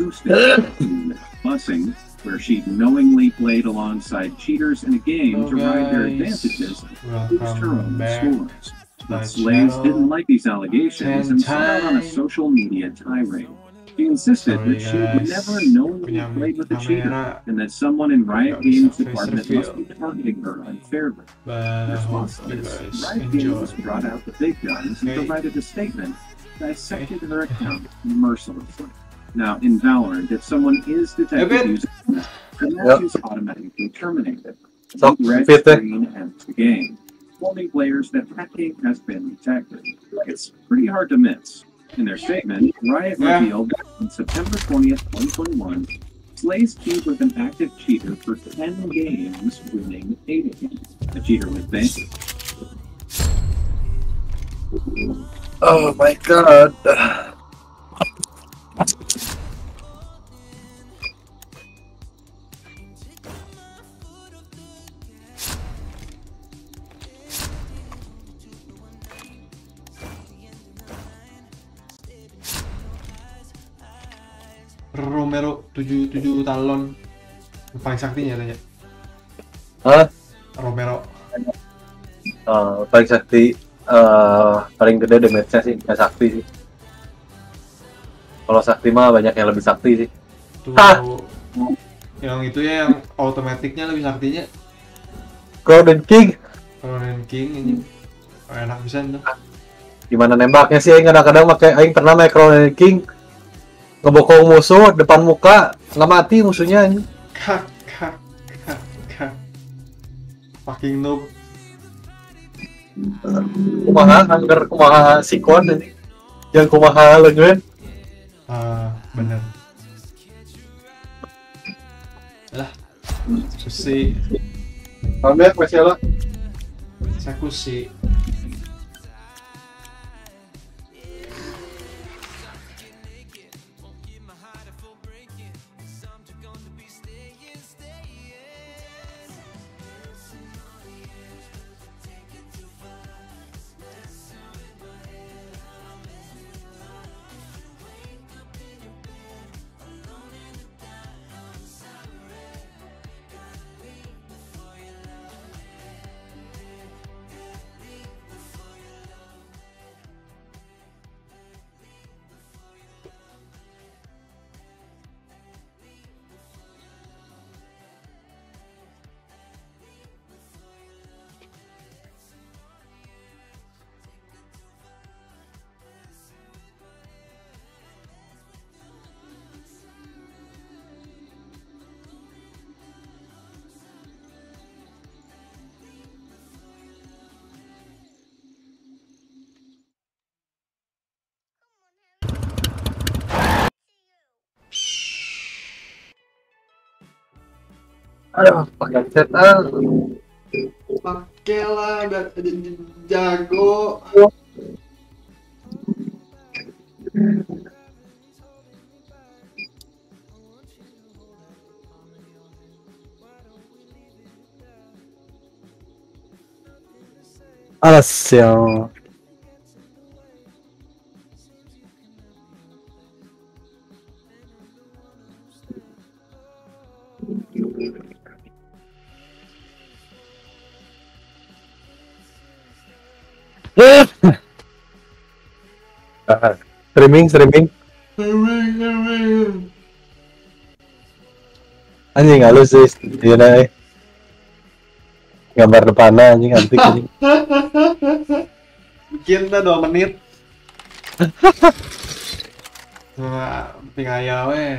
boosted bussing, where she knowingly played alongside cheaters in a game to ride their advantages and boost her own scores. The Slaves didn't like these allegations and started on a social media tirade. She insisted that she would never knowingly played with a cheater and that someone in Riot Games' department must be targeting her unfairly. In response to this, Riot Games brought out the big guns and provided a statement that dissected her account mercilessly. Now, in Valorant, if someone is detected using that, then that is automatically terminated. Red screen ends the game, warning players that hacking has been detected. It's pretty hard to miss. In their statement, Riot revealed that on September 20th, 2021, Slays teamed with an active cheater for 10 games, winning 8 of them. The cheater was banned. Oh my god. Romero 77 talon paling saktinya tanya. Hah? Romero. Paling sakti, paling gede damage-nya sih, nggak sakti sih. Kalau sakti mah banyak yang lebih sakti sih. Tuh, yang itu ya yang automaticnya lebih saktinya. Golden King. Golden King ini enak bisa tuh. Gimana nembaknya sih? Kadang-kadang pakai aing pernah main Golden King. Ngebokong musuh depan muka, nggak mati musuhnya ini. Fucking noob. Kumaha angker, kumaha sikon ini. Yang kumaha lengan. Bener. Lah, susi. Ambil kuesiola. Sakusi. Aduh, pakai set ah. Pakailah jago. Alasan. Streaming anjing halus sih, dia gambar depannya anjing antik ini. Bikin dah 2 menit. Wah, pingaya weh.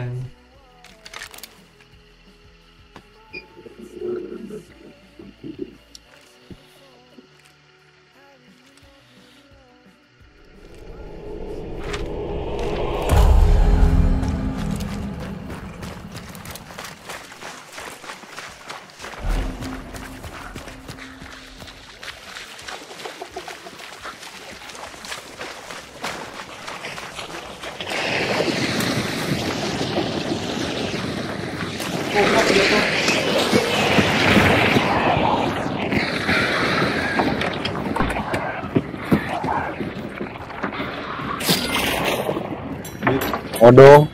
Waduh,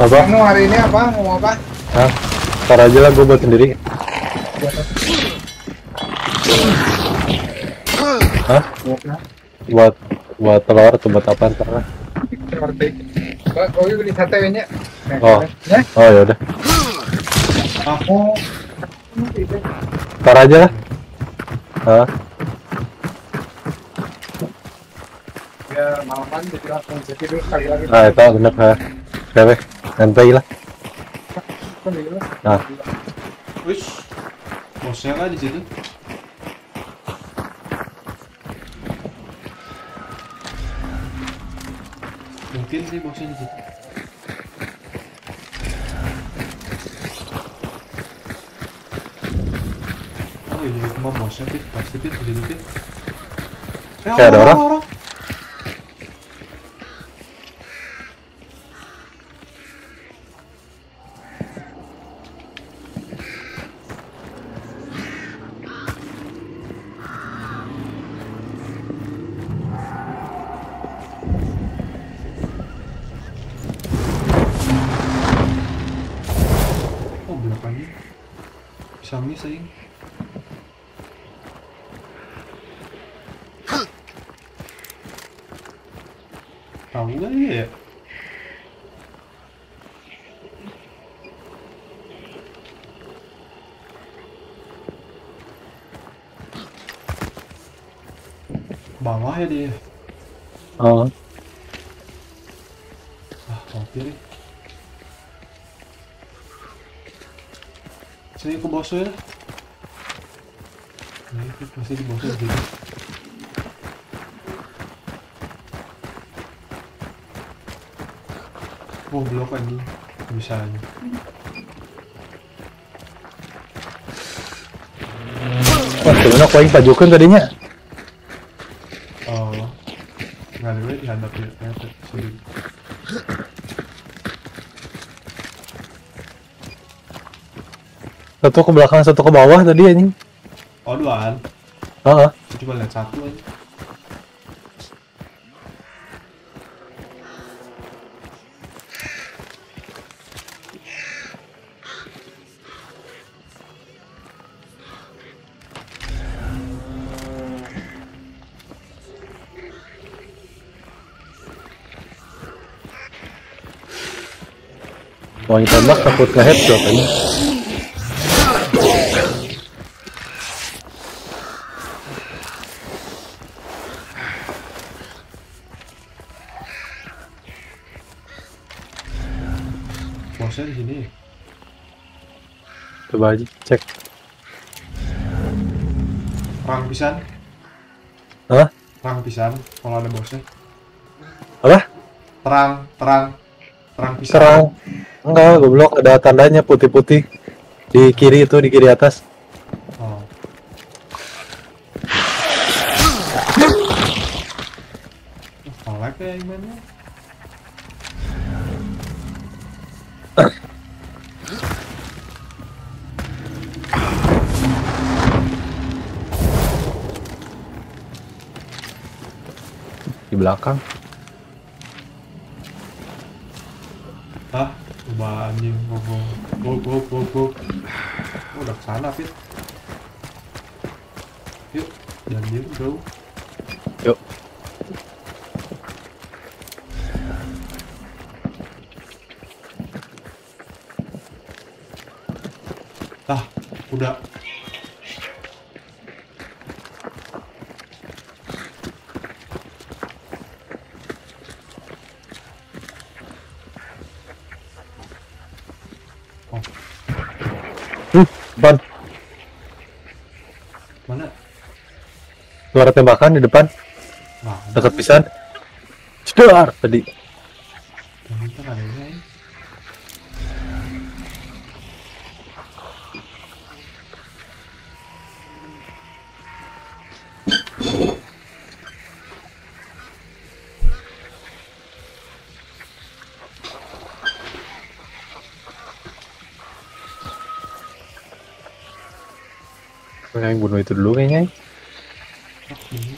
Apa? Anu hari ini apa? Mau apa? Hah? Ntar aja lah, gue buat sendiri. Hah? Buat telur atau buat apa ntar lah? Telur deh. Kau beli sate nya? Oh, oh ya udah. Aku ntar aja lah. Hah? Ya malaman jadi langsung jadi sekali lagi. Ah itu benar ya. Siapa? Nanti lah. Nah, wih, bosnya kan di situ. Mungkin sih bosnya di situ. Oh iya, cuma bosnya pit, pasti pit di situ pit. Ada orang. Bawah ya dia. Oh. Ah, kopi deh. Sini ke bosnya. Ini masih di bosnya gitu. Oh, blok anjing. Bisa aja. Wah, sebenernya aku ingin pajukan tadinya. Satu ke belakang, satu ke bawah tadi anjing. Oh, duaan. Heeh. Coba lihat satu aja. Mau ditembak takut ke headshot anjing. Bosnya di sini. Coba aja cek. Perang pisan. Hah? Perang pisan kalau ada bosnya. Apa? Terang pisan. Terang. Enggak, goblok, ada tandanya putih-putih di kiri itu, di kiri atas. Oh. Salah kayak gimana? Di belakang. Hah? Coba anjing, go. Oh, udah kesana, Fit. Yuk, jangan diem, bro. Yuk. Ah, udah. Depan. Mana? Suara tembakan di depan. Nah, dekat pisan. Cedar tadi. Bentar ada ini. Yang bunuh itu dulu kayaknya. Oke.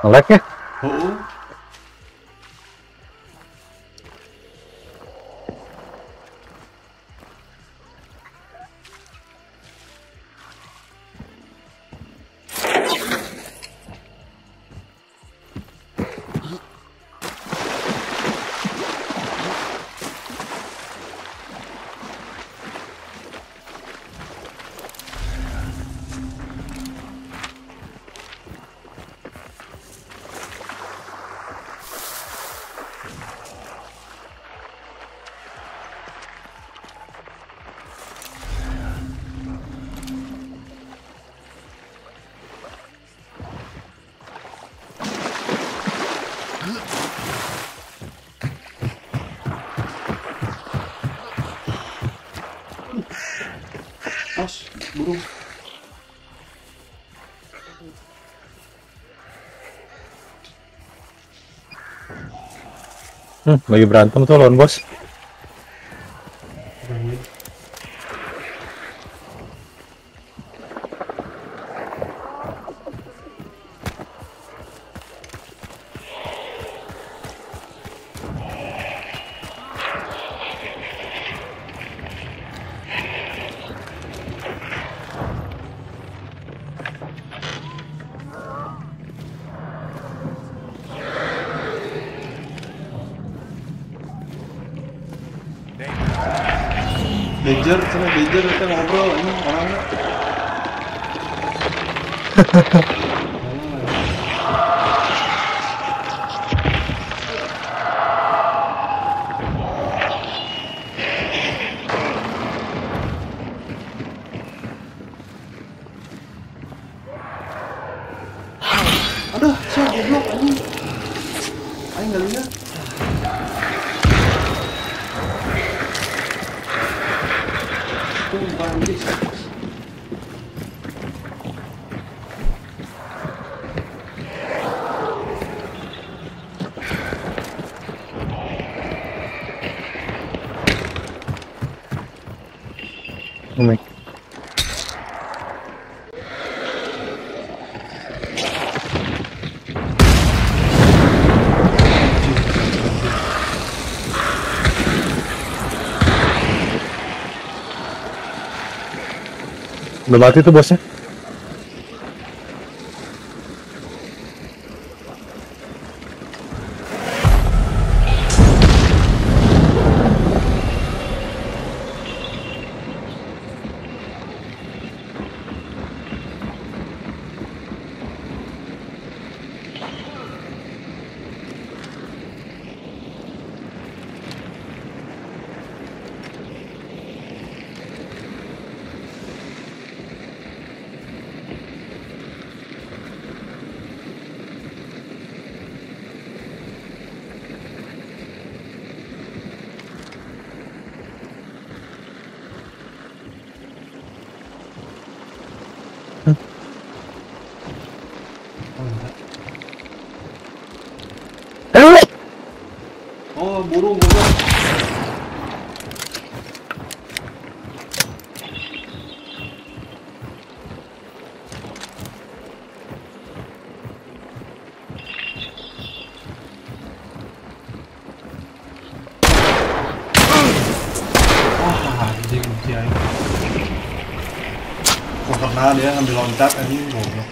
Nge-lag ya? Burung. Lagi berantem tuh lawan bos. Bejer, sana bejer, kita ngobrol, ini orangnya. Aduh, siapa goblok ini? Ayo nggak lihat. Udah mati tuh bosnya. Oh, burung juga. Ah, anjing dia. Kok pernah dia ngambil loncat anjing goblok.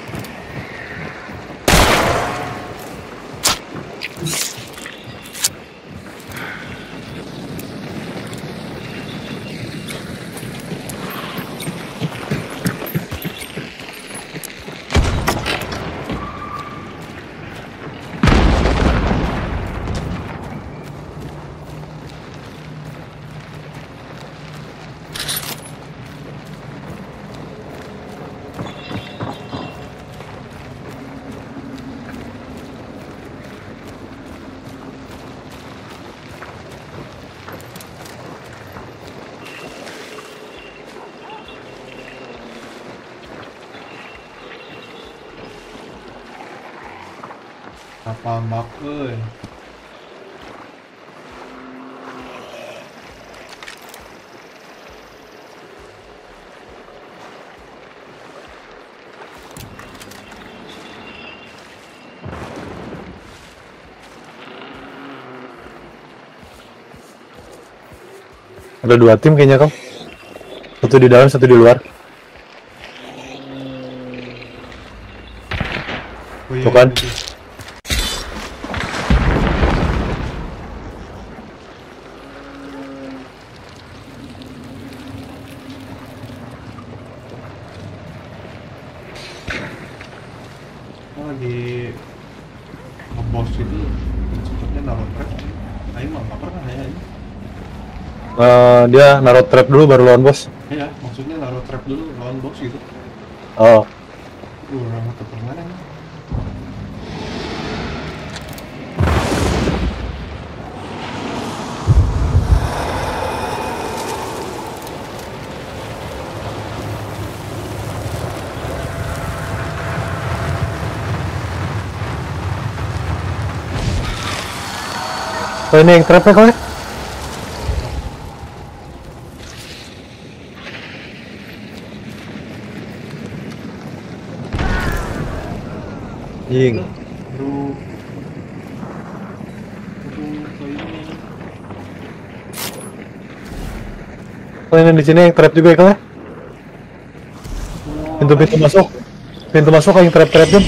Apa mak ơi Ada dua tim kayaknya kau. Satu di dalam, satu di luar. Oh, iya, bukan? Iya. Aku lagi ngebos ini. Cepatnya naruh trap. Ayo mah nggak pernah ya ini. Dia naruh trap dulu baru lawan bos. Iya, maksudnya naruh trap dulu lawan bos gitu. Oh. Orang ke permainan. Oh, ini yang trapnya kau ya? Jing. Oh, ini di sini yang trap juga ya kau ya? Pintu-pintu masuk. Pintu masuk yang trap-trapin.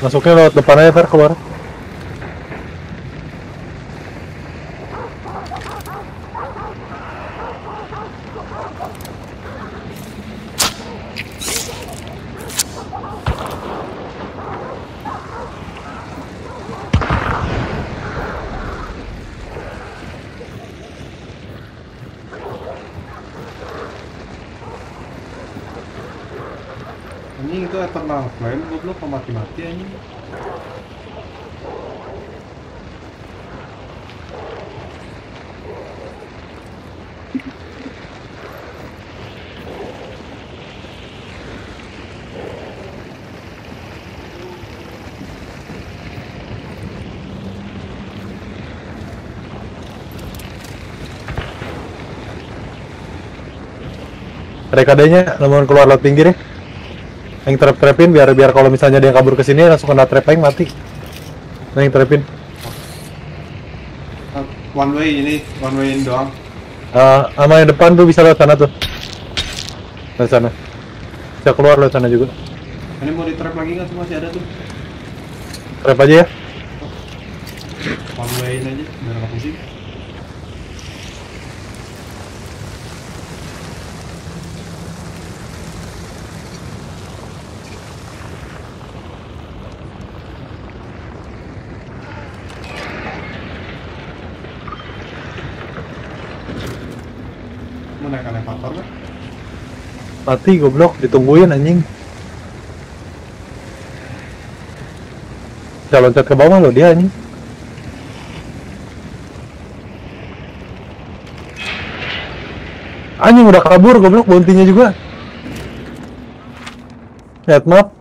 Masuknya lewat depan aja, Fer, keluar. Ini itu eternal flame, gue belum mati-mati aja. Rekadenya namun keluar lewat pinggir ya. Yang trap-trapin biar kalau misalnya dia kabur ke sini langsung kena trap aing mati. Yang trapin. One way ini, one way in doang. Sama yang depan tuh bisa lewat sana tuh. Lewat sana. Bisa keluar lewat sana juga. Ini mau di trap lagi nggak? Masih ada tuh. Trap aja ya. One way in aja, biar nggak pusing. Naik elevator lah. Mati goblok, ditungguin anjing. Bisa loncat ke bawah loh dia anjing. Anjing udah kabur goblok, bounty-nya juga. Lihat map.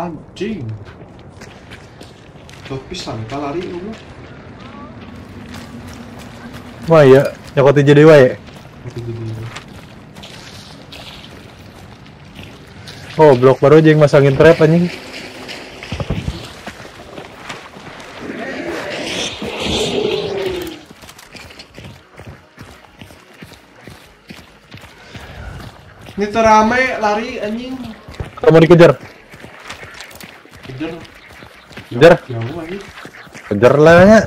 Anjing. Tuh pisan, kita lari goblok. Wah iya, nyokot aja dewa ya. Oh, blok baru aja yang masangin trap anjing. Ini terame lari anjing. Kalau mau dikejar. Kejar. Kejar. Kejar lah ya.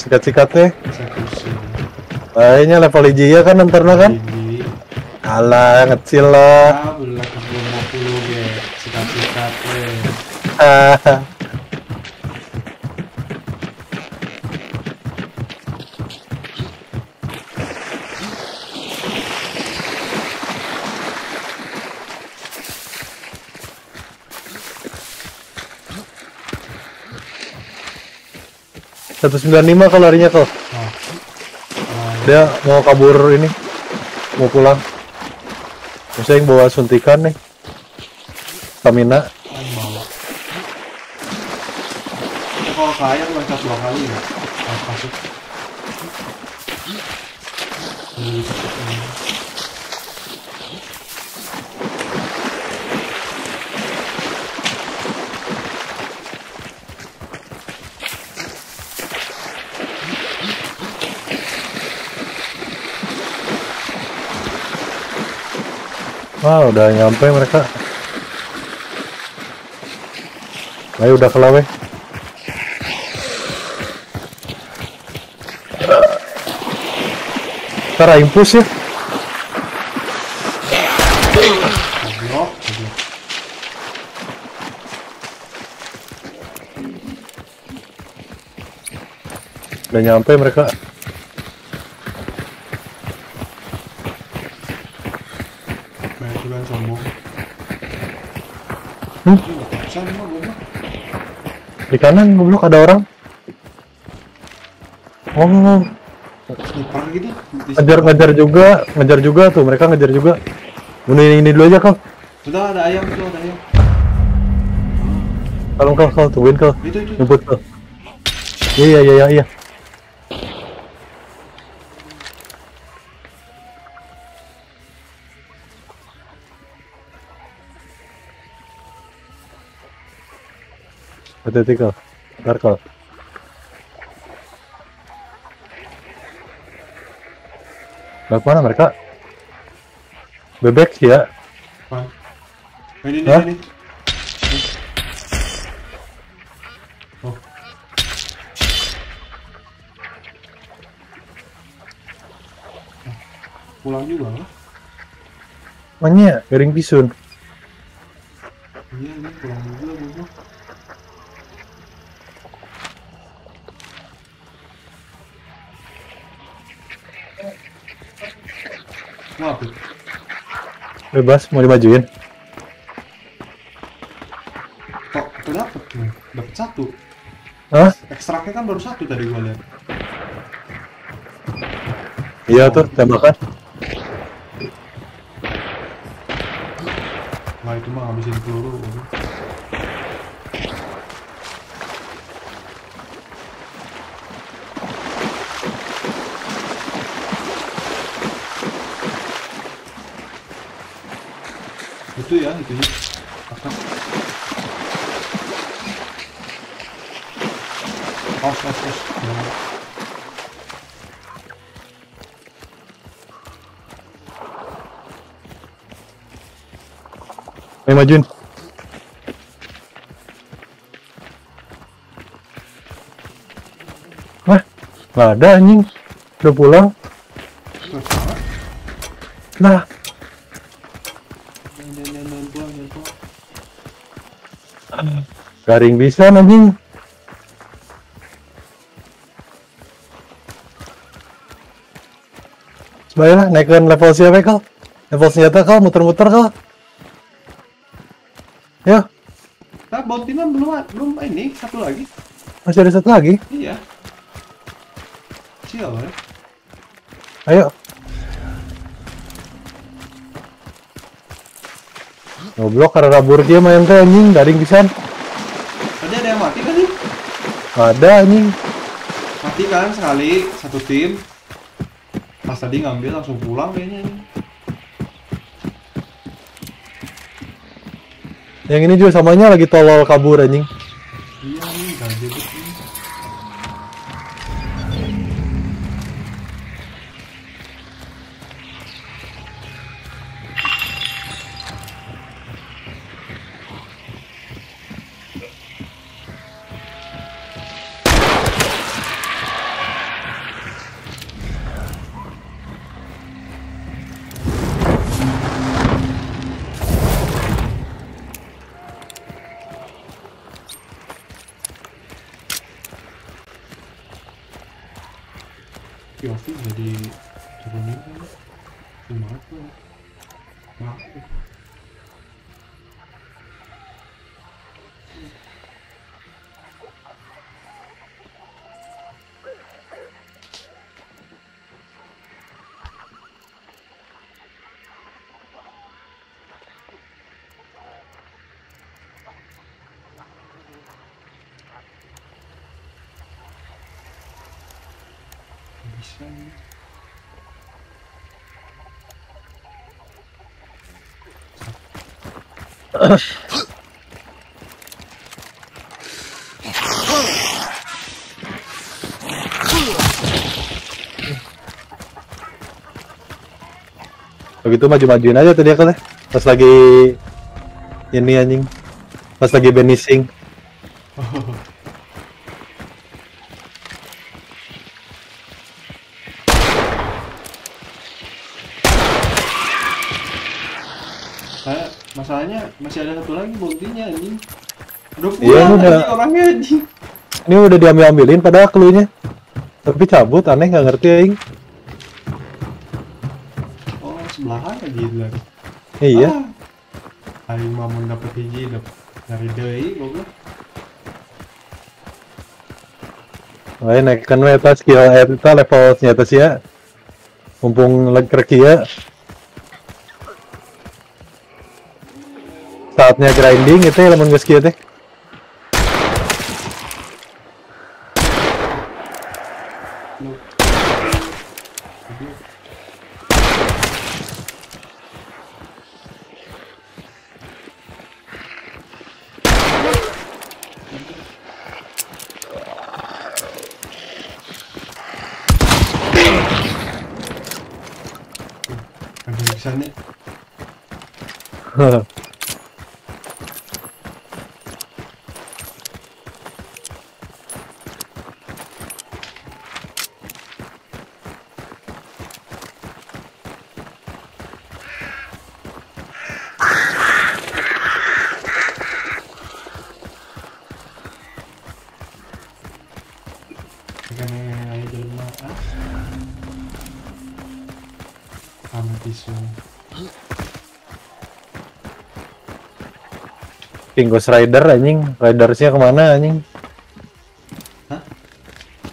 Sikat-sikatnya kayaknya level hiji ya kan ntar kan alah ngecil lah sikat-sikatnya Satu 95 kalau larinya kok. Dia mau kabur ini, mau pulang. Saya yang bawa suntikan nih, stamina. Kalau kaya loncat 2 kali ya. Masuk. Wah, udah nyampe mereka. Ayo udah kelawe. Ntar aing push ya. Udah nyampe mereka. Di kanan goblok ada orang. Oh, ngejar juga tuh, mereka ngejar juga. Ini dulu aja kau. Sudah ada ayam tuh, ada ayam. Kalau kau tungguin kau, nyebut kau. Iya. Hati-hati kau, ntar kau. Gak kemana mereka? Bebek sih ya? Hah? Ini. Oh. Pulang juga lah. Manya, garing pisun. Iya, ini pulang juga bro. Wah, bebas mau dimajuin. Kok kita dapet nih? Dapet satu. Hah? Ekstraknya kan baru satu tadi gua lihat. Iya tuh, tembakan. Wah itu mah habisin peluru. Itu ya, itu ya. Pas. Ayo majuin. Wah, nggak ada anjing. Udah pulang. Nah. Garing bisa anjing. Sebaiknya naikin level siapa kau? Level senjata kau, muter-muter kau. Ya. Nah, bounty-nya belum ini satu lagi. Masih ada satu lagi? Iya. Siapa ya? Ayo. Goblok karena rabur dia main teh anjing, garing pisan. Ada anjing. Mati kan sekali, satu tim. Pas tadi ngambil langsung pulang kayaknya. Yang ini juga samanya lagi tolol kabur anjing. Iya nih, ganjil ini. Yofi jadi turunin kan? Gimana tuh? Maaf. Begitu maju-majuin aja tadi aku deh. Pas lagi ini anjing, pas lagi banishing. Masalahnya masih ada satu lagi buktinya anjing. Udah pulang ya, orangnya anjing. Ini udah diambil-ambilin padahal cluenya, tapi cabut. Aneh, nggak ngerti aing. Oh, sebelahan lagi lagi. Iya. Aing mah mau dapet hiji dari deui goblok. Wah, naikkan we atas skill eta level nyata sih ya. Mumpung lagi reki ya. Saatnya grinding itu ya, lamun geus kieu teh. Ghost Rider anjing, ridersnya kemana anjing? Hah?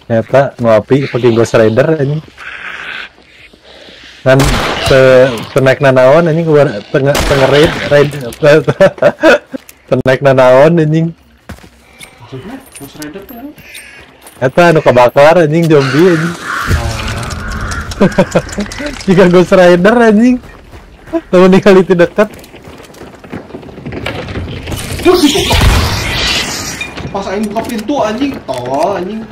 Nyata ngopi pakai Ghost Rider anjing. Kan tenek nanaon anjing keluar tengah rider. Tenek nanaon anjing. Maksudnya Ghost Rider tuh apa? Eta anu kebakar anjing zombie anjing. Jika Ghost Rider anjing. Temen kali tidak dekat. Pas aing buka pintu anjing, tolol anjing.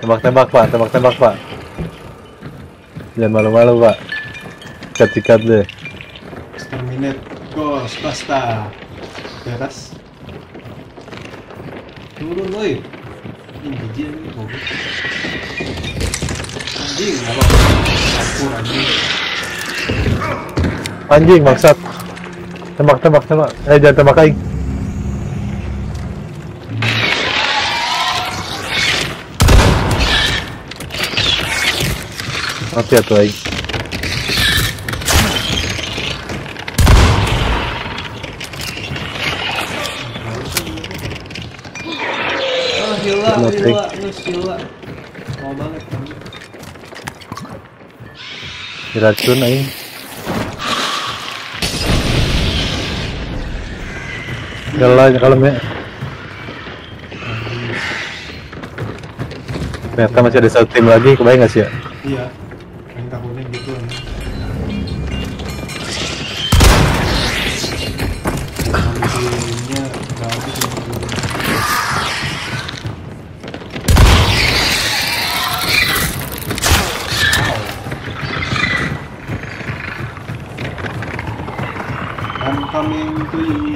Tembak-tembak pak, tembak-tembak pak. Jangan malu-malu pak. Sikat-sikat deh. Terminate Ghost, basta. Beres. Turun woi. Ini dia nih goblok. Anjing, halo. Campur anjing. Anjing maksat. Tembak. Jangan tembak aing. Mati atuh aing. Oh, gila. Mau banget kan. Diracun aing. Jalan kalau ternyata masih ada satu tim lagi, kebayang nggak sih ya? Iya, yang takutnya gitu kan. I'm coming to you.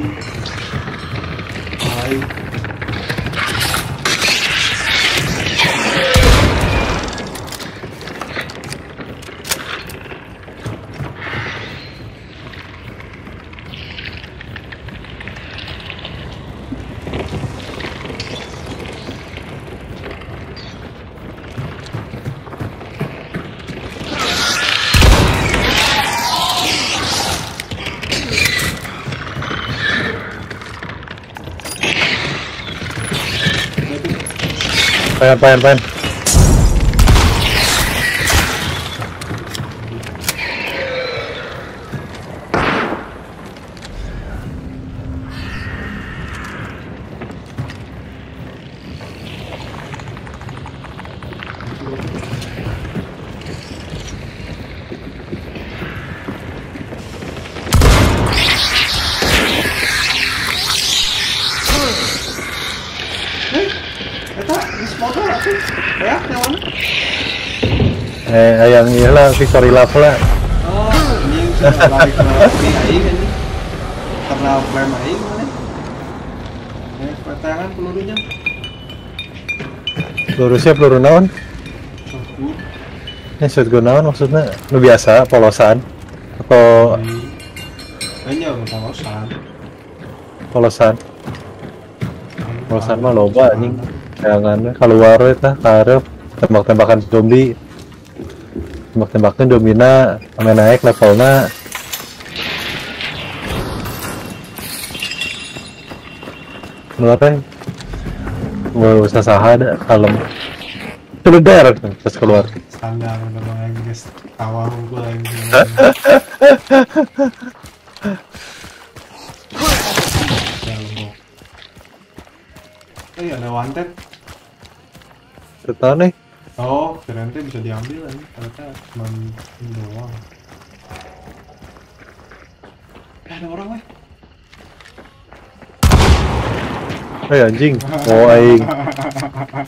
Payan. Victory Love lah. Oh, ini Aing ini karena flame aing naik patahan pelurunya. Pelurusnya peluru naon? Ini shotgun naon maksudnya? Nu biasa polosan atau hanya polosan. Polosan. Polosan mah loba anjing. Jangan keluar eta karep tembak-tembakan zombie. Tembak-tembakan domina ame naik levelnya. Keluar wow, sasaha ada kalem. Keluar terus keluar. Sangga memang guys, tawa gua ini. Oh iya, ada wanted. Ketan nih. Oh, keren tuh bisa diambil kan? Ternyata cuma ini doang. Ada orang weh. Hey anjing, oh aing.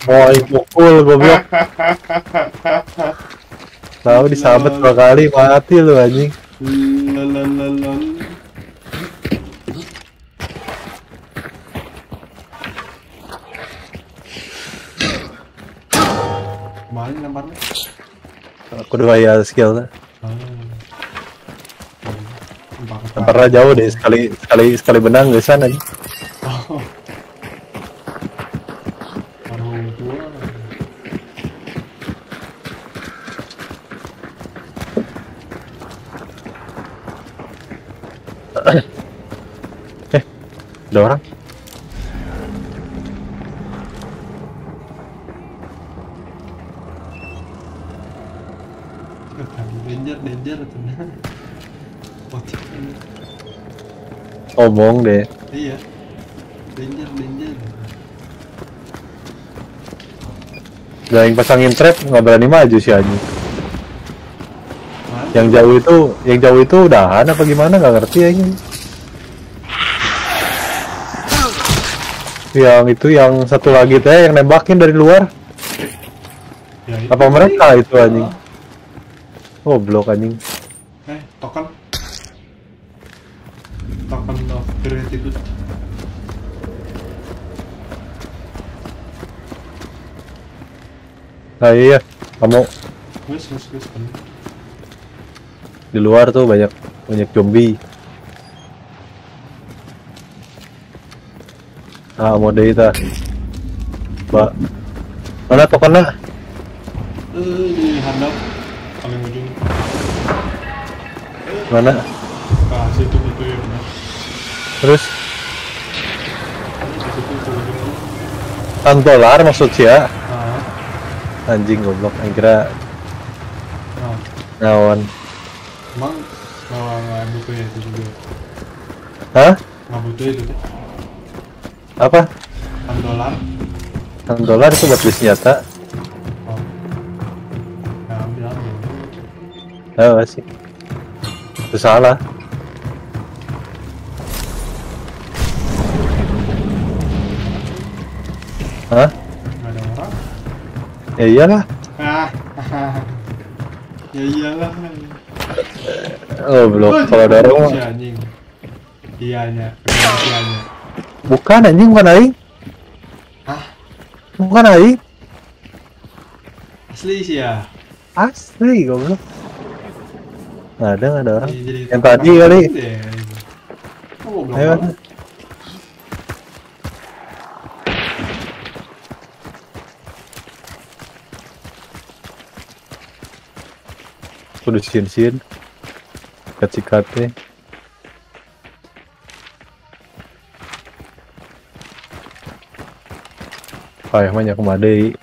Oh aing pukul goblok. Tahu disabet 2 kali mati lu anjing. Kemarin lemparnya aku udah ya skillnya lemparnya jauh deh, sekali benang gak sana nih. Ada orang? Danger tenang. Wajib ini. Omong deh. Iya. Danger. Udah yang pasangin trap nggak berani maju sih aja. Yang jauh itu udahan apa gimana nggak ngerti ya ini. Yang itu yang satu lagi teh yang nembakin dari luar. Ya, apa mereka itu anjing? Oh blok anjing. Token of gratitude. Nah iya, kamu. Wis. Di luar tuh banyak zombie. Ah mode itu. Mbak. Mana tokennya? Di handap. Paling ujung. Mana? Nah, situ gitu ya. Terus? $1 maksudnya? Anjing goblok, kira naon. Emang nggak butuh ya itu juga? Hah? Nggak butuh itu deh. Apa? $1. $1 itu buat beli senjata. Oh, sih. Itu salah. Hah? Nggak ada orang? Ya iyalah. Ya iyalah. Oh, belum. Kalau ada orang. Iya. Bukan anjing, bukan aing. Hah? Bukan aing. Asli sih ya. Asli, goblok. Nggak ada orang yang tadi kali ya. Ayo mana aku udah sin-sin sikat-sikatnya payah banyak kemadai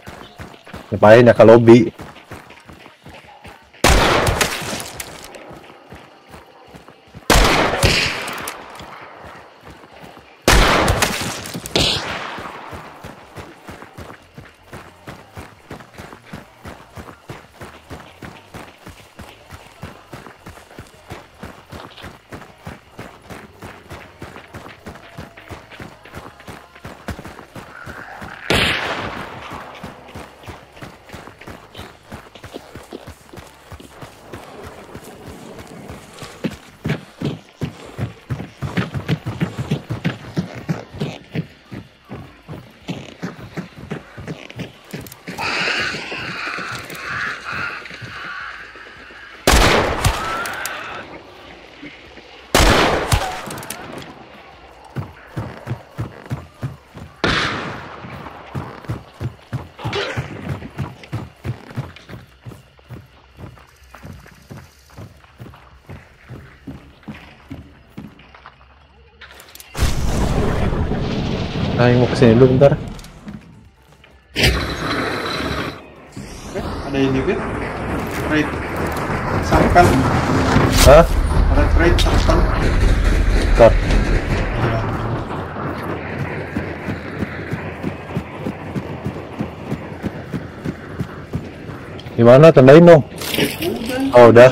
nyepain ya ke lobby. Naik mau kesini dulu bentar. Ada ini bit? Raid sampan. Hah? Ada raid sampan. Bentar. Gimana tandain dong? Oh udah.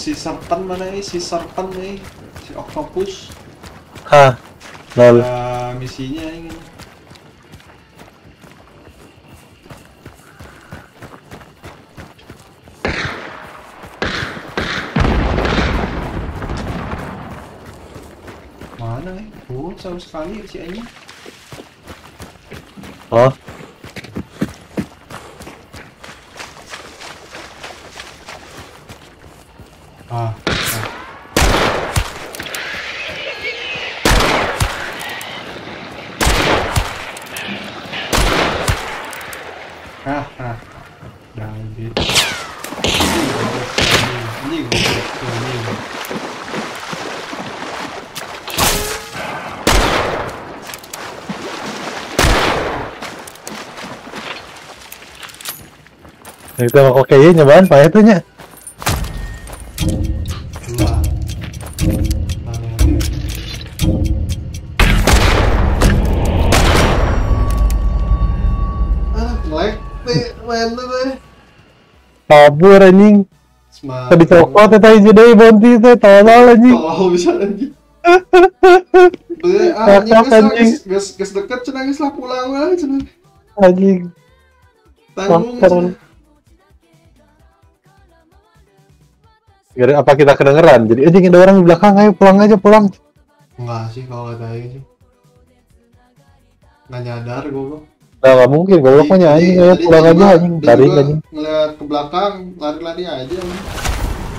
Si serpen mana ini? Si serpen ini? Si octopus? Hah? Lol. Misinya ini. Mana ini? Oh, sama sekali si ini. Oh. Kita oke ya nyobaan pahit tuh nya. Kabur anjing. Tadi cokot ya tadi jadi bounty teh tolol anjing. Tolol bisa anjing. Gas deket cenah geus lah pulang lah cenah. Anjing. Tanggung. Apa kita kedengeran? Jadi aja ada orang di belakang, ayo pulang aja pulang. Enggak sih kalau kata aja sih. Nggak nyadar gue. Nah, nggak mungkin gue punya anjing, ayo pulang aja anjing. Tadi ngeliat ke belakang, lari-lari aja.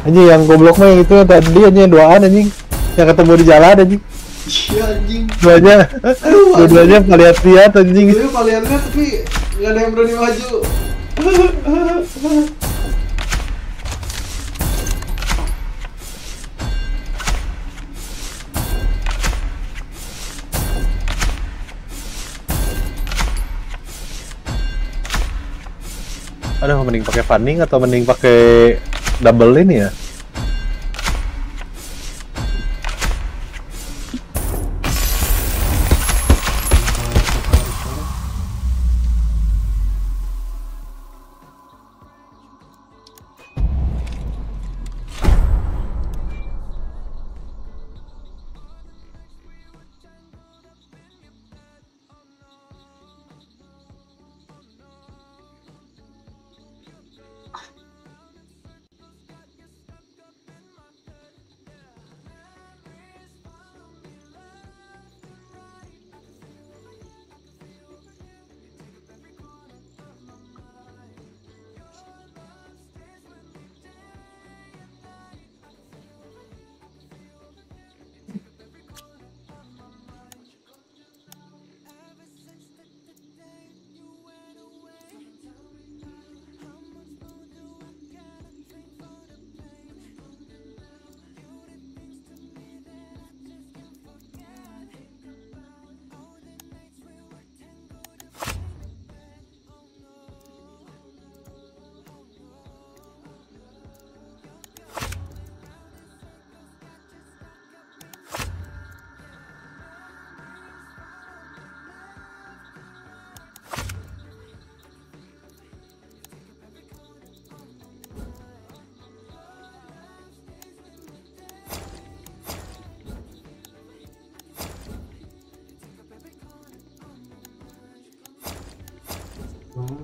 Anjing yang gobloknya yang itu tadi anjing yang duaan anjing. Yang ketemu di jalan anjing. Iya anjing. Dua-duanya melihat-lihat anjing. Iya melihat-lihat tapi nggak ada yang berani maju. Aduh, mending pakai fanning atau mending pakai double ini ya?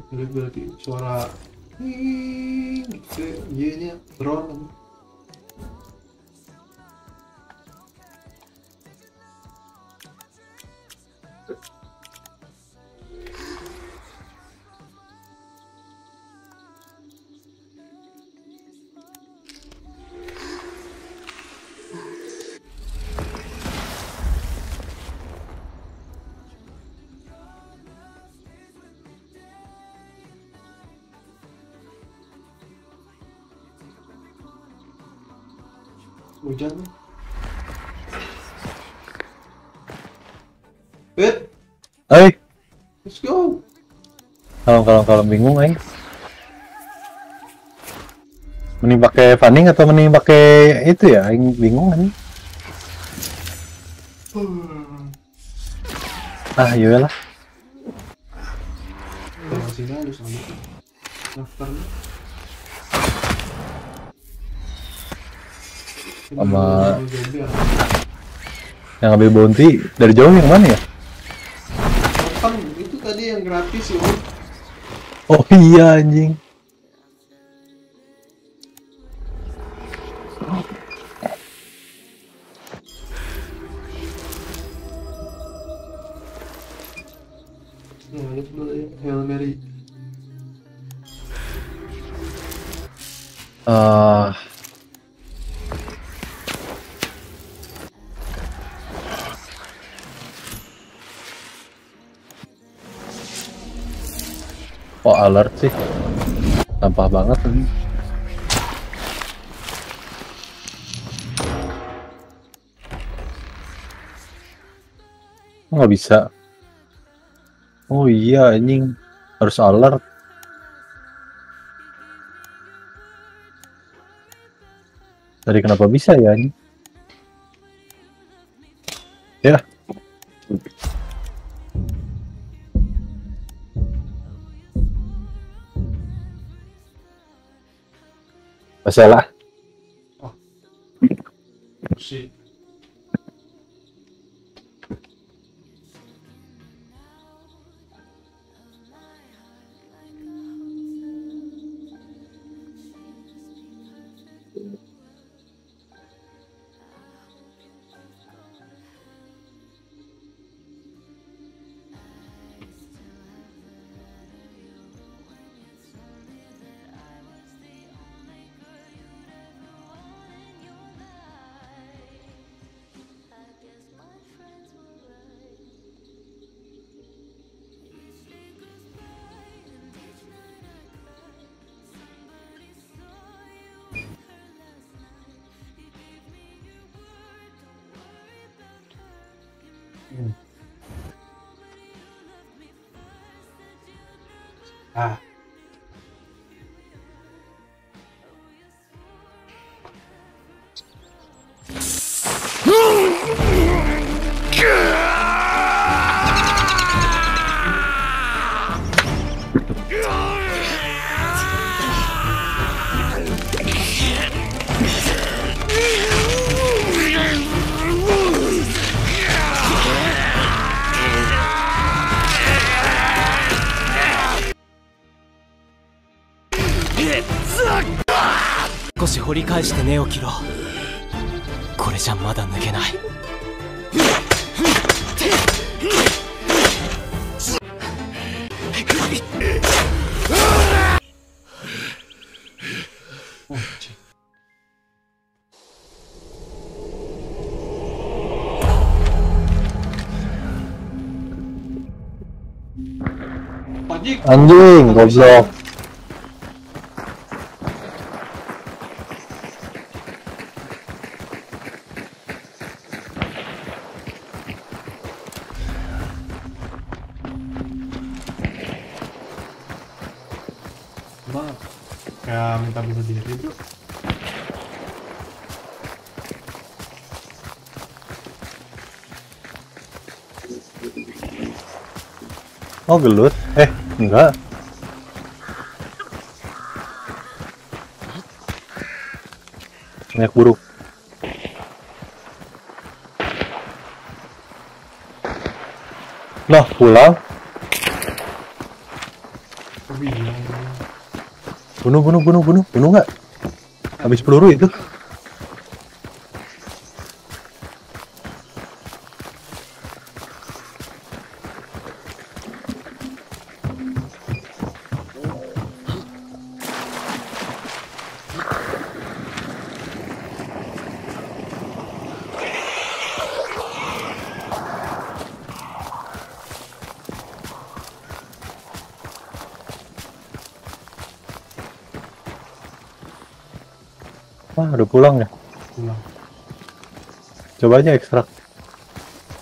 Ini berarti suara ini drone. Hujan. Wait. Hey. Let's go. Kalau bingung, guys. Mending pakai fanning atau mending pakai itu ya? Aing bingung nih. Ah, iyalah. Masih ada sama. Daftarnya. Sama yang ambil bounty dari jauh yang mana ya? Kapan itu tadi yang gratis ya? Oh iya anjing. Hail Mary. Oh alert sih, sampah banget ini. Nggak bisa. Oh iya anjing, harus alert. Tadi kenapa bisa ya anjing? Ya. Masalah. Oh. Si. Ah.掘り返して根を切ろう。これじゃまだ抜けない。Anjing, goblok. Kayak minta bunuh diri bro. Oh gelut? Enggak. Banyak buruk. Nah pulang. Bunuh nggak? Habis peluru itu? Wah, udah pulang ya? Pulang. Coba aja ekstrak.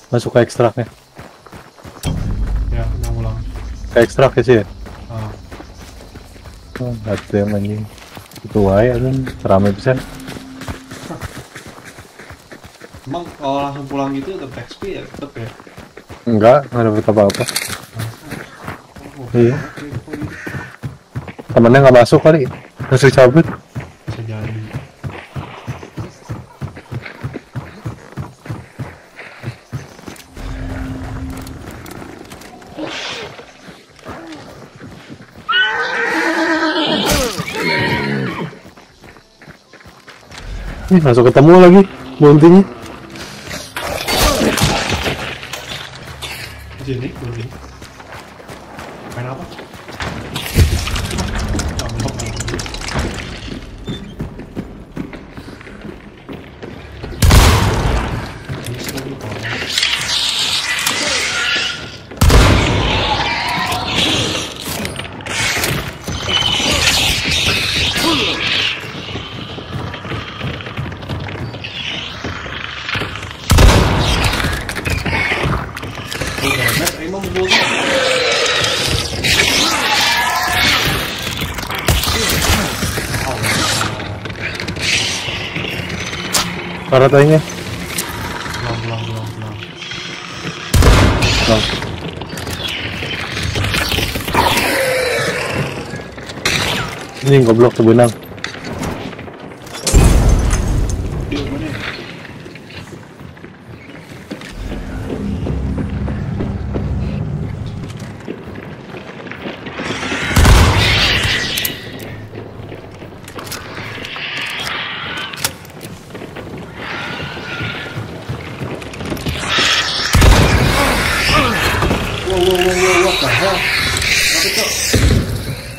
Masuk ke ekstraknya. Ya, udah pulang. Ke ekstrak ya sih ya? Ah. Oh, gak ada yang anjing. Itu wae kan, ramai pisan. Emang kalau langsung pulang gitu tetep XP ya? Tetep ya? Enggak, gak dapet apa-apa. Oh, iya. Temennya gak masuk kali, langsung cabut. Bisa jadi. Nih, langsung ketemu lagi bounty-nya. Jadi, bounty. Main apa? Ratanya belum. Ini goblok tuh benang.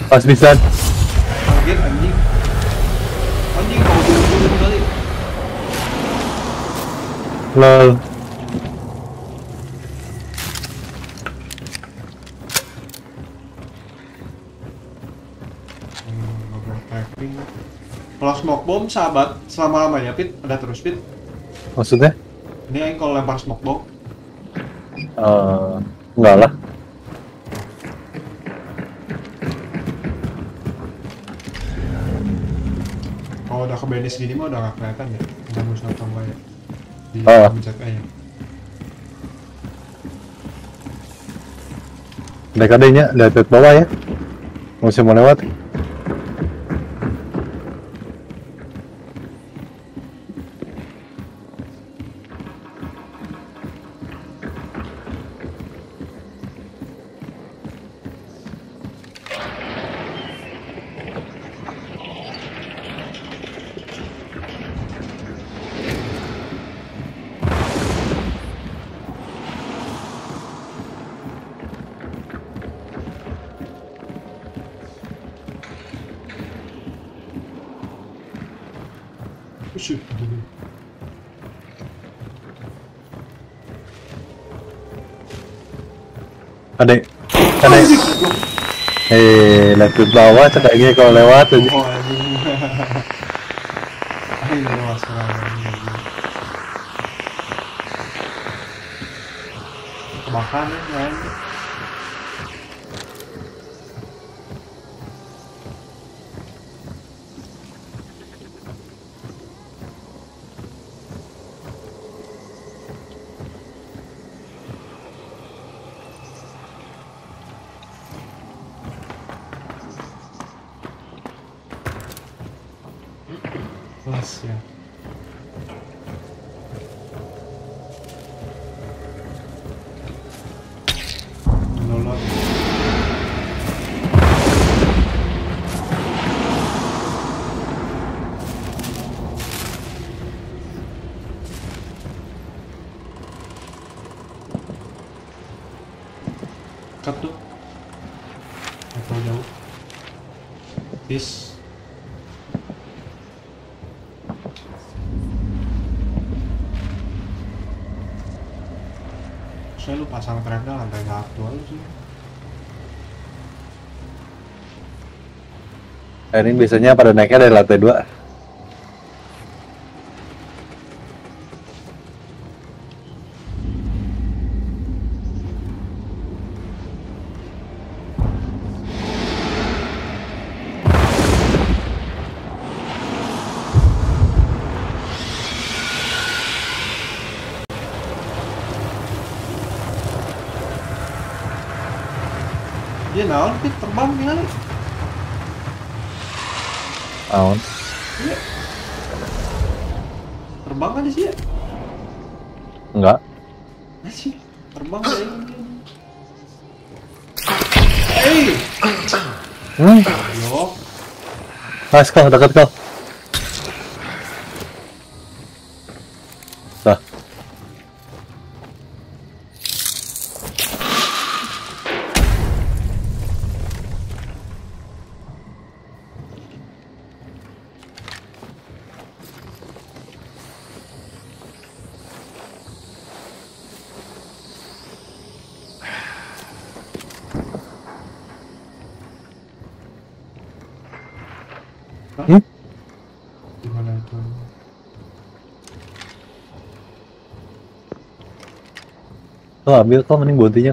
Pas bisa kaget anjing mau turun kali lol. Kalau smoke bomb sahabat selama-lamanya Pit ada terus Pit. Maksudnya? Ini yang kalau lempar smoke bomb enggak lah. Udah ke bandage gini mah udah gak kelihatan ya. Udah musuh tambah ya. Di mencet aja. DKD-nya dari bawah ya. Musuh mau lewat. Adek. Lihat ke bawah cedaknya kalau lewat aja. Oh, makan kan. Ya. Nolong. Cut tuh. Atau jauh. Peace. Saya lu pasang trapnya lantai 1 aja sih. Ini biasanya pada naiknya dari lantai 2. Iya naon sih terbang gimana? Naon? Iya. Terbang kan sih ya? Enggak. Masih terbang kayak ini. Hey. Yo. Nice kau, dekat kau. Kau ambil, kau mending bodinya.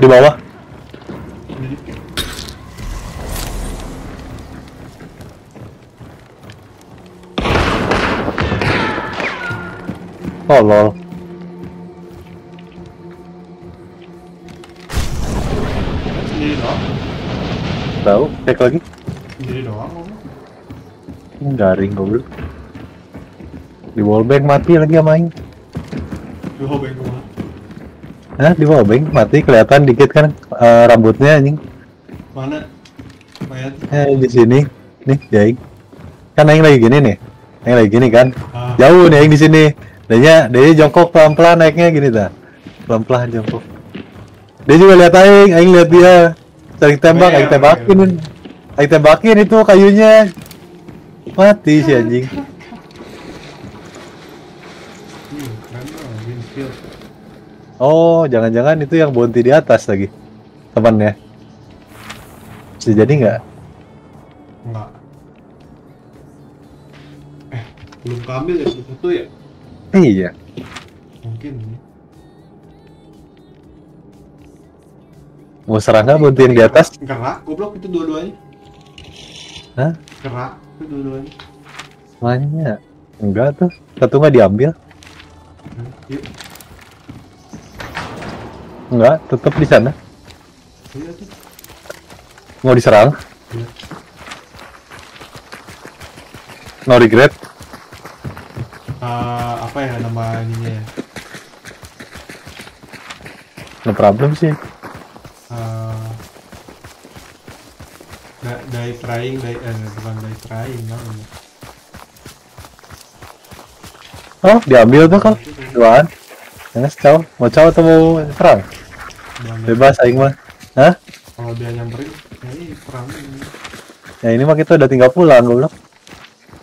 Di bawah. Oh lol. Sendiri doang? Tahu, cek lagi. Sendiri doang ngomong. Garing goblok. Di wallbang mati lagi sama aing. Di wallbang gua. Hah, di wallbang mati kelihatan dikit kan rambutnya anjing. Mana? Mayat. Di sini. Nih, aing. Kan aing lagi gini nih. Aing lagi gini kan. Ah. Jauh nih aing di sini. Dia jongkok pelan-pelan naiknya gini dah. Pelan-pelan jongkok. Dia juga lihat aing lihat dia. Cari tembak, aing tembakin. Aing tembakin itu kayunya. Mati si anjing. Oh, jangan-jangan itu yang bounty di atas lagi temannya. Bisa jadi nggak? Nggak. Belum kambil ya satu ya? Iya. Mungkin. Mau serang nggak bounty yang di atas? Gerak, goblok itu dua-duanya. Hah? Gerak itu dua-duanya. Semuanya? Enggak tuh, satu nggak diambil. Yuk. Enggak, tetap di sana. Iya, tuh. Mau diserang? Iya. No regret. Apa ya nama ininya ya? No problem sih. Die trying, bukan die trying namanya. Oh, diambil tuh kok. Duaan. Jangan caw. Mau caw atau mau serang? Bebas aing mah. Hah? Kalau dia nyamperin, ya ini perang ini. Ya ini mah kita udah tinggal pulang goblok.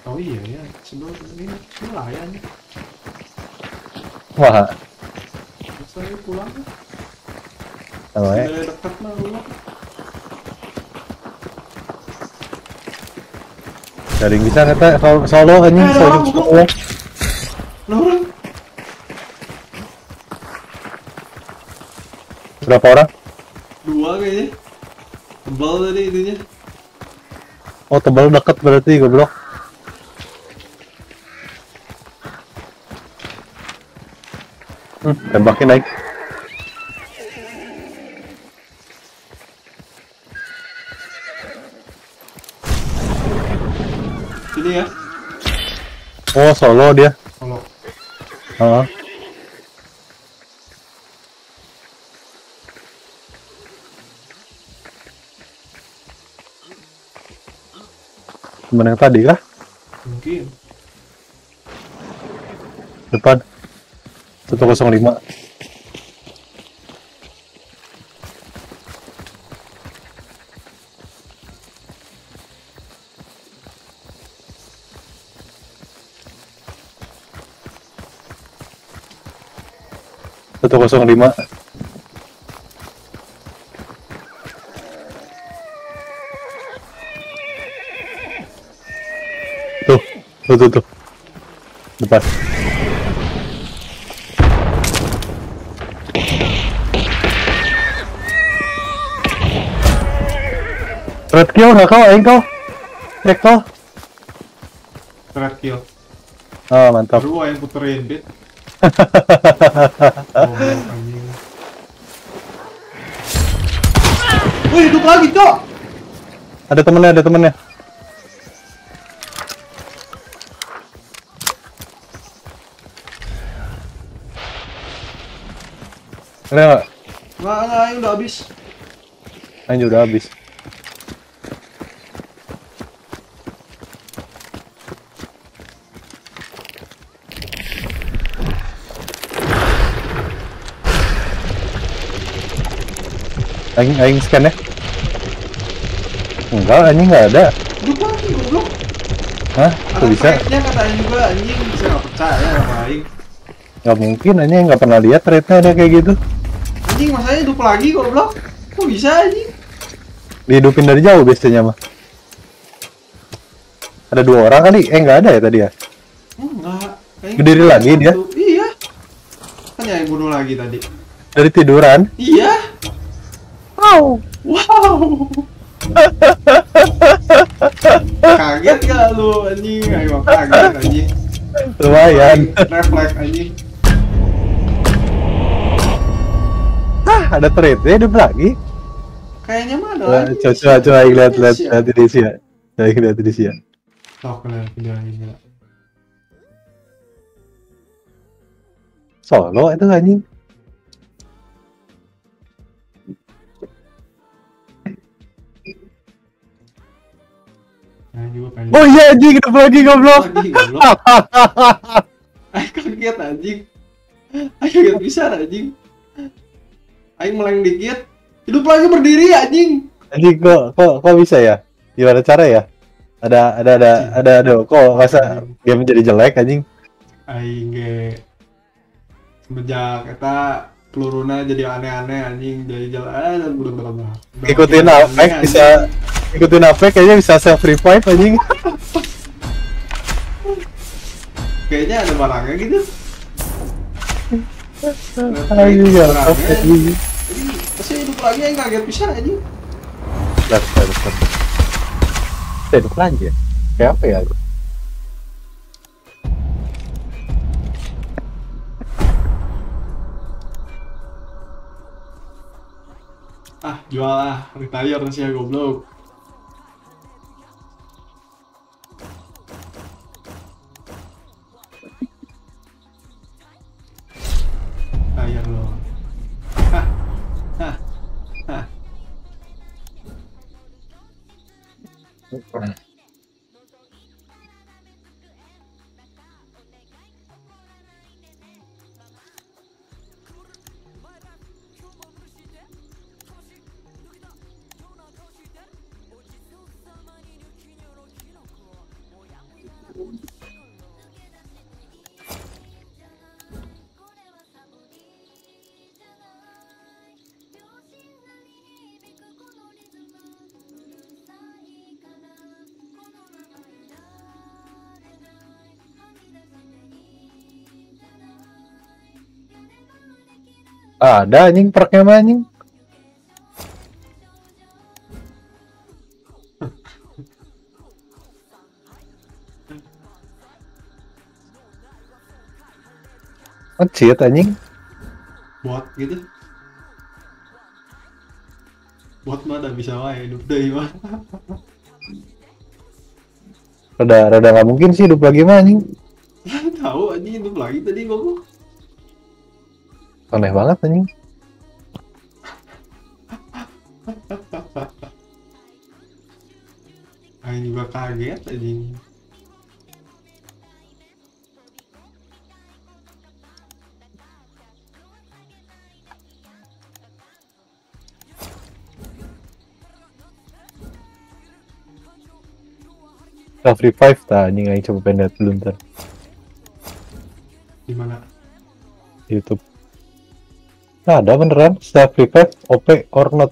Oh iya ya, sebelum ini pelayan. Wah. Bisa pulang kan? Oh, ya. Sudah dekat mah goblok. Daring bisa kata kalau solo anjing solo. Lurus. Berapa orang? Dua kayaknya. Tebal tadi itunya. Oh tebal deket berarti goblok. Tembakin naik. Sini ya. Oh solo dia. Solo. Heeh. Temen yang tadi kah? Mungkin. Depan 105. Tuh. Lepas. Red kill enggak kau, aing kau. Cek kau. Red kill. Ah, mantap. Baru aing puterin, bit. Wih, hidup lagi, Cok. Ada temennya, ada temennya. Ada nggak? Ini udah habis. Anjir, udah habis. Aing scan ya? Enggak, anjing nggak ada. Duh, anjing goblok. Hah? Kok bisa? Trade-nya katanya juga anjing, bisa nggak percaya sama Aing. Nggak mungkin, anjing nggak pernah lihat trade-nya ada kayak gitu. Anjing, masanya hidup lagi goblok. Kok bisa anjing? Dihidupin dari jauh biasanya mah. Ada dua orang kali? Nggak ada ya tadi ya? Enggak. Berdiri lagi dia? Iya. Kan yang bunuh lagi tadi. Dari tiduran? Iya. Wow, wow. Kaget gak lu anjing? Ayo kaget anjing. Lumayan. Refleks anjing. Hah, ada trade ya, hidup lagi. Kayaknya mah ada lagi. Coba lihat di sini. Lihat di sini. Sok kena video ini lah. Solo itu anjing. Oh iya anjing, hidup lagi goblok. Ayo kaget anjing. Ayo kaget bisa anjing. Ayo meleng dikit. Hidup lagi berdiri anjing. Anjing kok bisa ya? Gimana cara ya? Ada kok masa game jadi jelek anjing. Aing ge. Semenjak eta peluruna jadi aneh-aneh anjing, jadi jelek belum. Ikutin Apex bisa. Ikutin Apex kayaknya bisa self revive anjing. Kayaknya ada barangnya gitu. Ayo ya, oke. Pasti hidup lagi yang kaget bisa anjing. Bentar. Hidup lagi ya? Kayak apa ya? Ah, jual lah. Retalier sih ya goblok. Ada anjing perknya mah anjing. Ngecit anjing. Bot gitu. Bot mah udah bisa wae hidup deh mah. Rada gak mungkin sih hidup lagi mah anjing. Tahu anjing hidup lagi tadi gua. Aneh banget anjing. Anjing juga kaget anjing. Self revive ta anjing, ayo coba pendet dulu ntar. Di mana? YouTube. Nah, ada beneran self revive OP or not?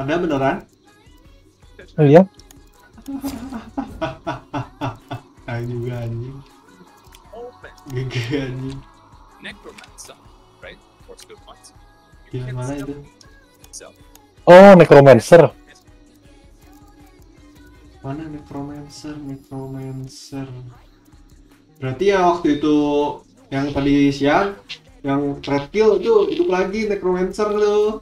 Ada beneran? Iya. Ayo juga anjing. Gege anjing. Necromancer, right? What's the point? Yang mana itu? Oh, Necromancer. Mana Necromancer? Berarti ya waktu itu yang tadi siang yang thread kill itu hidup lagi Necromancer tuh.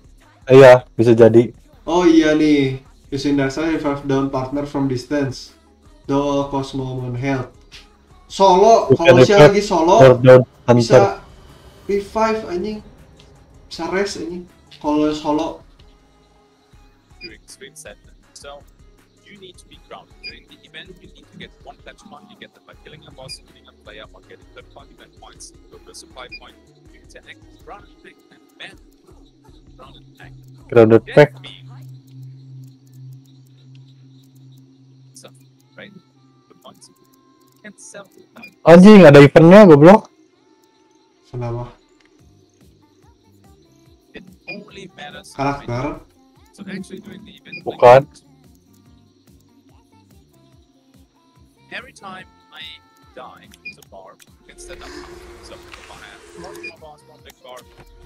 Iya, bisa jadi. Oh iya nih, using dasar revive down partner from distance, do all cost moment health. Solo, kalau siang lagi solo bisa revive anjing, bisa rest anjing kalau solo. You need to be grounded. During the event, you need to get one clutch mark. You get that by killing a boss, killing a player, or getting the party event points. Go to a supply point. You connect, run, pick, and then run and pack. Grounded pack. So, right? The points. Can't sell. Anjing, ada eventnya, goblok. Kenapa? It only matters. Karakter. So actually doing the event. Bukan. Every time I die, it's a bar. It's set up. So one big bar.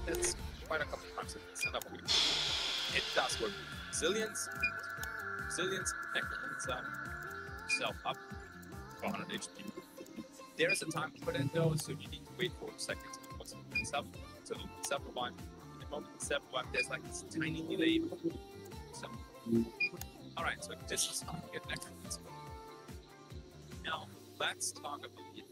That's quite a couple of times it's set up. It does work. Resilience, Necromancer, self up, 400 HP. There is a time for that though, so you need to wait for seconds before something is up. So self-revive. The moment it's self-revive, there's like this tiny delay. So, alright, so this is how you get Necromancer. Now, let's talk about it.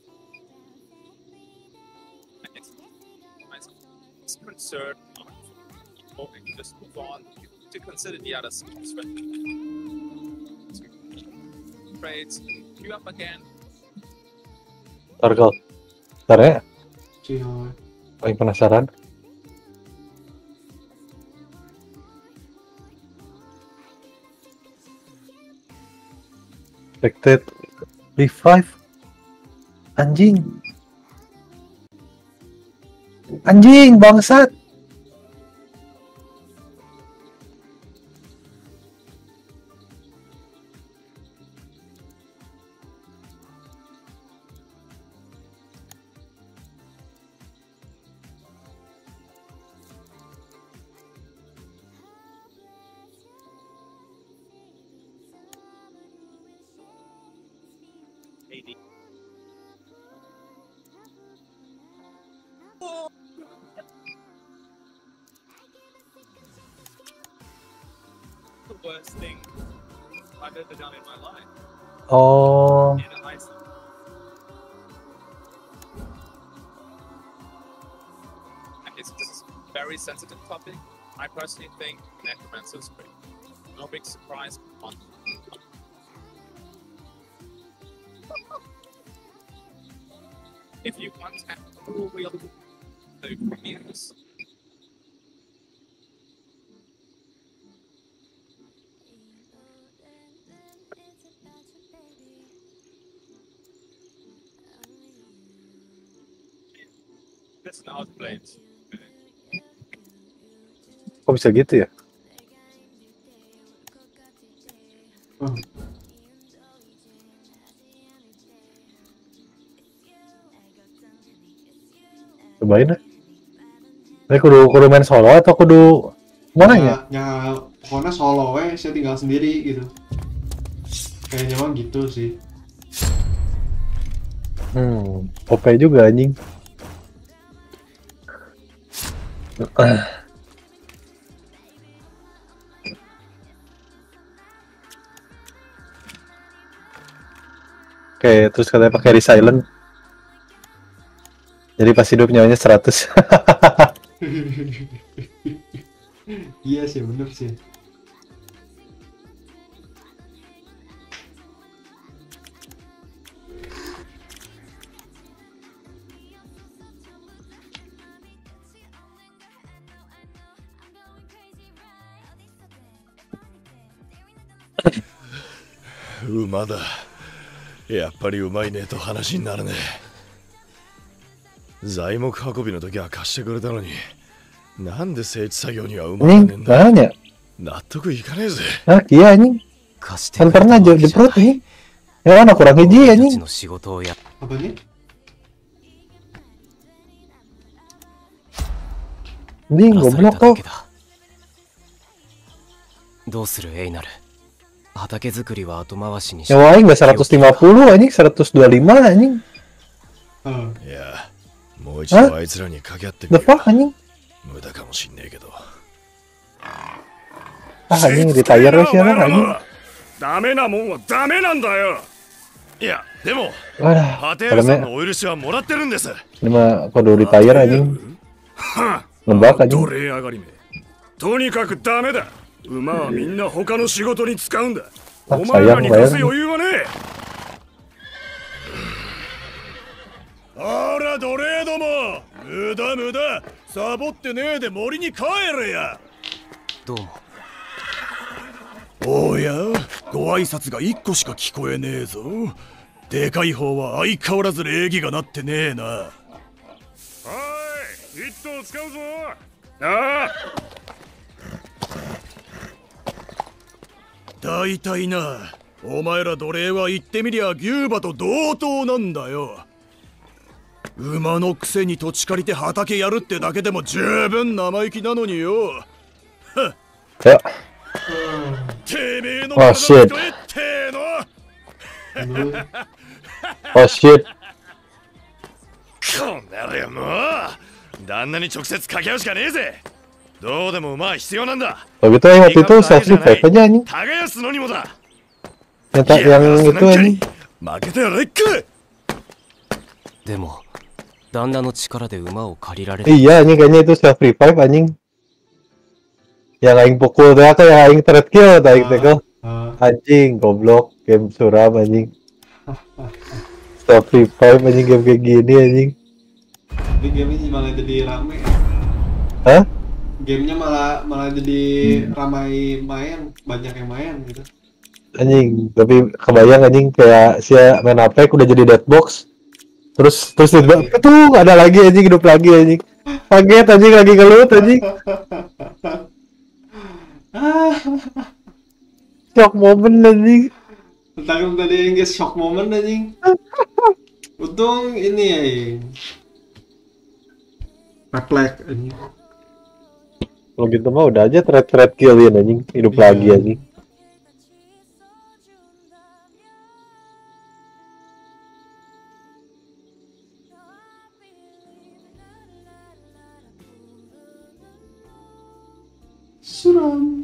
It's concerned on just move on to consider the other skills, right? Trades, queue up again. Target. Bentar ya? Iya. Paling penasaran. Spectate. Revive anjing bangsat worst thing I've ever done in my life. Oh. In Iceland. It's just a very sensitive topic. I personally think Necromancer is great. No big surprise. If you want to cool wheel the premieres. That's an outplayed. Kok bisa gitu ya? Cobain deh. Ini kudu main solo atau kudu mana ya? Ya pokoknya solo we, saya tinggal sendiri gitu. Kayaknya mah gitu sih. OP juga anjing. Oke, terus katanya pakai resilient. Jadi pas hidup nyawanya 100. Iya sih, bener sih.うまだ。やっぱりうまいねと話になるね。材木運びの時は貸してくれたのに、なんで整地作業にはうまくねえんだ。納得いかねえぜ。あ、いやに。貸してくれたのに。やな、こらけじやに。仕事をや。リンゴブロコ。どうするエイナル。畑作りは後回しにして。nyawain nggak 150 anjing, 125 anjing. Ya, もう一度あいつらに掛け合ってみる。無駄かもしんねえけど。ダメなもんはダメなんだよ。いや、でも、ハテルさんのお許しはもらってるんです。奴隷上がりめ。とにかくダメだ。馬はみんな他の仕事に使うんだ。お前らに貸す余裕はねえ。あら、奴隷ども。無駄無駄。サボってねえで森に帰れや。どうも。おや、ご挨拶が1個しか聞こえねえぞ。でかい方は相変わらず礼儀がなってねえな。はーい、1頭使うぞ。ああ、大体な、お前ら奴隷は言ってみりゃ牛馬と同等なんだよ。馬のくせに土地借りて畑やるってだけでも十分生意気なのによ。はっ。Oh shit. Oh shit. こんなのよ、もう旦那に直接掛け合うしかねえぜ。どうでも馬は必要なんだ。Begitu waktu itu saya selesai aja nih. Nyetak yang itu nih. 負けてれっけ。でも旦那の力で馬を借りられる。Iya, ini kayaknya itu sudah free five anjing.Yang aing pukul ternyata yang aing threat kill aing tegel anjing goblok game suram anjing stop free fire anjing game kayak gini anjing. Jadi gamenya malah jadi rame. Hah? Gamenya malah jadi ramai main, banyak yang main gitu anjing. Tapi kebayang anjing kayak si main Apex udah jadi dead box terus tuh ada lagi anjing, hidup lagi anjing, kaget anjing, lagi ngelut anjing. Shock moment anjing. Tentang tadi yang guys, shock moment anjing. Untung ini ya reflect anjing. Kalau gitu mah udah aja thread killin anjing, hidup lagi anjing. Suram.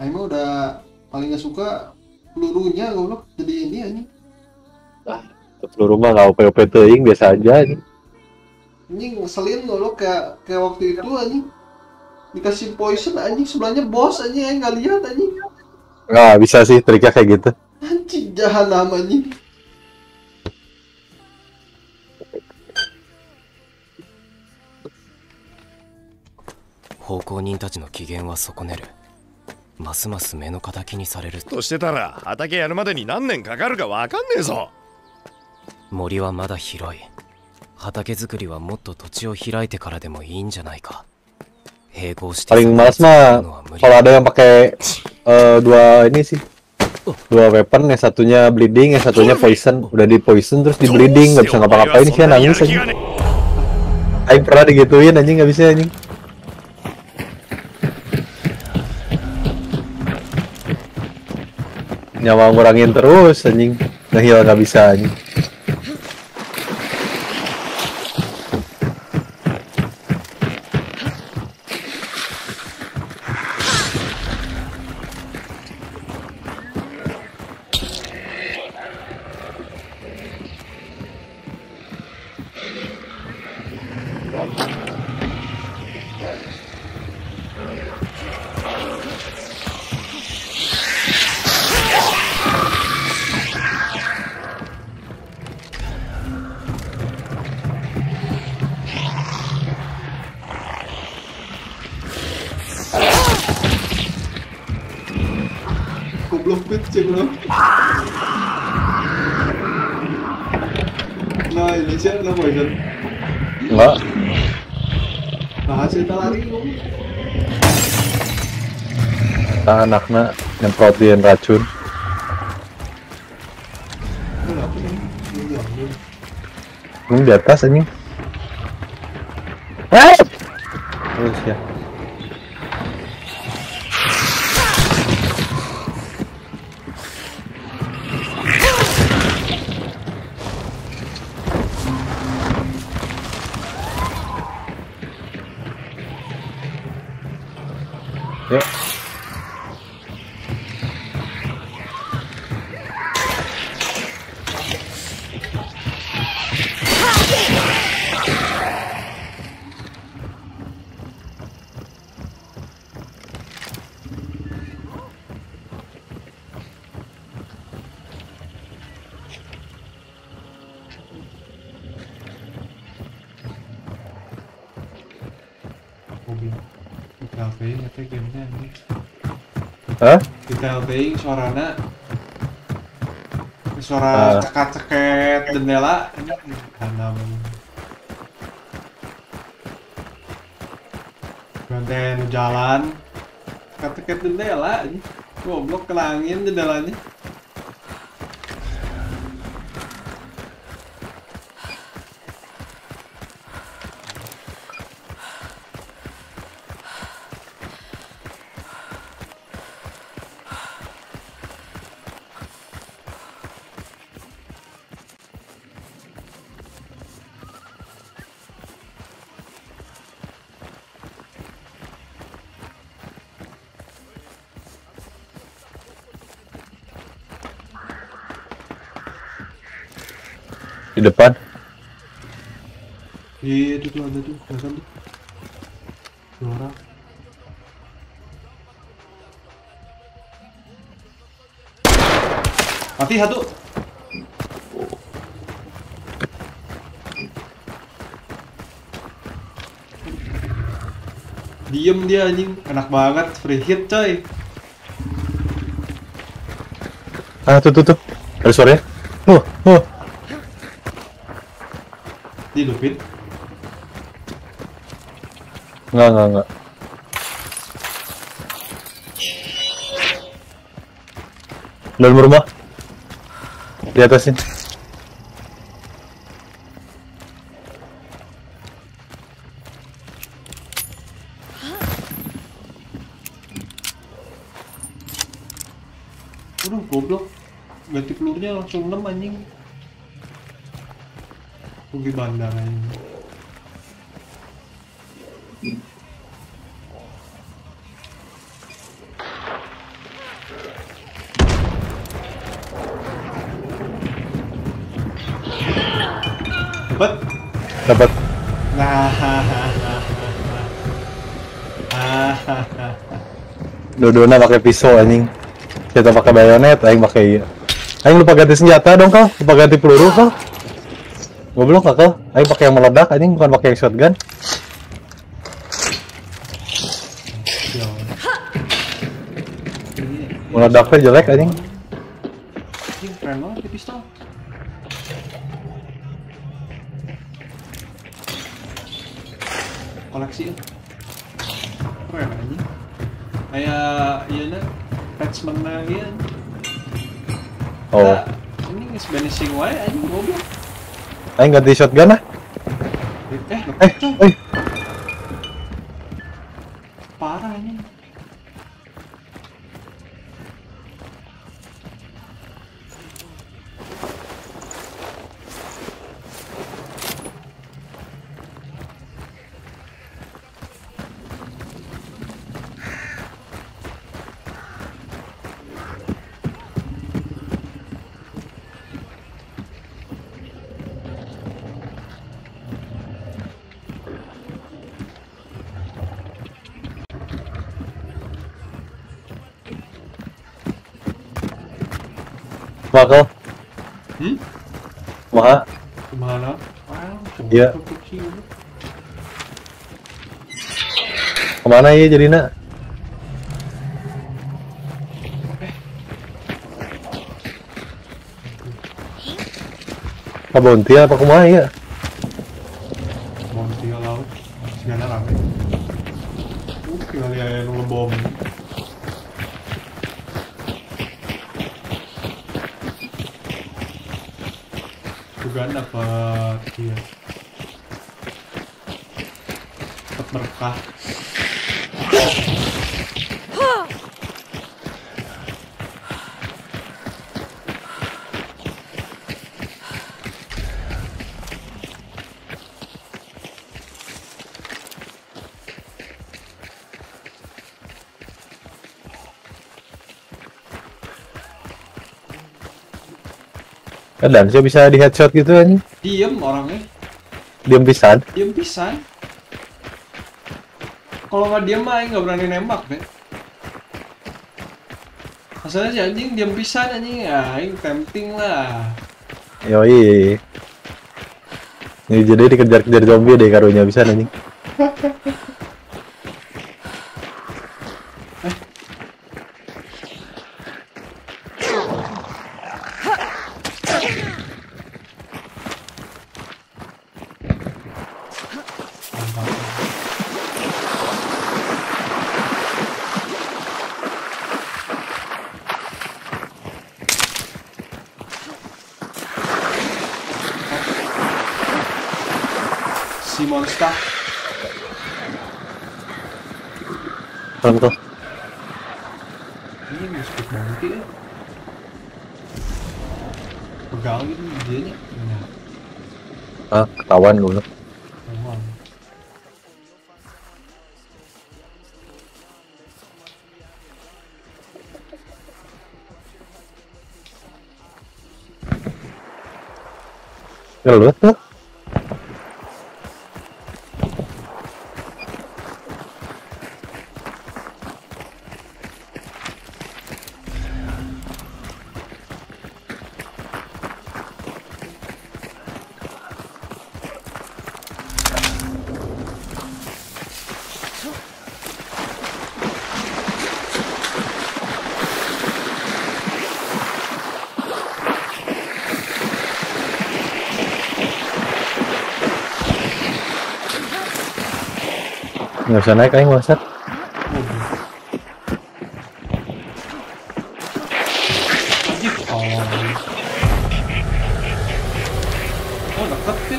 Aing mah udah paling gak suka pelurunya goblok jadi ini anjing. Ah, peluru mah gak OP-OP teuing, biasa aja anjing. Anjing ngeselin goblok kayak waktu itu anjing. Dikasih poison anjing, sebelahnya boss anjing, aing gak lihat anjing. Nah, bisa sih triknya kayak gitu. Anjing jahat amat anjing.奉公人たちの機嫌は損ねる。ますます目の敵にされるとしてたら、畑やるまでに何年かかるかわかんねえぞ。森はまだ広い。畑作りはもっと土地を開いてからでもいいんじゃないか。併合してるのは無理。Kalau ada yang pakai dua ini sih, dua weapon, yang satunya bleeding, yang satunya poison. Udah di poison terus di bleeding, nggak bisa ngapa-ngapain sih, nangis aja. Aing pernah digituin anjing, nggak bisa anjing. Nyawa ngurangin terus anjing, ngehil gak bisa anjing. Anaknya nyemprotin racun. Ini di atas anjing. Terus ya. HP-in ngetek gamenya anjing. Hah? Di HP-in suaranya suara ceket-ceket jendela ini hanam. Ganten jalan ceket-ceket jendela anjing. Goblok kelangin jendelanya. Di depan. Iya, itu tuh ada tuh, kelihatan tuh. Dua orang. Mati satu. Diem dia anjing, enak banget free hit coy. Ah, tuh. Ada suaranya. Oh. Dihidupin? Enggak. Dalam rumah. Di atas sini. Aduh, goblok. Ganti pelurnya langsung 6 anjing. Pergi bandar aja. Dapat. Nah. Dodona pakai pisau anjing. Kita pakai bayonet, aing pakai iya. Aing lupa ganti senjata dong kau, lupa ganti peluru kau. Goblok kakak, ayo pakai yang meledak anjing bukan pakai yang shotgun. Meledaknya jelek anjing. Anjing keren banget di pistol. Koleksi keren anjing. Kayak ianya patchman lagi anjing. Oh. Ini nge-banishing wae anjing goblok. Ayo ganti shotgun lah. Eh. Parah ini. Maka? Maka? Kemana? Iya. Kemana ya jadi nak? Apa bontia apa kemana ya? Bontia laut. Segala rame. Kali ada yang ngebom. Dapat dia dapat berkah. Dan saya bisa di headshot gitu anjing. Diem orangnya. Diem pisan. Kalau nggak diem mah nggak berani nembak deh. Asalnya si anjing diem pisan anjing ya, tempting lah. Yoi. Ini jadi dikejar-kejar zombie deh karunya pisan anjing. sea monster. Pronto. Minha escutante. Pegang gitu idenya. Ah, ketahuan dulu. Ngelut tuh. Nggak usah naik, kayaknya nggak usah. Oh, deket sih.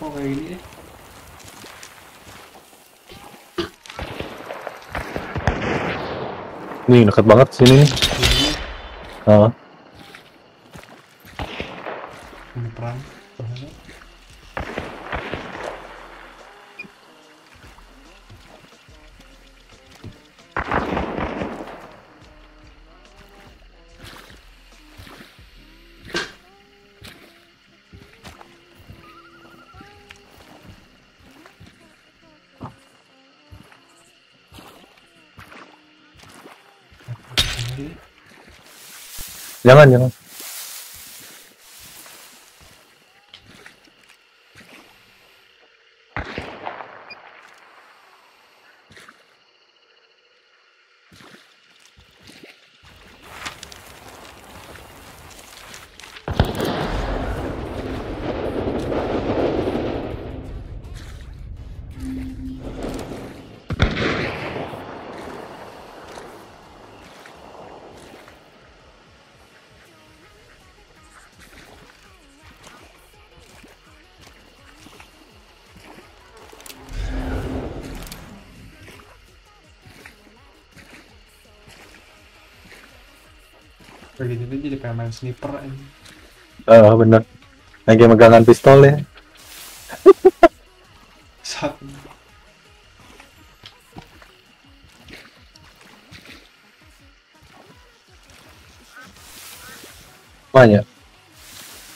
Kok kayak gini deh. Nih dekat banget sini. Heeh. Ini perang. Jangan, jangan. Kayak gini jadi kayak main sniper ini. Oh bener. Lagi megangan pistol ya. Satu. Banyak.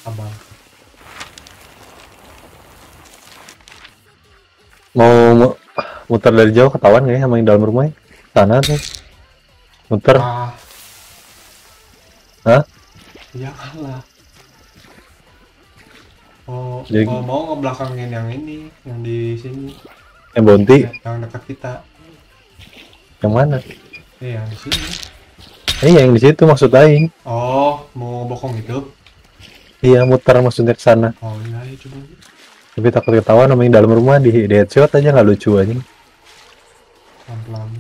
Abang. Mau muter dari jauh ketahuan kayaknya sama yang dalam rumahnya. Sana tuh. Muter. Ah. Hah? Janganlah. Oh, jadi, mau ngebelakangin yang ini, yang di sini. Yang Bonti? Yang dekat kita. Yang mana? Yang di sini. Iya, yang di situ maksud aing. Oh, mau bokong gitu? Iya, muter maksudnya ke sana. Oh iya, ya, coba. Tapi takut ketahuan sama yang dalam rumah di headshot aja nggak lucu aja. Pelan-pelan.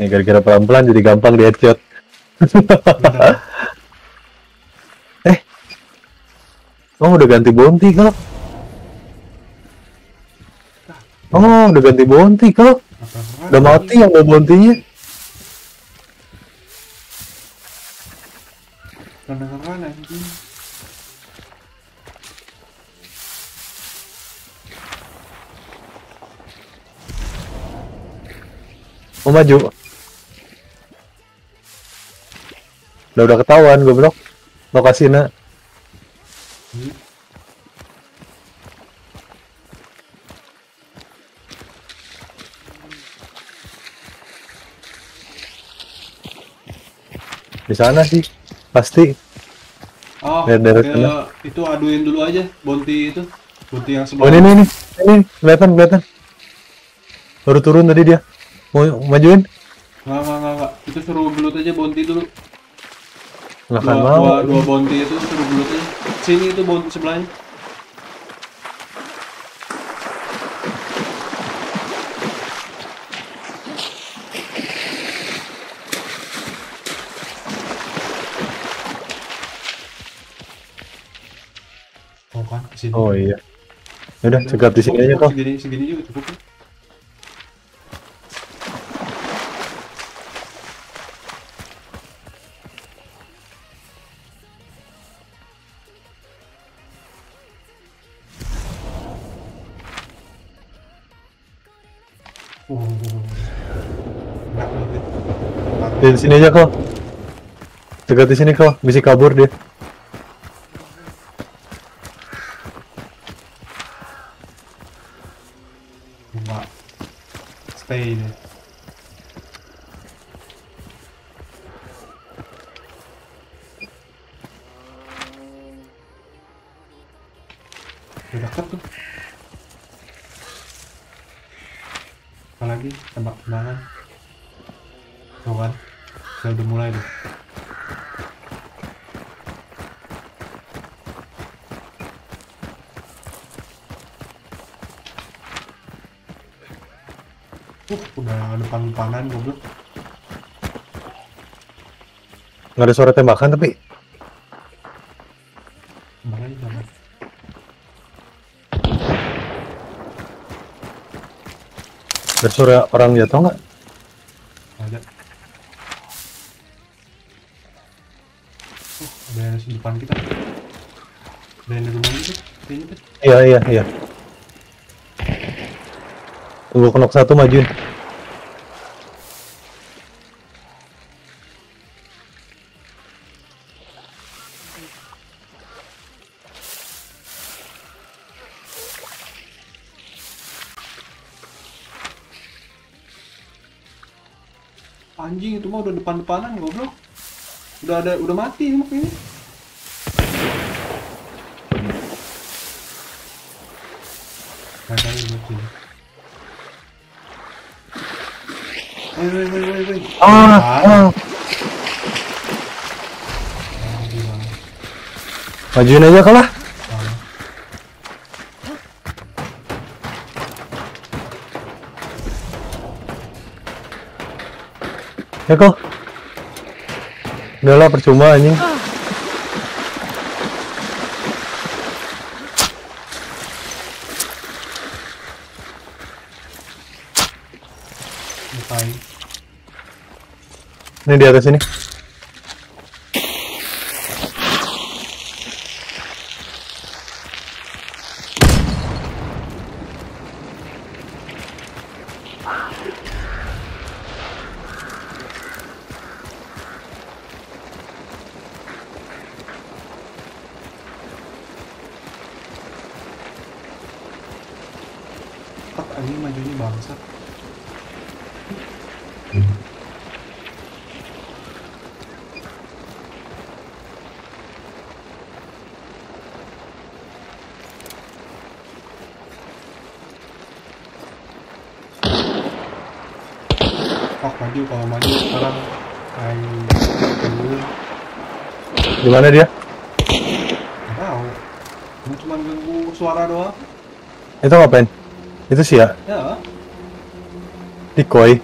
Ya gara-gara pelan-pelan jadi gampang di headshot. Udah ganti bounty kok. Udah ganti bounty kok. Udah mati yang bawa bounty-nya. Mau maju. Udah ketahuan goblok lokasinya. Di sana sih pasti. Oh, itu aduin dulu aja bounty itu. Bounty yang sebelah. Oh, ini kelihatan. Baru turun tadi dia. Mau majuin? Enggak. Itu suruh gelut aja bounty dulu. Lah kan mau. Dua bounty itu suruh gelut aja. Sini itu bounty sebelahnya. Sini. Oh iya, udah segap di sini aja kok. Segini juga cukup. Di sini aja kok. Segap di sini kok, bisa kabur dia. Apalagi tembak-tembakan kawan, saya udah mulai deh. Udah depan-depanan goblok. Nggak ada suara tembakan tapi. Ada suara orang jatuh nggak? Ada. Ada yang di depan kita. Ada yang di rumah itu. Iya. Tunggu kenok satu majuin. Anjing itu mah udah depan-depanan goblok. Udah mati emang ini. Kagak mati. Woi. Ah. Majuin aja kalah. Ya kok, udahlah percuma anjing. Ini di atas ini. Ini majunya bangsat. Pak maju, kalau maju sekarang di mana dia? Nggak tahu. Cuma ganggu suara doang. Itu ngapain? Itu sih ya? Ya. Dikoi.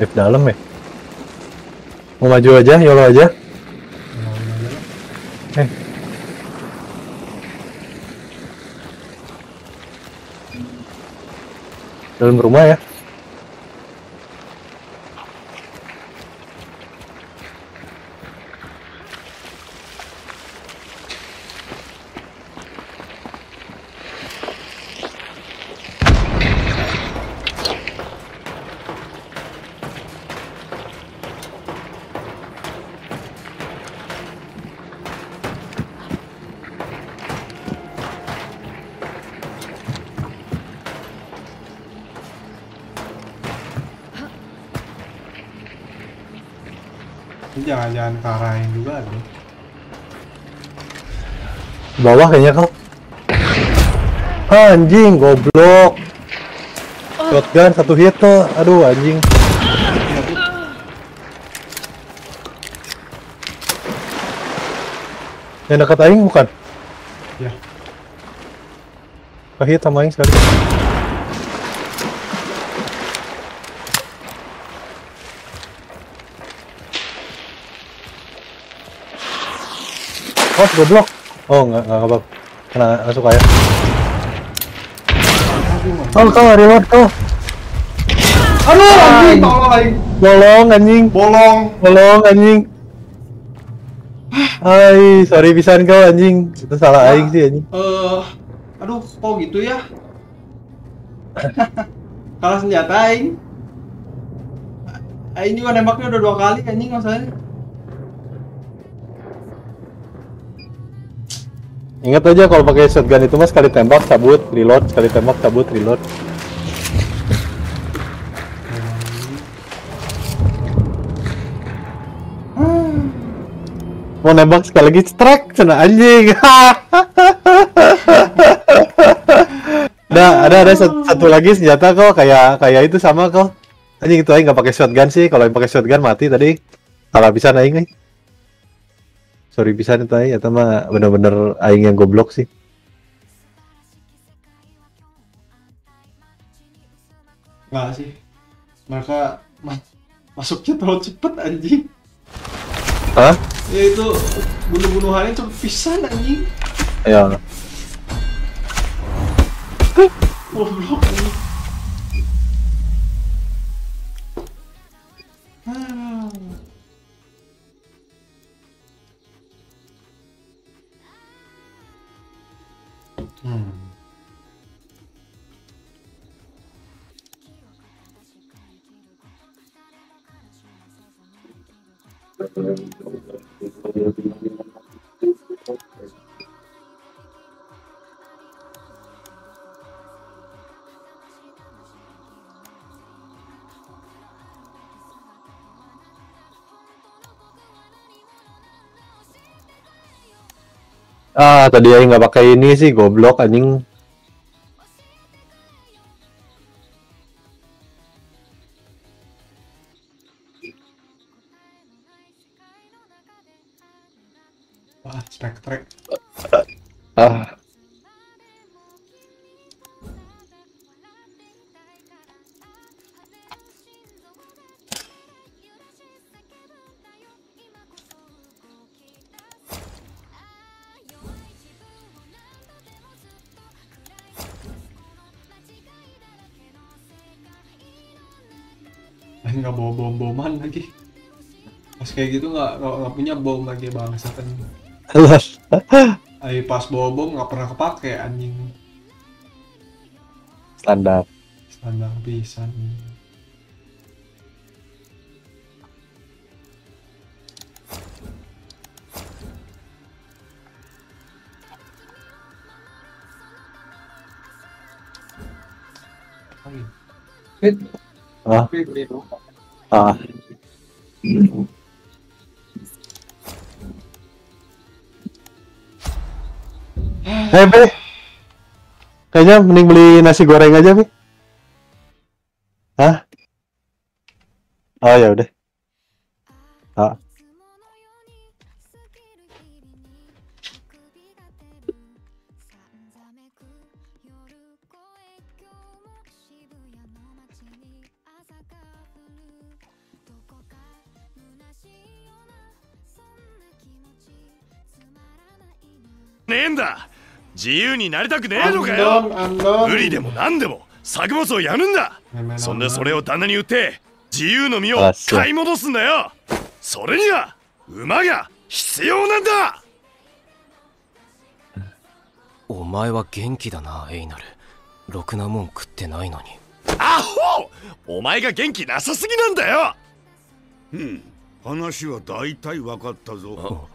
Lift dalam ya? Mau maju aja, yolo aja. Nah. Dalam rumah ya? Ini jangan-jangan ke arahin juga nih. Bawah kayaknya kok. Anjing, goblok. Shotgun satu hit tuh. Aduh, anjing. Yang dekat aing bukan? Ya. Ke hit sama aing sekali. Oh, goblok. Oh, enggak apa-apa. Kena masuk aja. Oh, kau reward kau. Aduh, anjing, tolong aing. Bolong anjing. Bolong anjing. Hai, sorry pisan kau anjing. Itu salah nah, aing sih anjing. Aduh, kok gitu ya? Kalah senjata aing. Aing juga nembaknya udah 2 kali anjing masalahnya. Ingat aja kalau pakai shotgun itu mas sekali tembak cabut reload, sekali tembak cabut reload. Mau nembak sekali lagi strike cena anjing. Nah, ada satu lagi senjata kok kayak itu sama kok. Anjing itu aja nggak pakai shotgun sih. Kalau yang pakai shotgun mati tadi salah bisa naik nih. Sorry bisa nih tay, atau mah bener-bener aing yang goblok sih. Nggak sih, mereka masuknya terlalu cepet anjing. Hah? Ya itu bunuh-bunuhannya cepet pisan anjing. Ya. Goblok anjing. Ah, tadi aing nggak pakai ini sih, goblok anjing. Wah, spek-trek. Ah. Nggak bawa bom-boman lagi pas kayak gitu nggak punya bom lagi bangsa kan. Ayo pas bawa bom nggak pernah kepake anjing. Standar pisan. Ah. Hei, Be. Kayaknya mending beli nasi goreng aja, Be. Hah? Oh, ya udah. Ah.話は大体分かったぞ。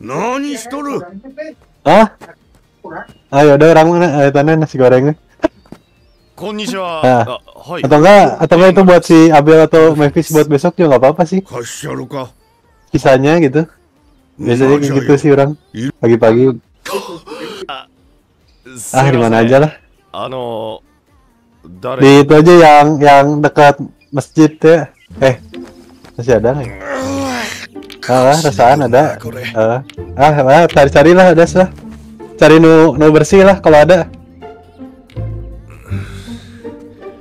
何しとる？あ？あ、やだ、ラムが、あ、たね、nasi gorengnya。こんにちは。はい。atau enggak, atau itu buat si Abel atau Mavis buat besok juga nggak apa-apa sih. Kisahnya gitu. Biasanya gitu sih orang. Pagi-pagi. Ah, di mana aja lah. Di itu aja yang dekat masjid ya. Masih ada nggak? Rasaan ada. Cari-carilah, das lah. Cari nu bersih lah kalau ada.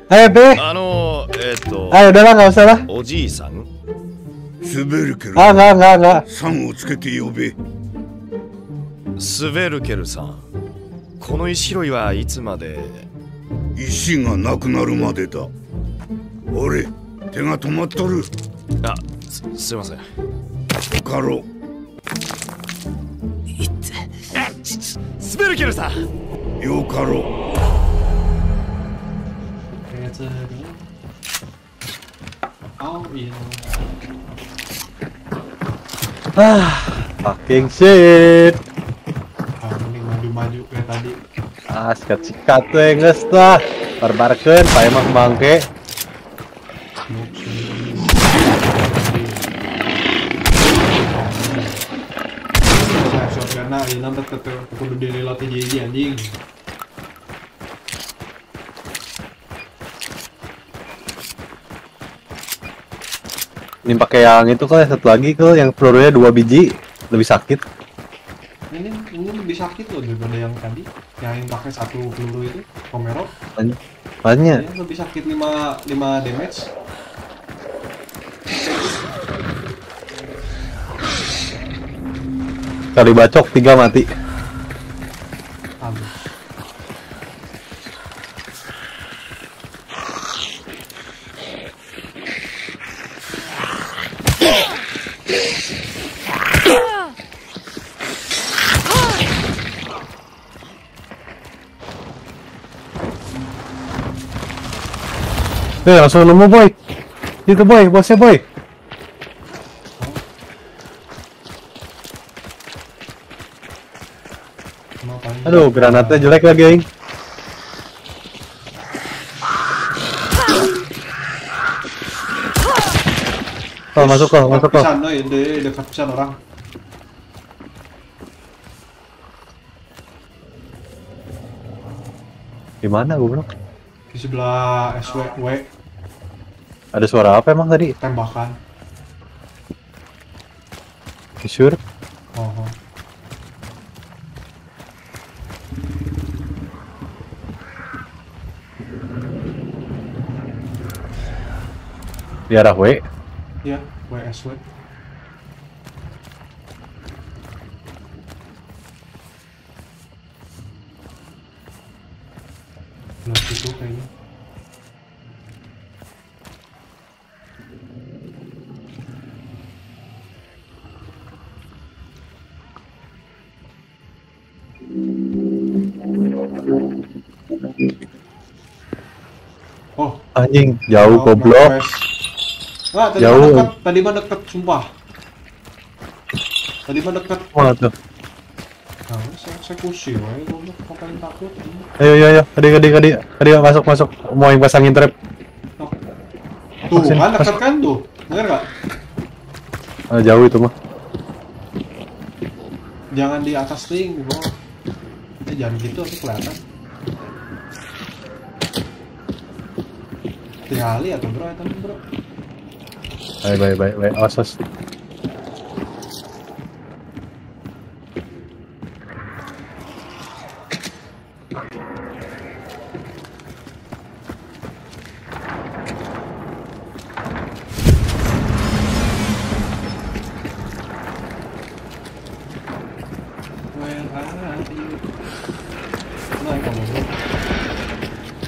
Ayo be. Ayo udah lah, nggak usah lah. Nggak. Suberukeru-san. Kono ishiroi wa itsu made? Ishi ga nakunaru made da. Ore, te ga tomattoru. Ah, sumimasen. Kokaro. Suberukeru-san. Yokaro. Fucking shit. Maju-maju kayak tadi. Sikat-sikat teh geus tah. Barbarkeun pae mah bangke. Shotgunna ieu nanti kudu direload hiji-hiji anjing. Ini pakai yang itu kali, satu lagi ke yang pelurunya 2 biji lebih sakit. Ini lebih sakit loh daripada yang tadi, yang pakai 1 peluru itu Romero. Banyak. Ini lebih sakit 5 damage. Kali bacok 3 mati. Aduh. Langsung nemu boy. Itu boy, bosnya boy. Aduh, granatnya jelek lagi, aing. Oh, masuk kok. Dekat pisan orang. Di mana gua, bro? Di sebelah SWW. Ada suara apa emang tadi? Tembakan. Sure? Oh. Di arah W? Iya, WSW. Belah situ kayaknya. Anjing, jauh goblok. Jauh. Tadi mah deket, sumpah. Tadi mah deket. Wah, tuh. Nah, saya kusi, woy. Kok paling takut. Ayo. Tadi masuk. Mau yang pasangin trap. Tuh, mana deket kan tuh. Dengar nggak? Jauh itu mah. Jangan di atas ring, bro. Jangan gitu, aku kelihatan. Kali atau bro, Baik. Awas.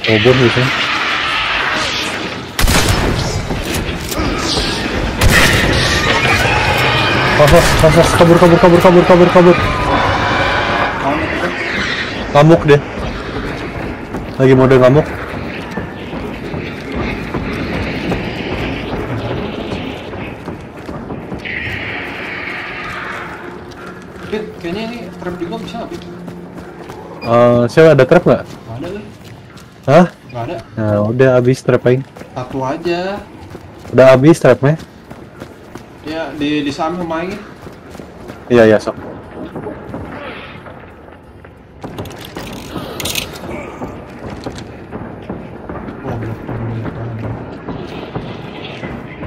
Obor gitu. kabur. Ngamuk deh. Lagi mode ngamuk. Bit, kayaknya ini trap di gua bisa nggak, Bit? Siapa ada trap nggak? Nggak ada lah. Hah? Nggak ada. Nah, udah habis trap aing. Satu aja. Udah habis trapnya? Ya, di sama main. Iya, iya, sok.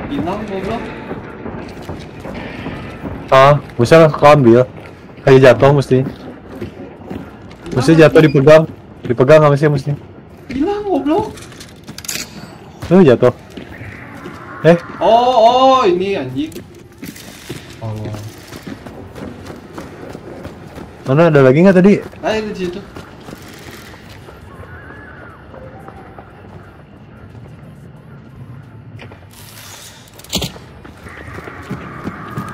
Hilang goblok. Ah, bisa keambil. Kayak jatuh mesti. Mesti jatuh dipegang. Dipegang enggak sih mesti? Hilang goblok. Jatuh. Oh, ini anjing. Allah. Mana ada lagi enggak tadi? Ah, itu di situ.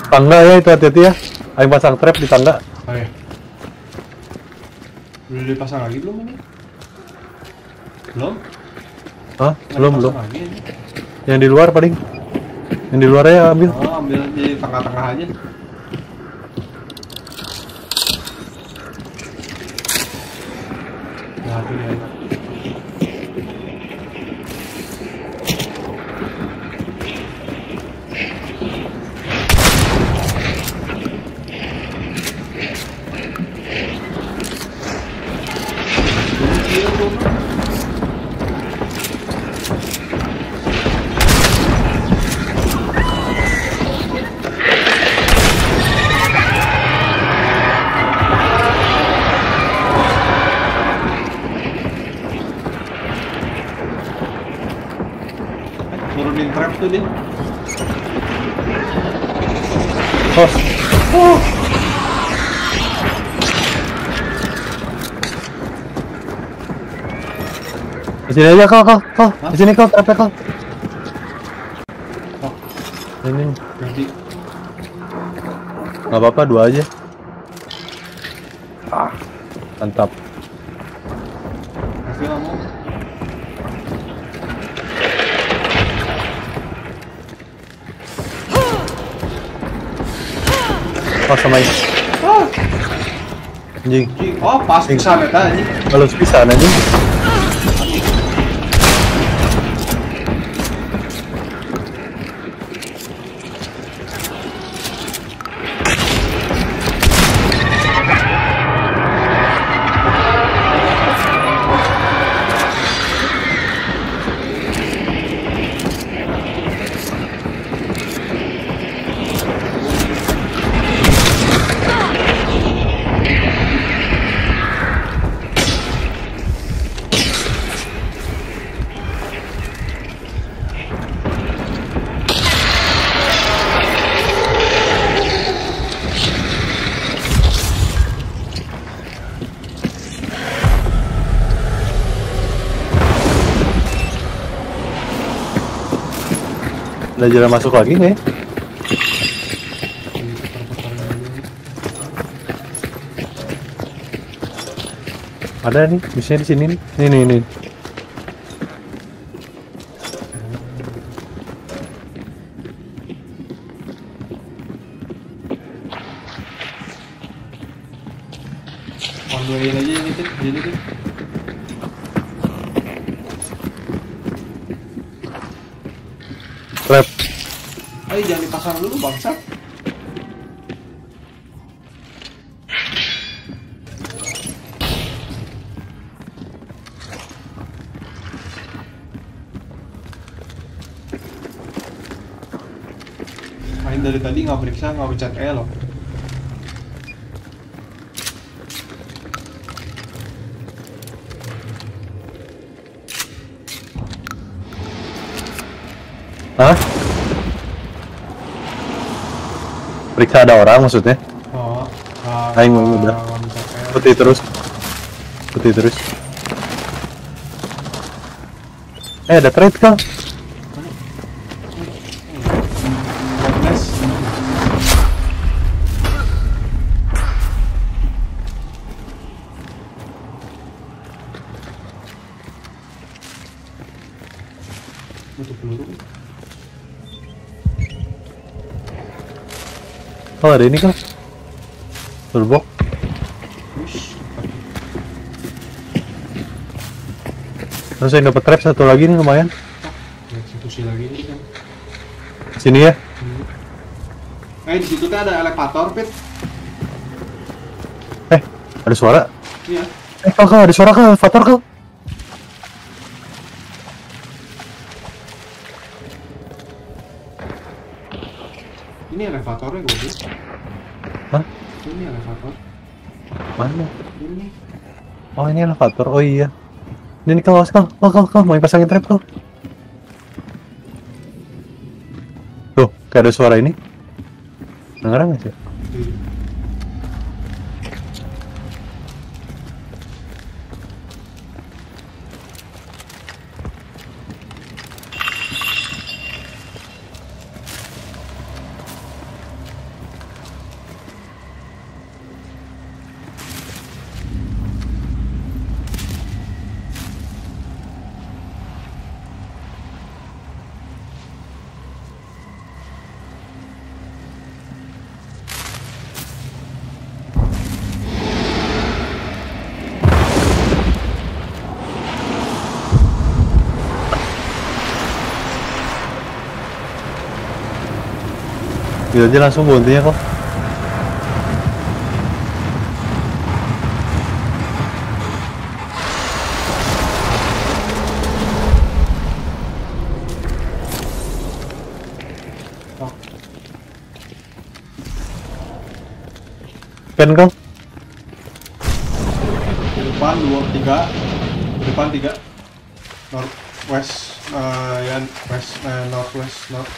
Tangga ya, itu hati-hati ya. Ayo pasang trap di tangga. Oke. Udah dipasang lagi belum ini? Belum? Hah? Belum. Yang di luar paling. Yang di luar ya ambil. Oh, ambil di tengah-tengah aja. Nah, itu dia. Di sini aja kok. Di sini kok trapnya kok. Ini. Enggak apa-apa, dua aja. Ah, mantap. Pas sama ini. Anjing. Oh, pas pisan eta anjing. Halus pisan anjing. Ada jalan masuk lagi nih. Ada nih, misalnya di sini nih. Ini. Panduin aja ini tuh, jadi tuh. Trap. Ayo jangan dipasang dulu bangsat. Main dari tadi nggak periksa, nggak pencet L. Hah? Periksa ada orang maksudnya? Oh, aing udah. Putih terus. Ada trade kah? Oh, ada ini kah? Dur bak. Terus yang dapat trap satu lagi nih, lumayan. Eksekusi lagi nih kan. Sini ya. Di situ kan ada elevator, Pit. Ada suara? Iya. Kakak, ada suara kah? Elevator kah? Ini elevatornya gue beli. Hah? Ini elevator. Mana? Ini. Oh, ini elevator. Oh iya. Ini kau, kau mau pasangin trap kau. Tuh, kayak ada suara ini. Dengar nggak sih? Gila aja langsung bontinya kok. Oh. Pen kok? Depan 2, 3. Depan 3. North west, yang west, north west, north.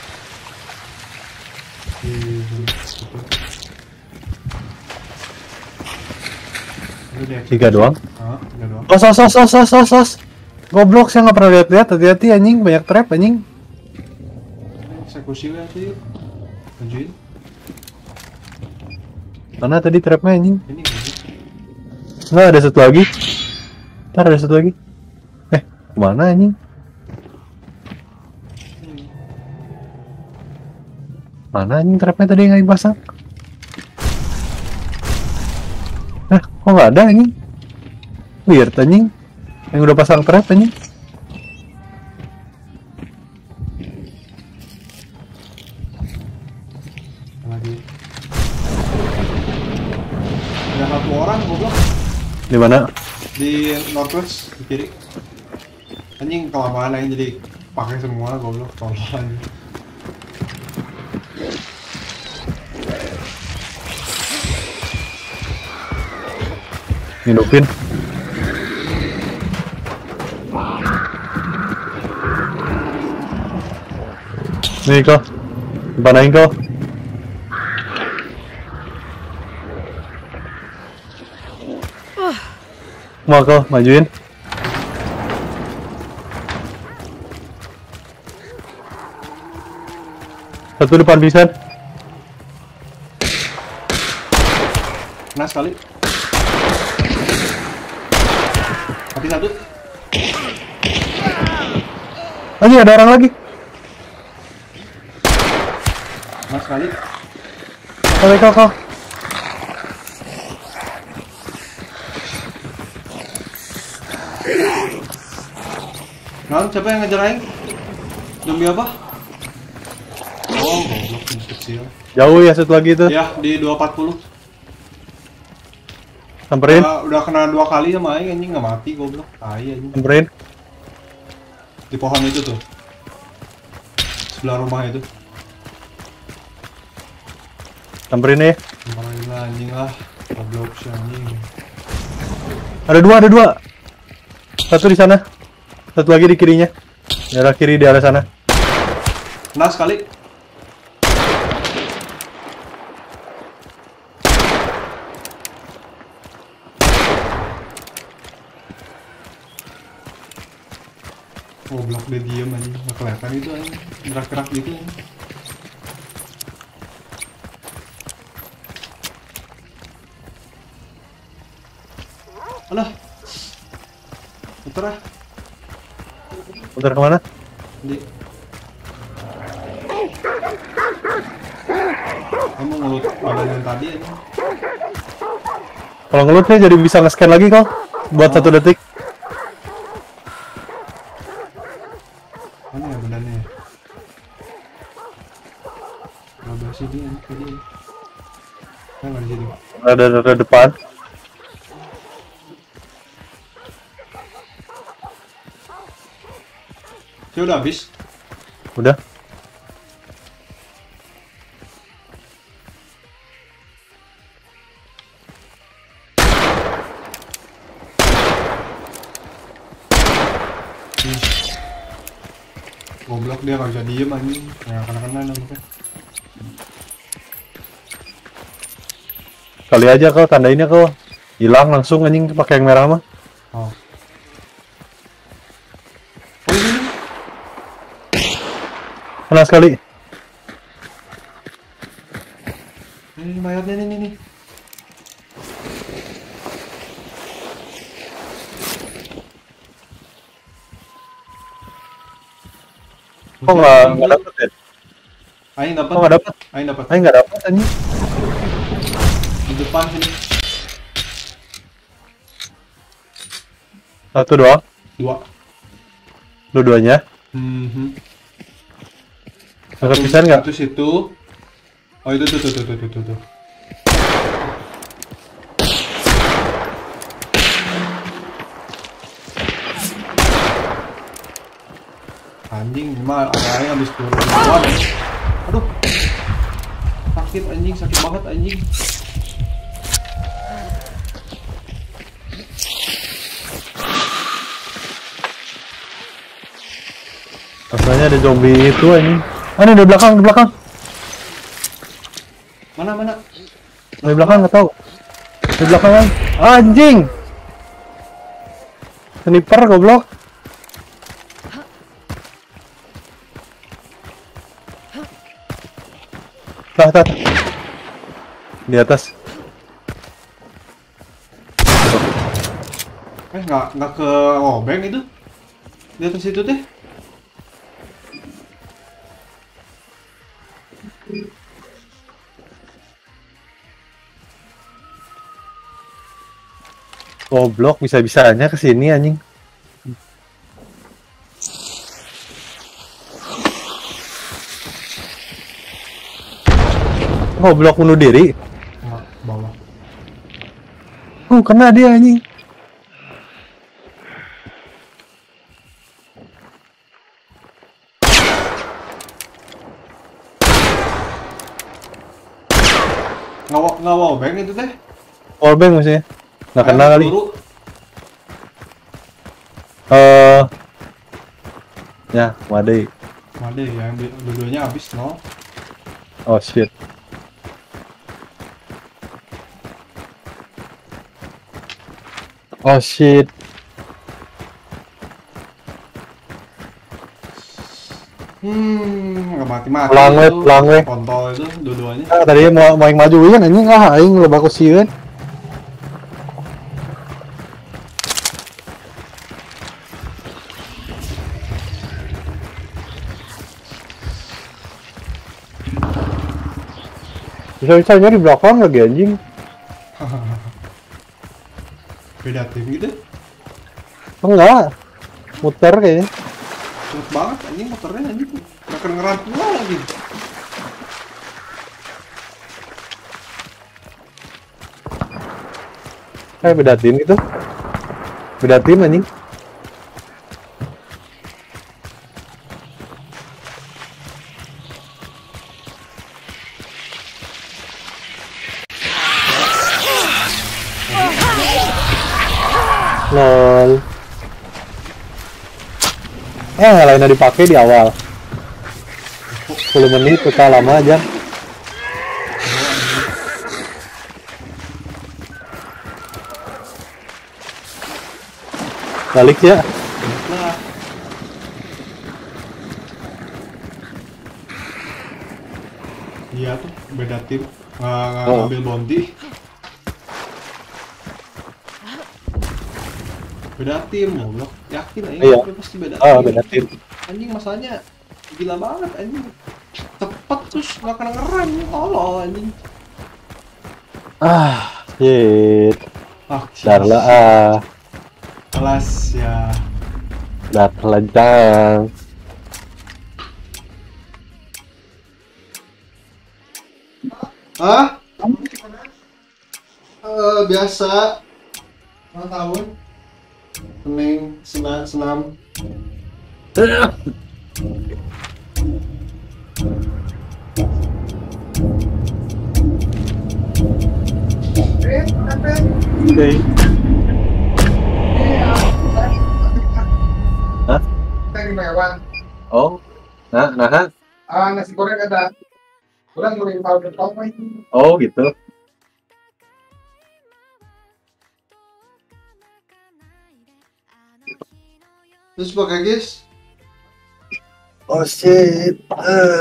Tiga doang. Os. Goblok, saya nggak pernah lihat-lihat. Hati-hati anjing, banyak trap anjing. Eksekusi lihat yuk. Lanjutin. Mana tadi trapnya anjing? Nggak ada satu lagi. Ntar ada satu lagi. Kemana anjing? Mana anjing trapnya tadi yang gak dipasang? Nah, kok gak ada anjing? Weird anjing. Yang udah pasang trap anjing. Lagi. Ada satu orang goblok. Di mana? Di northwest, di kiri. Anjing kelamaan anjing jadi pakai semua goblok tolong. Hidupin. Nih kau, dipanahin kau. Mau kau, majuin. Satu depan pisan. Kena sekali. Mati satu. Anjir, ada orang lagi. Kena sekali. Oke, kau. Nah, siapa yang ngejar aing? Demi apa? Oh, goblok, kecil. Jauh ya satu lagi itu? Ya, di 240. Samperin. Udah kena 2 kali sama aing anjing enggak mati goblok. Tai anjing. Samperin. Di pohon itu tuh. Sebelah rumah itu. Samperin nih. Samperin lah anjing lah. Goblok sih anjing. Ada dua. Satu di sana. Satu lagi di kirinya. Daerah kiri di arah sana. Nah, sekali. Goblok, dia diem aja, nggak kelihatan gitu aja, gerak-gerak gitu aja. Alah, putar ah. Putar kemana? Di. Kamu ngelut badan yang tadi aja. Kalau ngeloot nih jadi bisa nge-scan lagi kok buat 1 detik. Mana ya benarnya? Nggak sih dia, ini. Mana jadi? Ada depan. Dia udah habis. Udah. Goblok dia nggak bisa diem anjing. Nah, kena mungkin. Kali aja kau tandainnya kau hilang langsung anjing pakai yang merah mah. Oh. Kena sekali. Ini mayatnya nih. Kok nggak dapet ya? Aing dapet. Kok nggak dapet? Aing nggak dapet anjing. Di depan sini. Satu doang? Dua. Dua-duanya? Satu pisan nggak? Satu situ. Oh itu tuh. Anjing, emang air habis turun. Aduh, sakit anjing, sakit banget anjing. Rasanya ada zombie itu anjing. Ah, ini di belakang. Mana? Di belakang nggak tahu. Di belakang kan? Anjing. Sniper goblok. Tah. Di atas. Nggak ke obeng itu. Di atas itu deh. Goblok, bisa-bisanya kesini anjing. Goblok bunuh diri. Bawah. Kena dia anjing. Nggak wallbang itu teh? Wallbang maksudnya? Nggak kena kali. Ya, Made ya, yang dua-duanya habis, no? Oh shit. Nggak mati-mati. Langwe. Kontol itu dua-duanya. Ah, tadi mau yang majuin anjing ah, aing loba kusieun. Bisa-bisanya di belakang lagi anjing. Beda tim gitu? Enggak, muter kayaknya. Cepet banget anjing motornya anjing. Gak kedengeran pula lagi. Kayak beda tim gitu. Beda tim anjing. Lol. Lainnya dipakai di awal. 10 menit total lama aja. Balik ya. Iya tuh beda tim. Ngambil bounty. Beda tim, goblok. Yakin aja, iya. Pasti beda tim. Beda tim. Anjing masalahnya gila banget anjing. Cepet terus gak kena ngeran, tolol anjing. Ah, shit. Darlah. Alas ya. Darlah jang. Hah? Biasa. Mau tahun? Senin, senam. Okay. Hah? Oh, nah. Nasi goreng ada. Kurang goreng powder tomat. Oh, gitu. Terus pakai guys. Oh shit. Oh,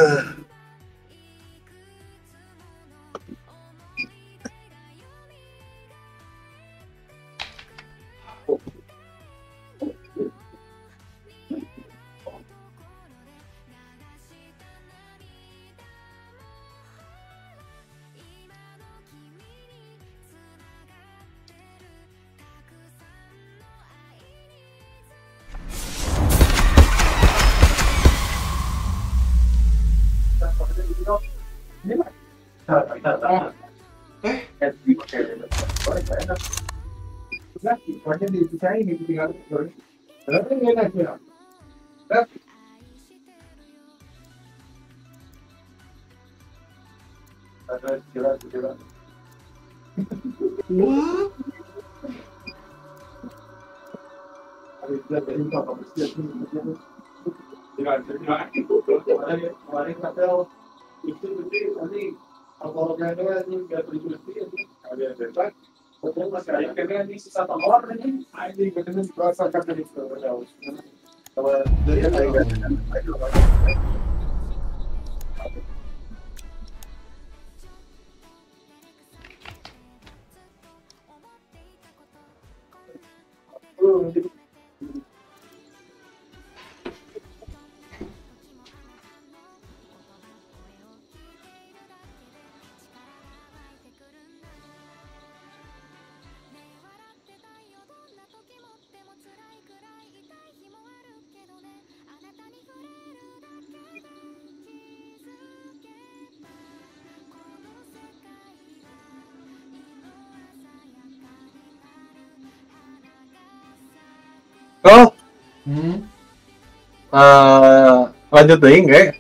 lanjut deh, enggak?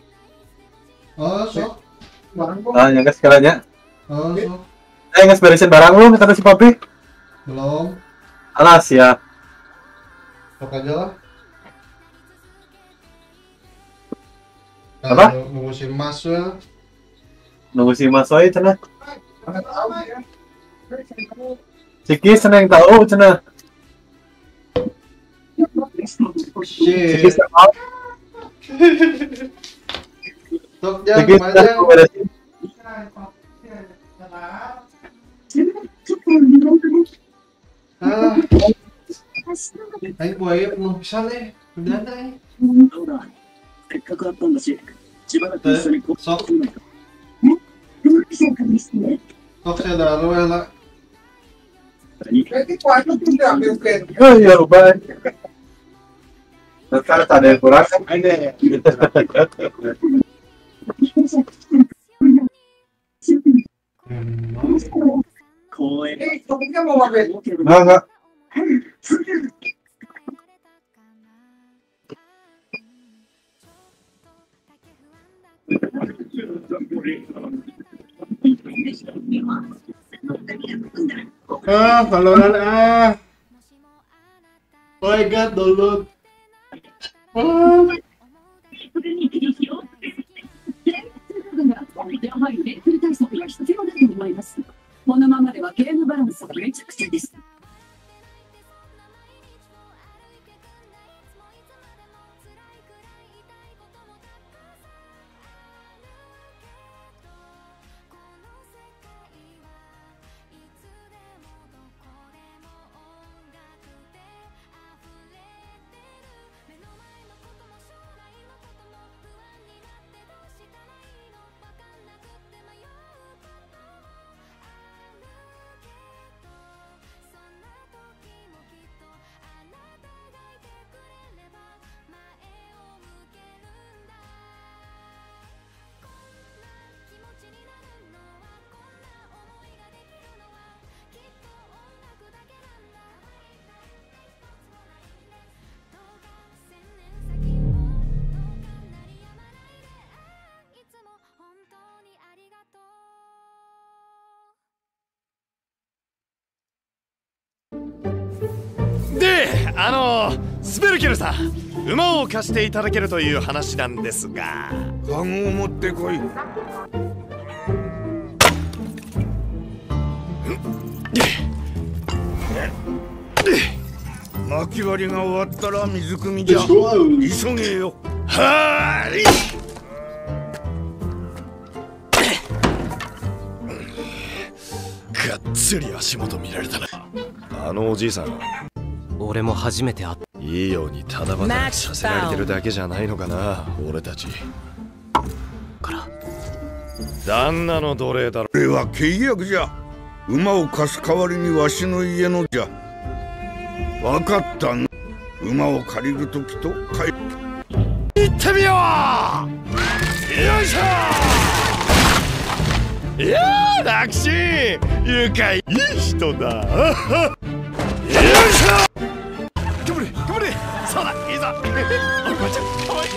Oh, sok, barang kok. Nyangka sekalanya. Oh, sok. Nges beresin barang lu, kata si Papi. Belum. Alas ya. Sok aja lah. Apa? Nunggu si Mas ya. Nunggu si Mas aja, cina. Ciki seneng tahu, cina. Shit. Stop jam, panjang. Ayo buaya penuh pisah deh. Sok. Sok saya darah lu ya lah. Oh ya ubah. Kalau tak ada yang kurang kan ada. Topiknya mau pakai? Enggak. Valorant Oh my god, download. スペルキルさん、馬を貸していただけるという話なんですが。カゴを持ってこい。薪割りが終わったら水汲みじゃ。急げよ。はーい。がっつり足元見られたな。あのおじいさん、俺も初めて会った。いいようにただ働きさせられてるだけじゃないのかな、俺たちから。旦那の奴隷だろ。これは契約じゃ。馬を貸す代わりにわしの家のじゃ。分かったな。馬を借りるときと帰る。行ってみよう。よいしょ。いやー、ラクシー愉快、いい人だ。よいしょ。頑張れ頑張れ。そうだ、いいぞ。おい、こっちかわいい。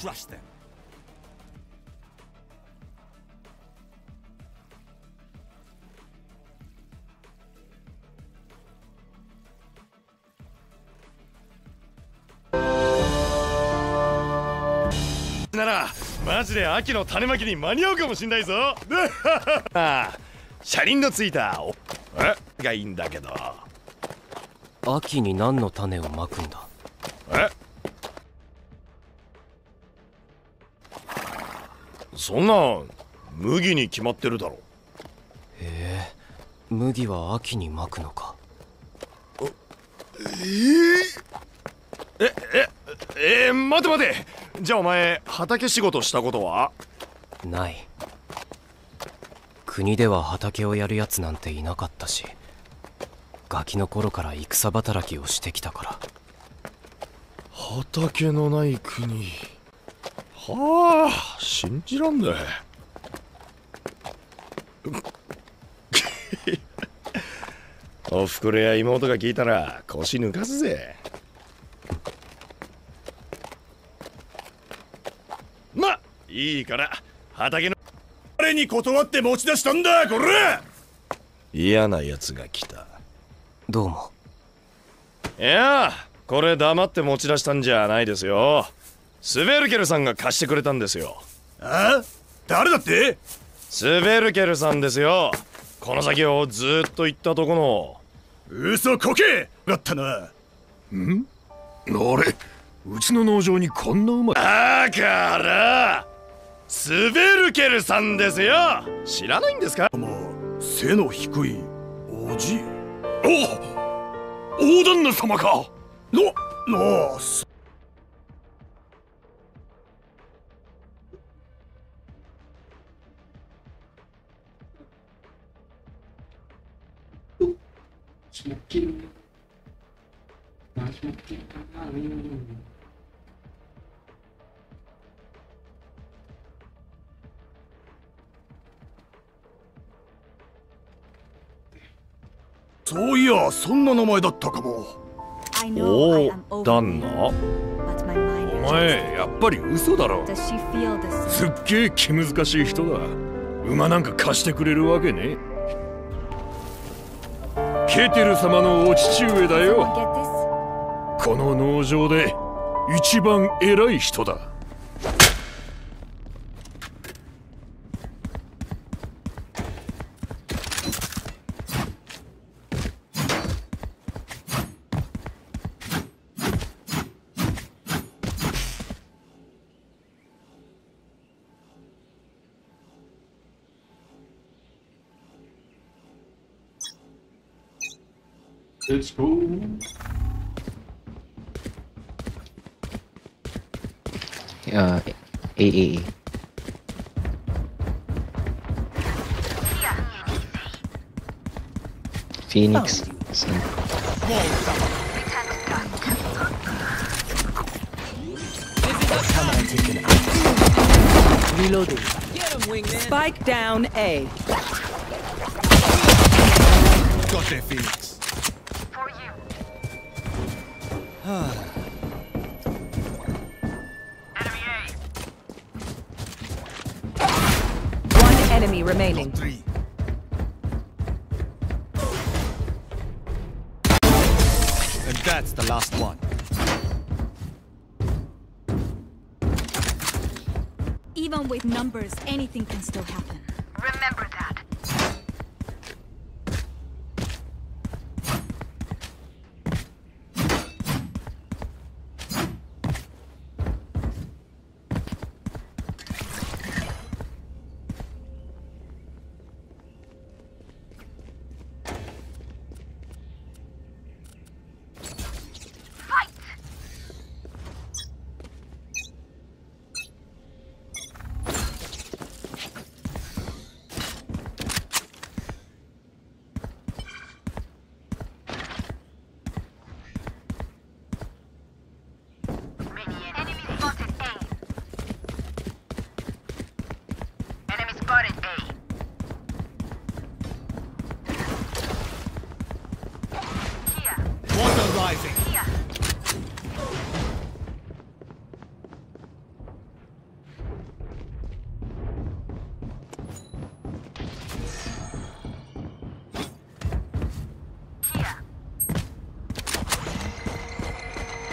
Crush them. Nara, マジで秋の種まきに間に合うかもしんないぞ。あ、車輪のついたおえがいいんだけど。秋に何の種をまくんだ。え？そんな麦に決まってるだろ。へえ、麦は秋にまくのか。待て待て。じゃあお前、畑仕事したことはない。国では畑をやるやつなんていなかったし、ガキの頃から戦働きをしてきたから。畑のない国はあ、信じらんねえ。おふくろや妹が聞いたら腰抜かすぜ。ま、いいから畑の誰に断って持ち出したんだこれ。嫌なやつが来た。どうも。いや、これ黙って持ち出したんじゃないですよ。スベルケルさんが貸してくれたんですよ。ああ、誰だって。スベルケルさんですよ。この先をずっと行ったとこの。嘘こけだったな。んあれ、うちの農場にこんな馬。だからスベルケルさんですよ。知らないんですか。まあ、背の低いおじい。お大旦那様か。なあ、そスモッキング。スモッキングかな。そういや、そんな名前だったかも。おお、旦那。お前、やっぱり嘘だろ。すっげえ気難しい人だ。馬なんか貸してくれるわけね。ケテル様のお父上だよ。この農場で一番偉い人だ。Let's go. AA. Phoenix. Reloading. Spike down A. Got it, Phoenix. For you. Enemy remaining. And that's the last one. Even with numbers, anything can still happen. Remember that.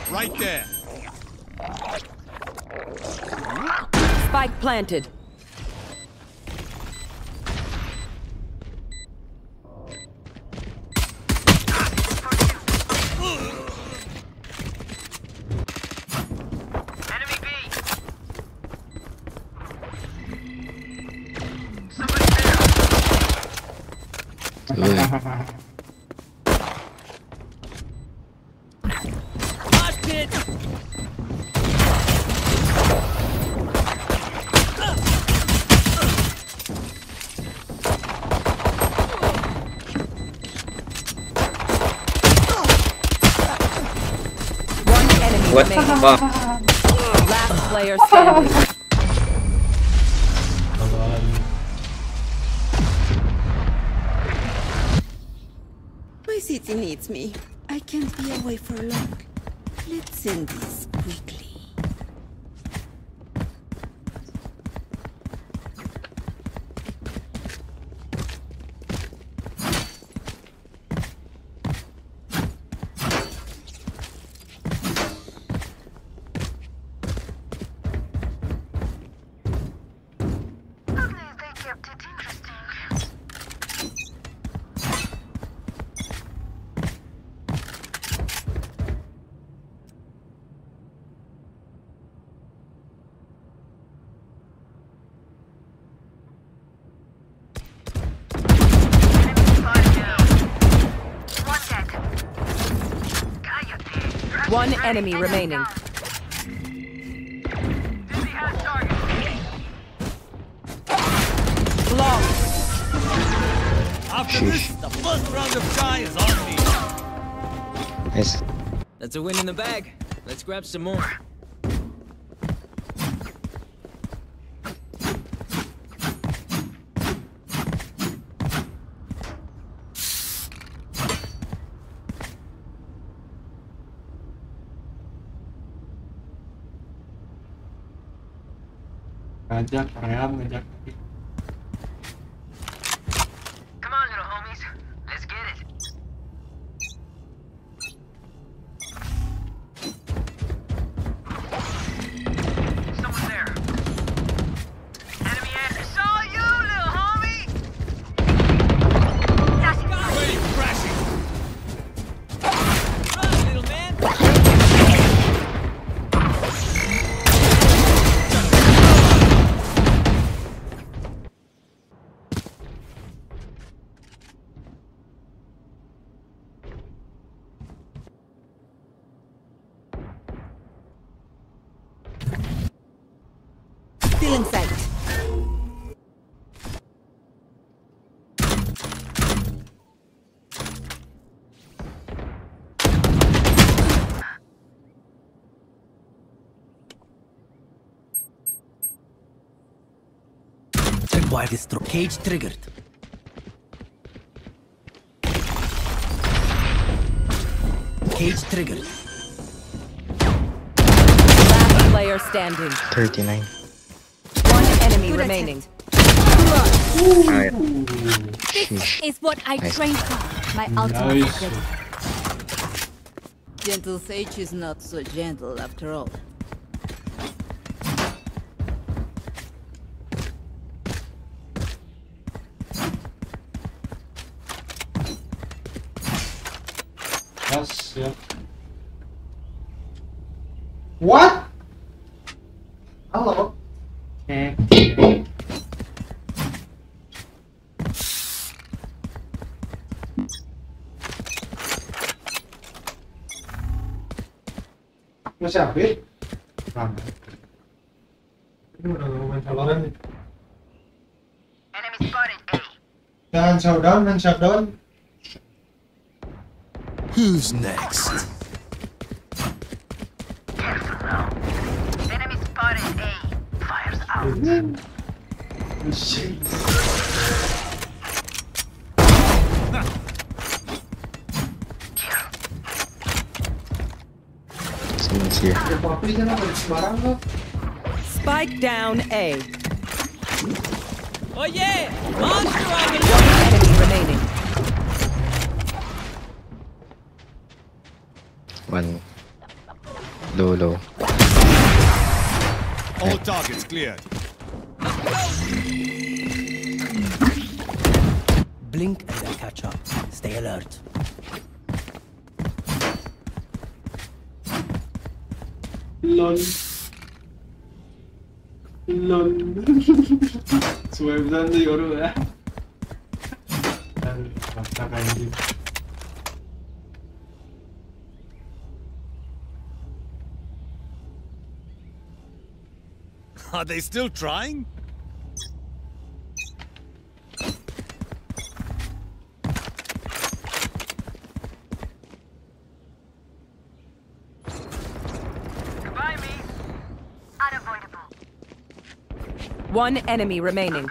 Right there. Spike planted. What the fuck? Last player standing. Come on. My city needs me. I can't be away for long. Let's end this quickly. One enemy remaining. Blocked. After this, the first round of tie is on me. Nice. That's a win in the bag. Let's grab some more. Ngajak, real ngajak. Come on, little homies, let's get it. Someone there. Enemy air. Saw you, little homie. Dashing. Wait, crashing. Run, little man. Feeling sight. Require this cage triggered. Cage triggered. Last player standing. 39. One enemy good remaining. This is what I trained for. My ultimate objective. Gentle Sage is not so gentle after all. Yeah. What? Hello. Masih habis? Ramai. Ini udah main Valorant nih. Dan shutdown, dan shutdown. Who's next? Enemy spotted A. Fires out. Someone's here. Spike down A. Oh yeah! One enemy remaining. One low. All targets cleared. Blink and then catch up. Stay alert. Lol. Swipe'dan da yorum ya. Are they still trying? Goodbye, me. Unavoidable. One enemy remaining.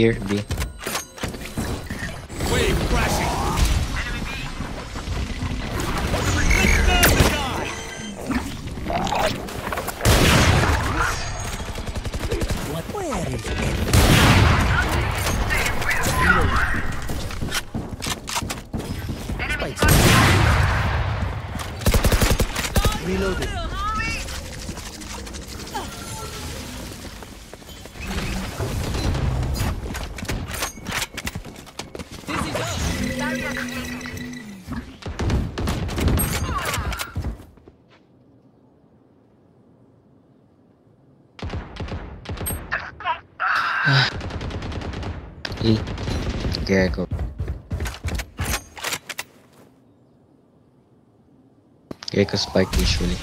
Here, B. Wave crashing. Enemy B. Where is it? Enemy spotted. Reloaded. Yeah, go. Yeah, cause spike usually.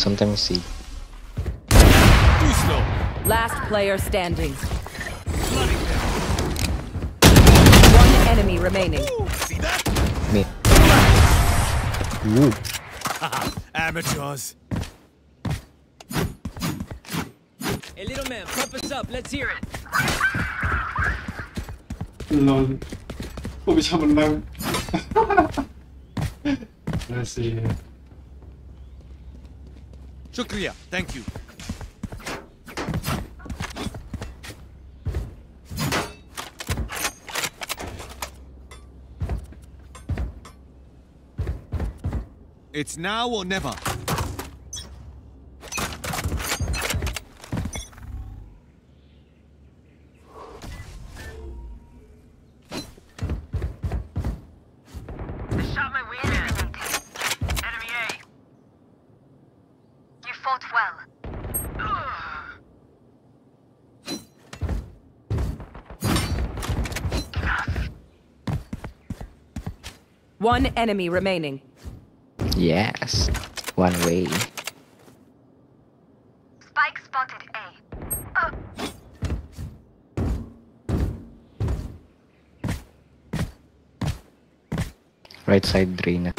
Sometimes see. Last player standing. One enemy remaining. See that? Me. Ooh. Amateurs. Hey, little man, pump us up. Let's hear it. Lol. Aku bisa menang. Masih. Shukriya, thank you. It's now or never. One enemy remaining. Yes, one way. Spike spotted A. Oh. Right side drain.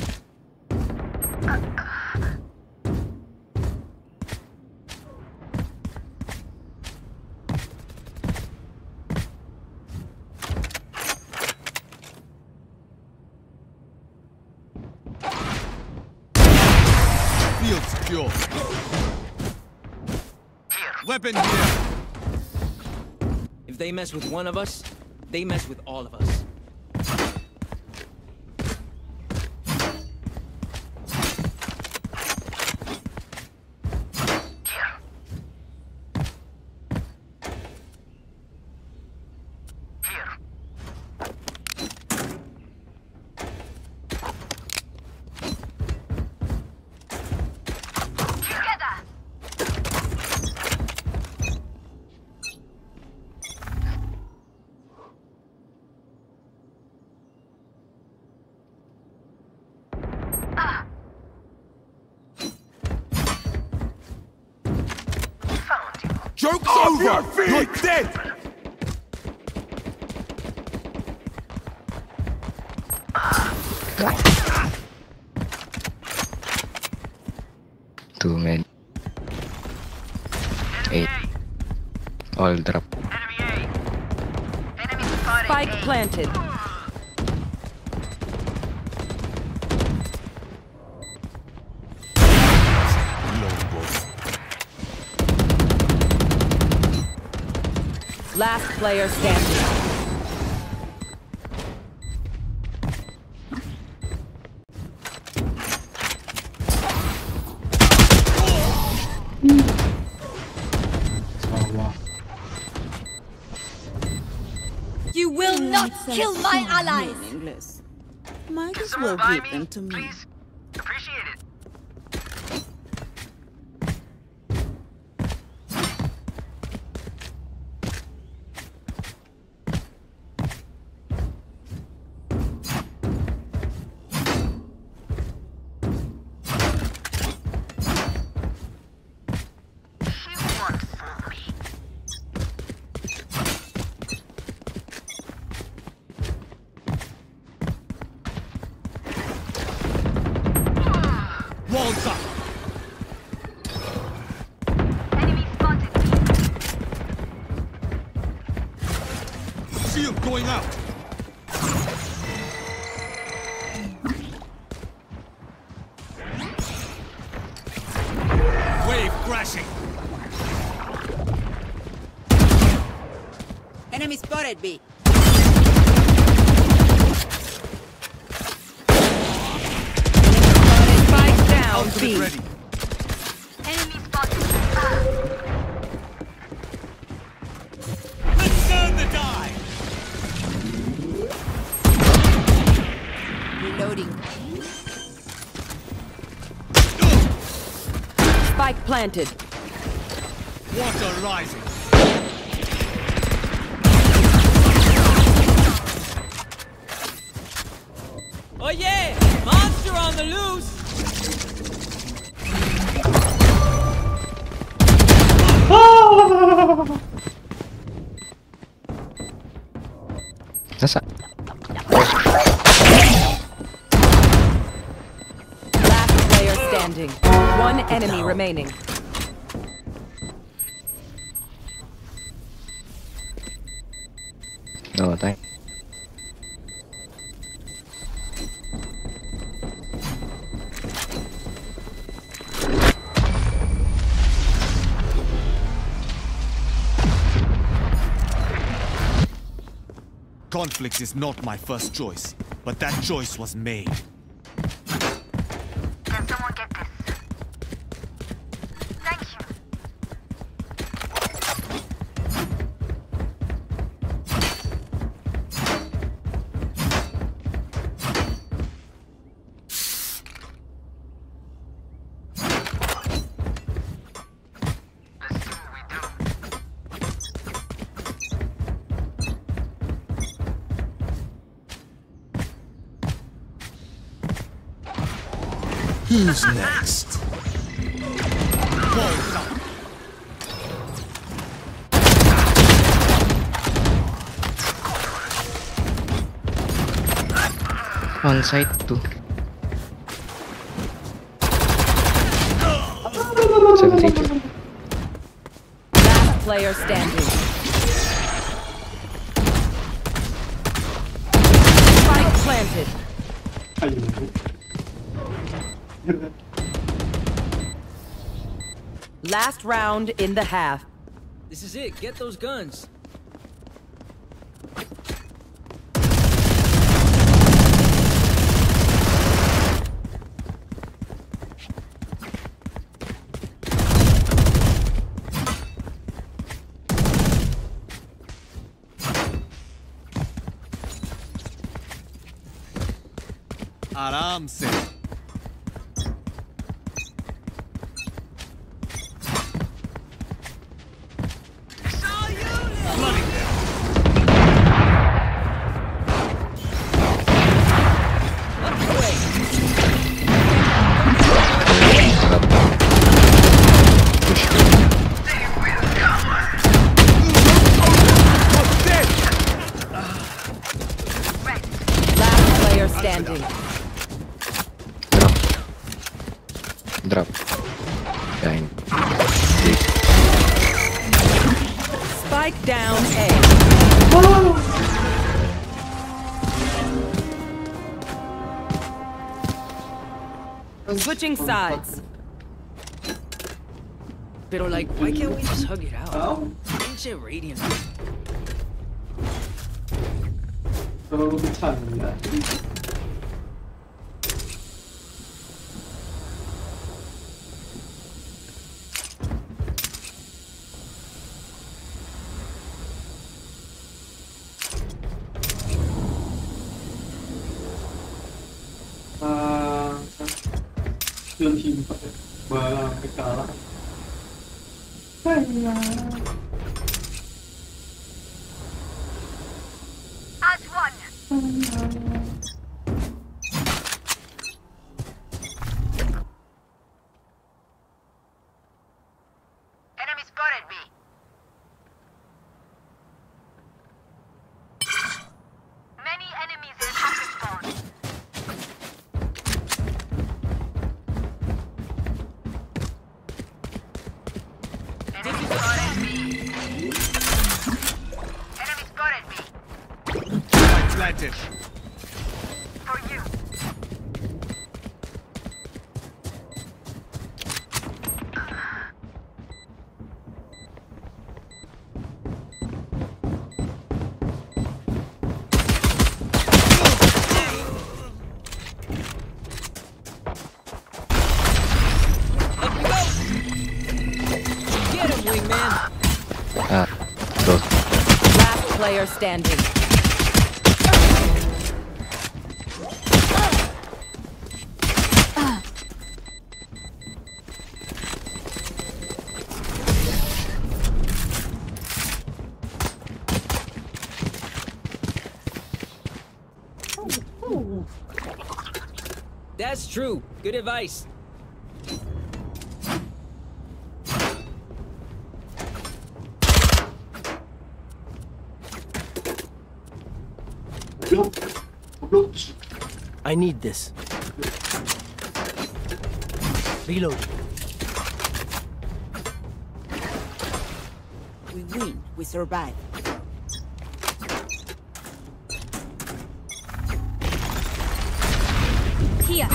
If they mess with one of us, they mess with all of us. You're dead! Too many. Eight. All drop. Enemy A. Enemy spotted. Spike planted. Last player standing. You will not kill my allies. Might as well give them to me. Please. B. Spike down B. Ready. Enemy spotted. Let's turn the die. Reloading. Spike planted. Water rising. Oh yeah! Monster on the loose! That's last player standing. One enemy remaining. No, thank you. Conflict is not my first choice, but that choice was made. Can someone get this? Thank you. Let's see what we do. Who's next? One side, two. 72. Last player standing. Spike planted. Last round in the half. This is it. Get those guns. Aram se. Drop. Dying. Spike down A. Switching sides. Pero like, why can't we just hug it out? Oh? Ancient radiant. Team ke arah. As one. Enemy spotted me. Many enemies have spawned. Planted. For you. Let me go. Get him, wingman. Last player standing. That's true. Good advice. I need this. Reload. We win. We survive. Here.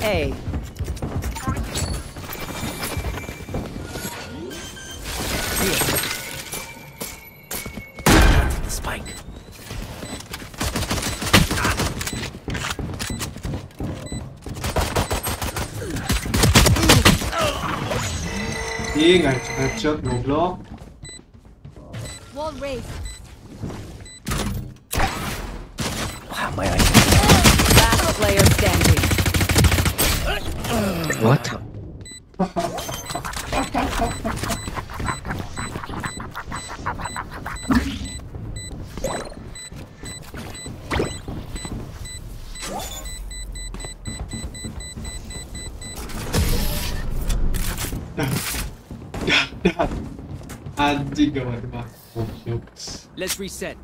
A. The spike. Ih, nggak headshot, goblok. Wall race. Wah, banyak. Last player standing. What? Let's reset.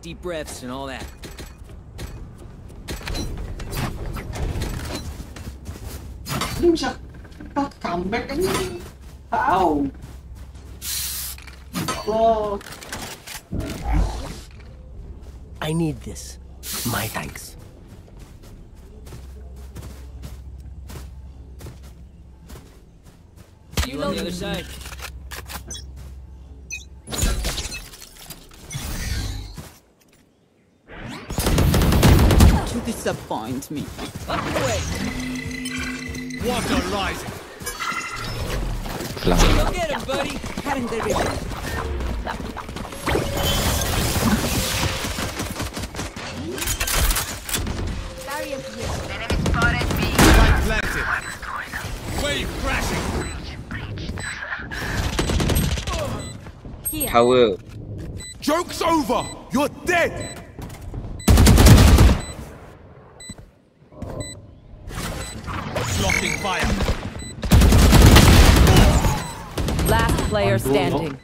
Deep breaths and all that. Ini bisa kita comeback aja nih. Wow. Oh. I need this. My thanks. You on the other side. You disappoint me. Up the way. Water rising. Go get him, buddy. Cut him there. Tower. Joke's over. You're dead. Blocking fire. Last player standing.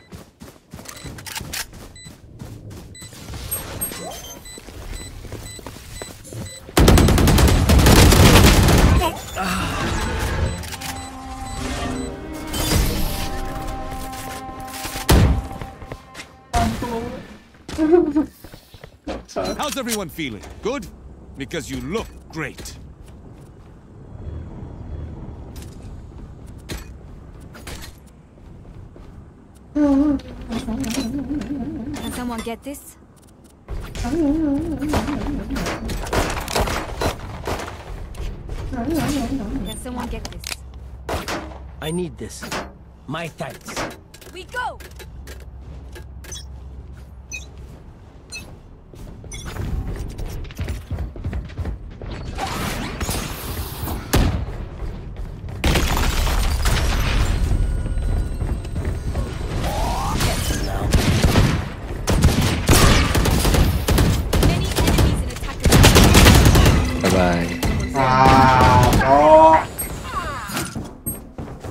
How's everyone feeling? Good? Because you look great. Can someone get this? Can someone get this? I need this. My thanks. We go!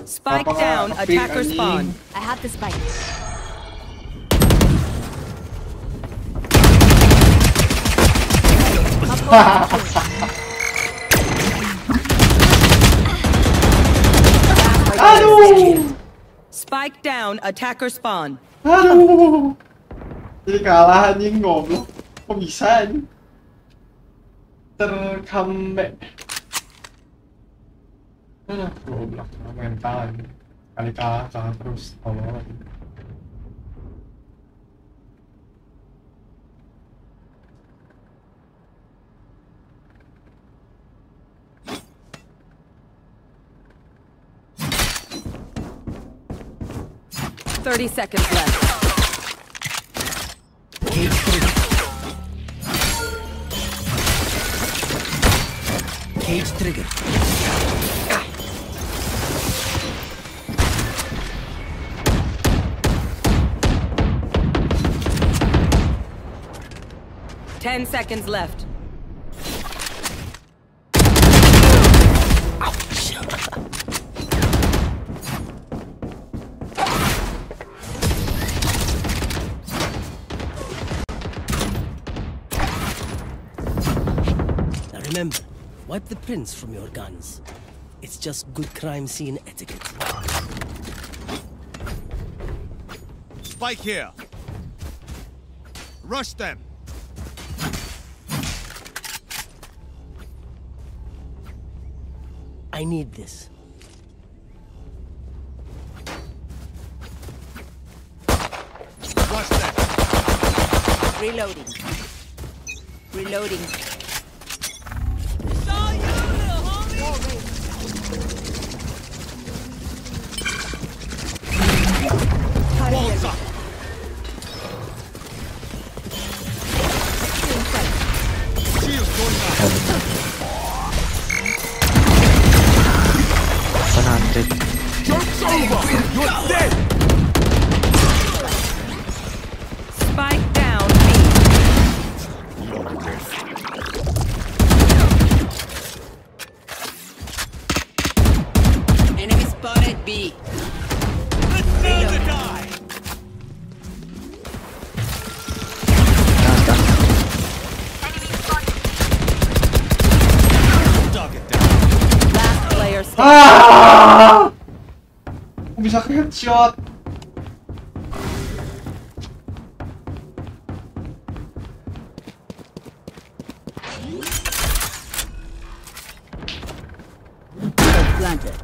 Spike down, attacker spawn. I have the spike. Aduh. Spike down, attacker spawn. Aduh. Jadi kalah anjing goblok. Kok bisa anjing? Terkambek. Nah, goblok, mental ini. Kali kalah, kalah terus. Tolong. Thirty seconds left. Cage trigger. Ten seconds left. Ouch. Now remember, wipe the prints from your guns. It's just good crime scene etiquette. Spike here. Rush them. I I need this. Watch that. Reloading. Reloading. Saw you, little homie. Walls up. Shields going up. Joke's over! You're dead! Spike down, B. Enemy spotted, B. Let's see the die! Enemy spotted. Dog it down. Last player standing. Bisa headshot. Planted.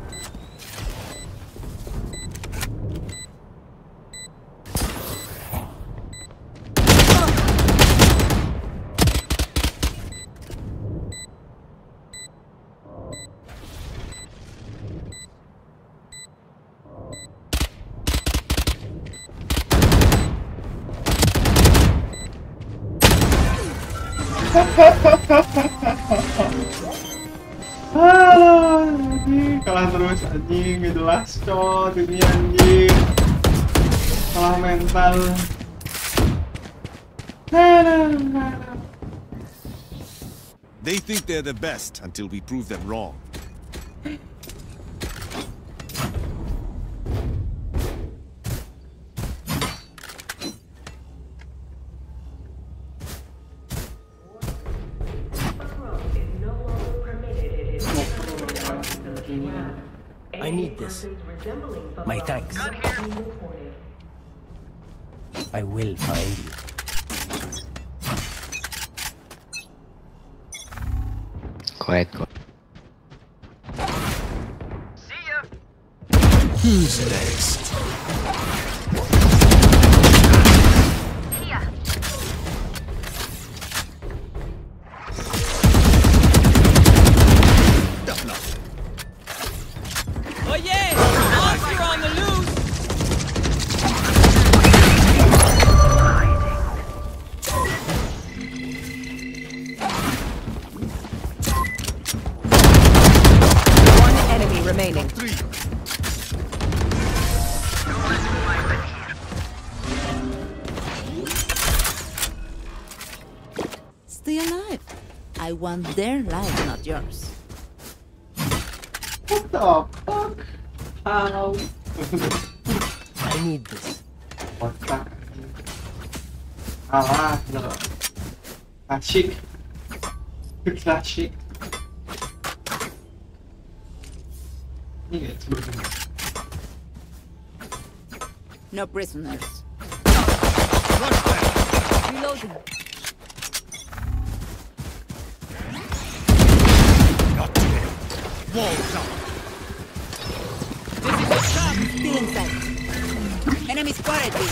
Anjing, kalah terus anjing, mid last shot ini anjing. Kalah mental. They think they're the best until we prove them wrong. I need this. My thanks. I will find you. Quiet, quiet. See ya. Who's next? Here. Stay alive. I want their life, not yours. What the fuck? How? I need this. What the? Ah, no. Classic. Classic. No prisoners. Reloading. Not today. Walls up. This is the shop. Still inside. Enemy spotted me.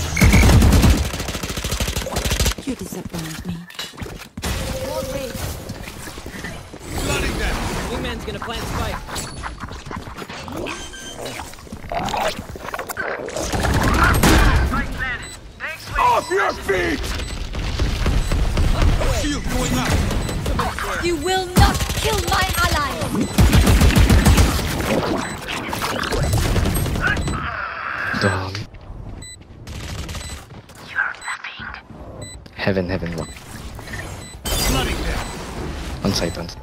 You disappoint me. Wall raid. Flooding them. Blue man's gonna plant spike. Off your feet! Shield going up. You will not kill my ally. Dog. You're nothing. Heaven, heaven, one. On sight, on sight.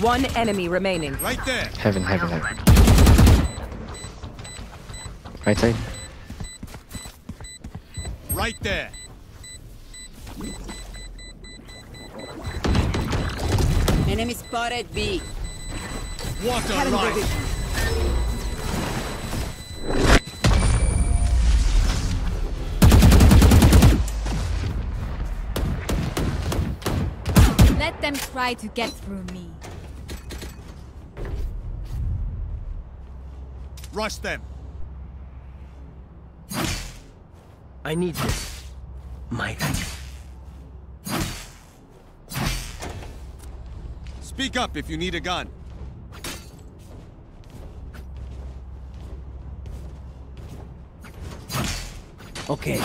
One enemy remaining. Right there. Heaven, heaven, heaven. Right side. Right there. Enemy spotted B. Water line. Let them try to get through me. Rush them. I need this. My... Speak up if you need a gun. Okay,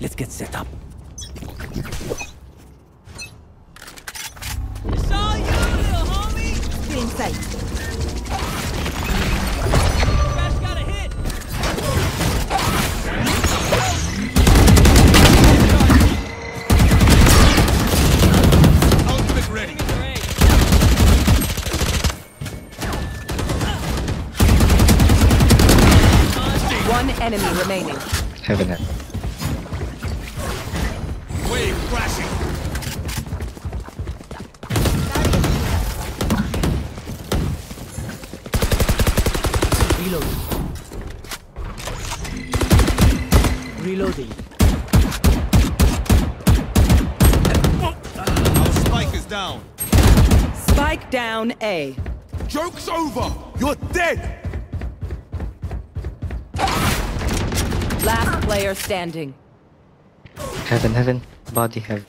let's get set up. It's all you, little homie! Be in sight. Enemy remaining. Heaven. Wave crashing. Reloading. Reloading. Our spike is down. Spike down A. Joke's over. You're dead. Last player standing. Heaven, heaven, body heaven.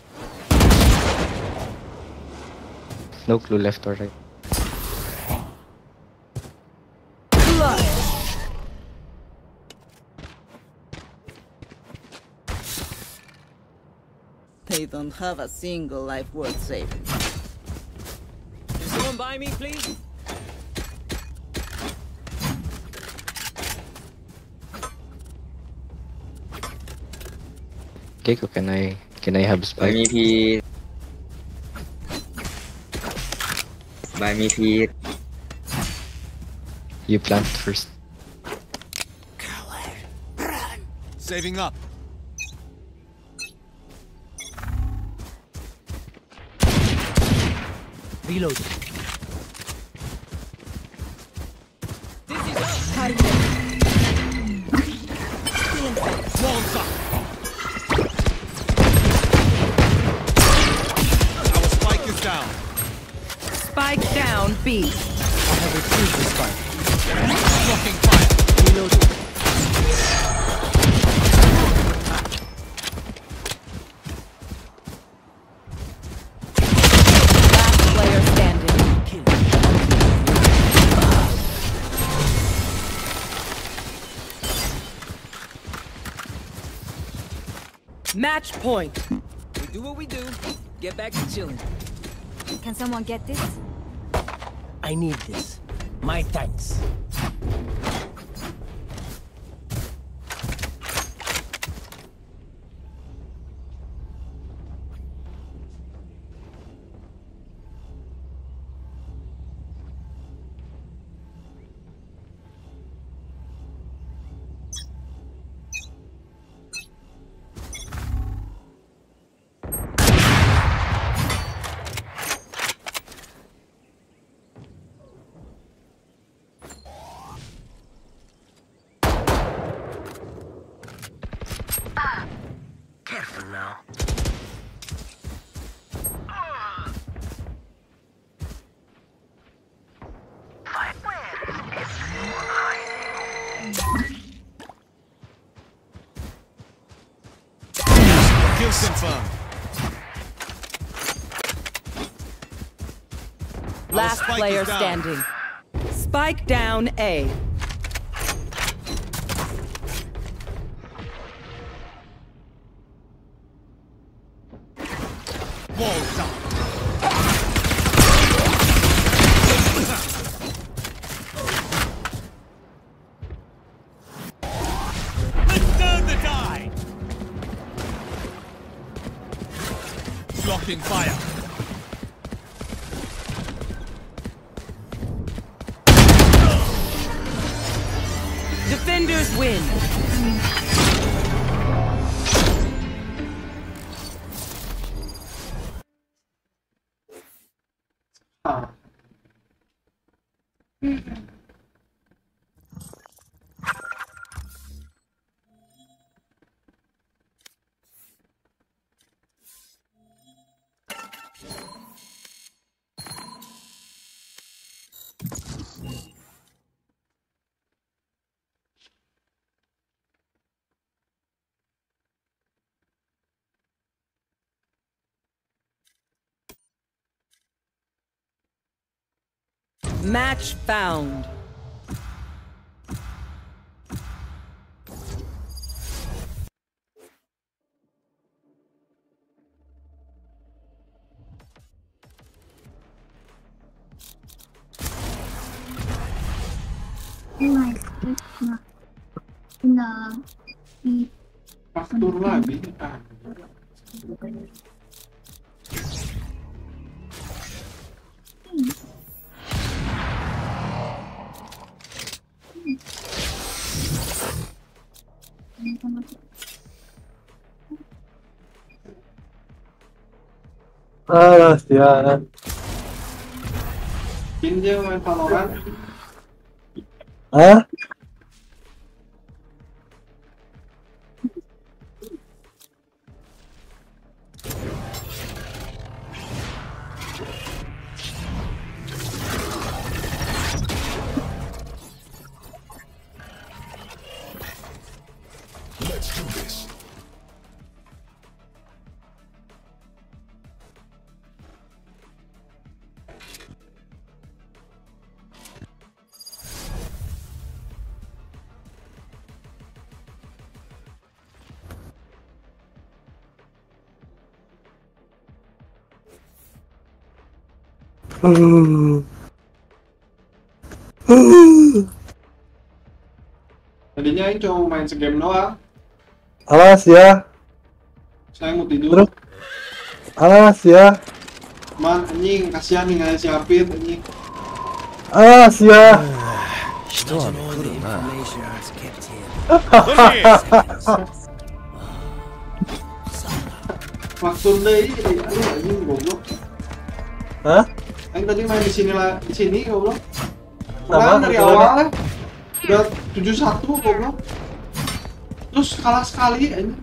No clue left or right. Blood. They don't have a single life worth saving. Can someone buy me, please? Keiko, can I have spike? Buy me here. You plant first. Coward, run. Saving up. Reload. This is us. Target. Down. Spike down B. I have retrieved the spike. Blocking fire. Reloading. Last player standing. Kill. Match point. We do what we do. Get back to chilling. Can someone get this? I need this. My thanks. Last player standing. Spike down A. Blocking fire. Defenders win. Match found. Pastur lagi. Ah, sialan. Pinjau main Valorant. Hah? Tadinya ini cuma main segame doang. Alas ya. Saya mau tidur. Terus? Alas ya. Man, anjing, kasihan nih ngasih siapin anjing. Alas ya. Maksudnya ini anjing goblok. Hah? Yang tadi main di sini lah, di sini goblok. Kurang dari awalnya. Udah 7-1 goblok. Terus kalah sekali ini.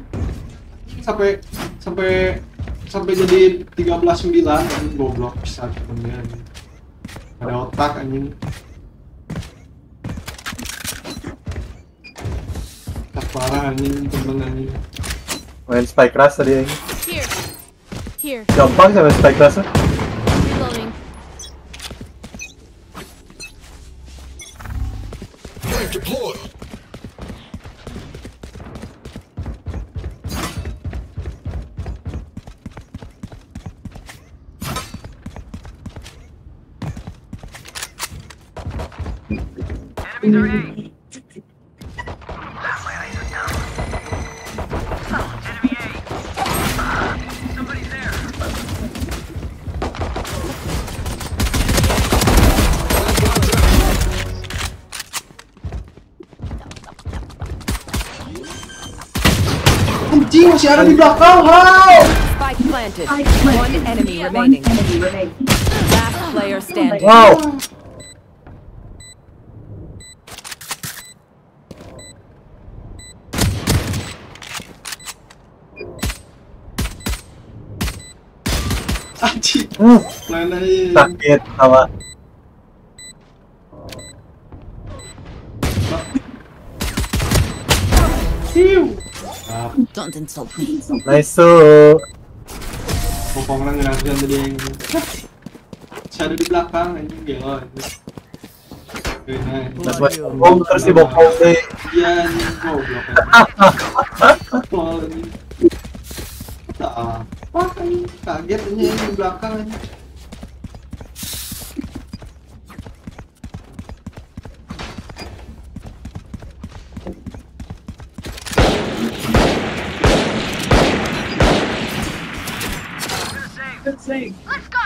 Sampai jadi 13-9 anjing goblok pisan sebenarnya. Ada otak anjing. Tak parah anjing temen anjing. Main spike rush tadi anjing. Gampang sama spike rush. Masih ada di belakang. Wow. Spike planted. One enemy remaining. Last player standing. Wow. Anjir. Sakit awak. Hiu. Don't insult me. Nice so. Bokong lang ngerasian tadi yang shadow di belakang anjing gelo. Terus bokong terus dibokong deh. Iya anjing goblok. Lol anjing. Ah. Wah anjing kaget anjing di belakang anjing. Let's go.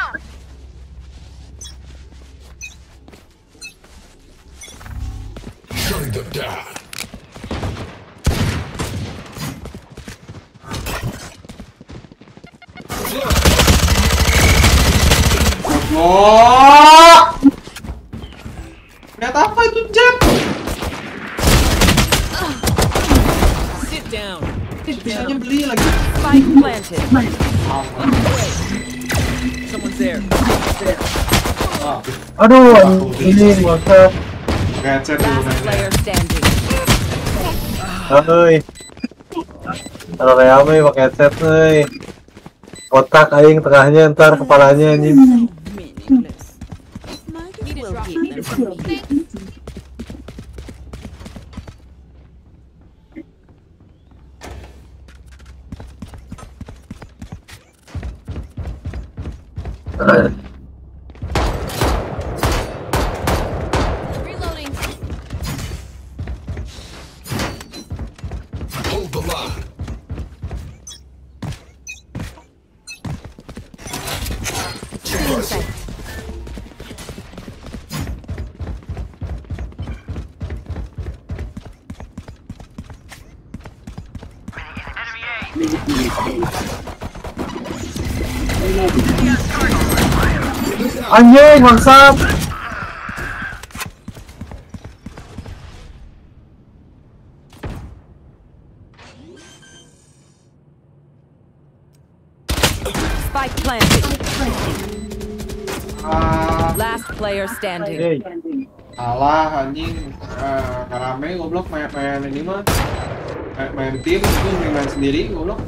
Shutting them down. Oh! Lihat apa itu, Jet? Sit down. Bisanya beli lagi. Fight planted. Someone's there. Ah. Aduh, ini masa gancet dulu nanti. Hei. Kalau rame pakai headset nih. Otak aing tengahnya ntar kepalanya anjing. Reloading. Hold the line. Anjing, maksud. Spike planted. Last player standing. Alah anjing, rame goblok main ini mah. Main tim itu main sendiri goblok.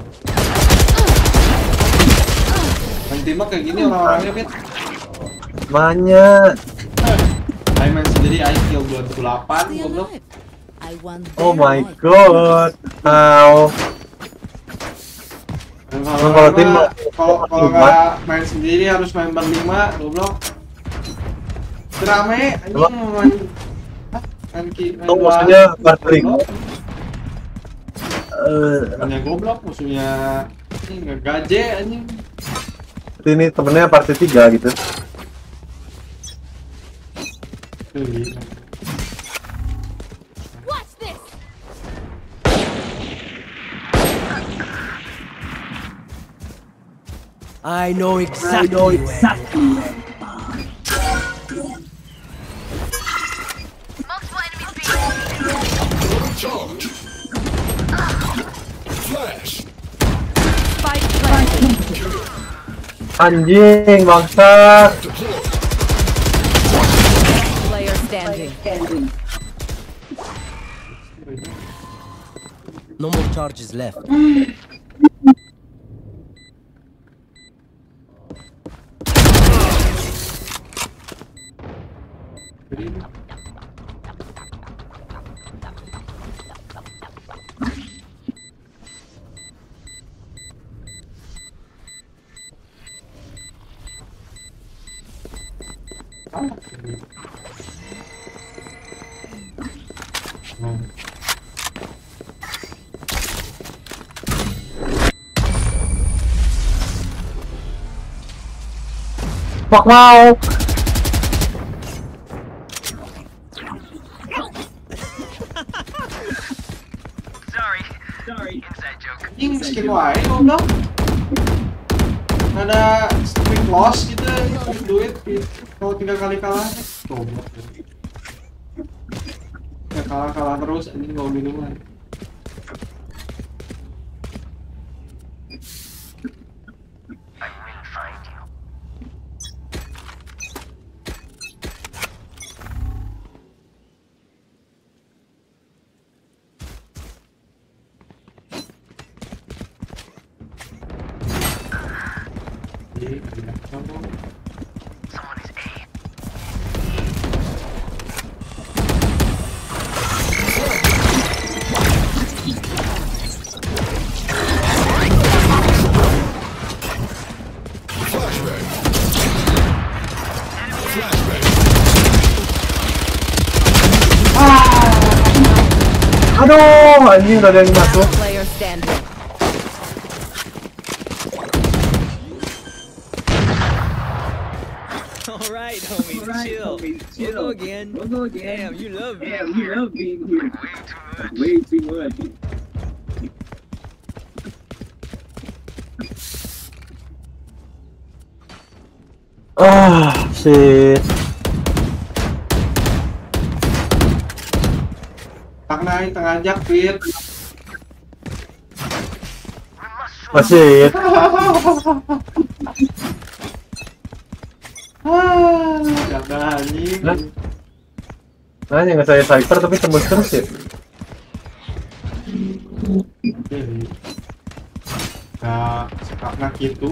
Main tim kayak gini orang-orangnya Pit. Banyak. Ayo main sendiri, ayo kill 28 goblok. Oh my god. How? Kalau nggak main sendiri harus main berlima goblok. Rame anjing main. Itu musuhnya partering. Musuhnya goblok, musuhnya ini ngegaje anjing. Ini temennya party 3 gitu. Watch this. I know exactly. Multiple enemies being charged. Flash. Fight. Anjing bangsa. No more charges left. Fuck wow. Sorry. Inside joke. Ini skin why goblok. Ada streak loss gitu, duit kalau 3 kali kalah goblok. Ya kalah terus anjing enggak bingung lagi. Aduh, anjing udah ada yang masuk. Alright, homies, chill. We'll go again. Damn, you love me. Damn, you love being here. Way too much. Ah, shit. Tengah jak Fit. Masih. Jangan anjing. Nah, yang saya sniper tapi tembus terus ya. Nah, sekapnya gitu.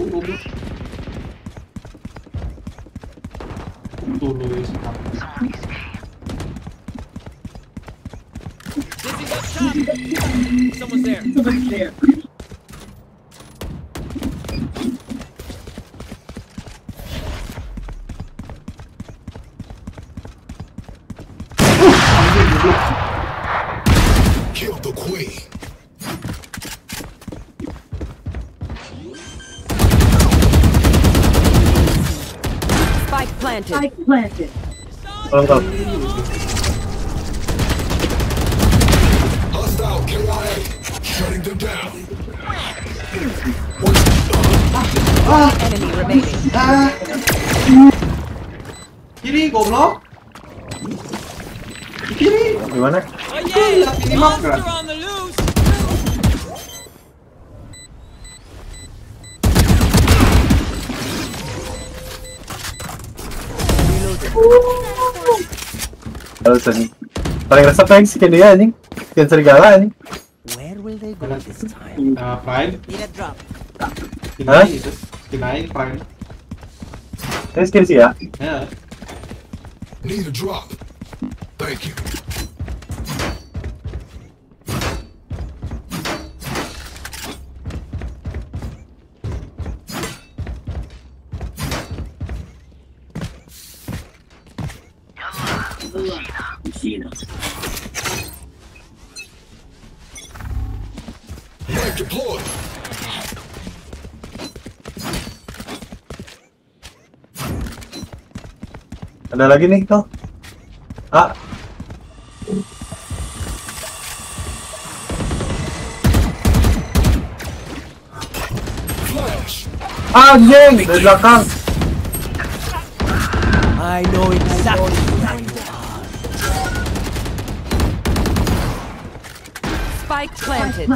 Dulu sekapnya. Someone's there. quick. Spike planted. Spike planted. Hostile KIA. Shutting them down. Enemy remaining. Kiri, goblok. Kiri. Gimana? Oh yeah, monster on the loose. Alasan paling resep yang si kende ya anjing. Yang serigala anjing. Where will they go this time? Prime. Kinain itu. Kinain Prime. Ini skill sih ya? Ya. Need a drop. Thank you. Mike deployed. Ada lagi nih toh. Ah. Anjing, dari belakang. I know exactly. Spike planted.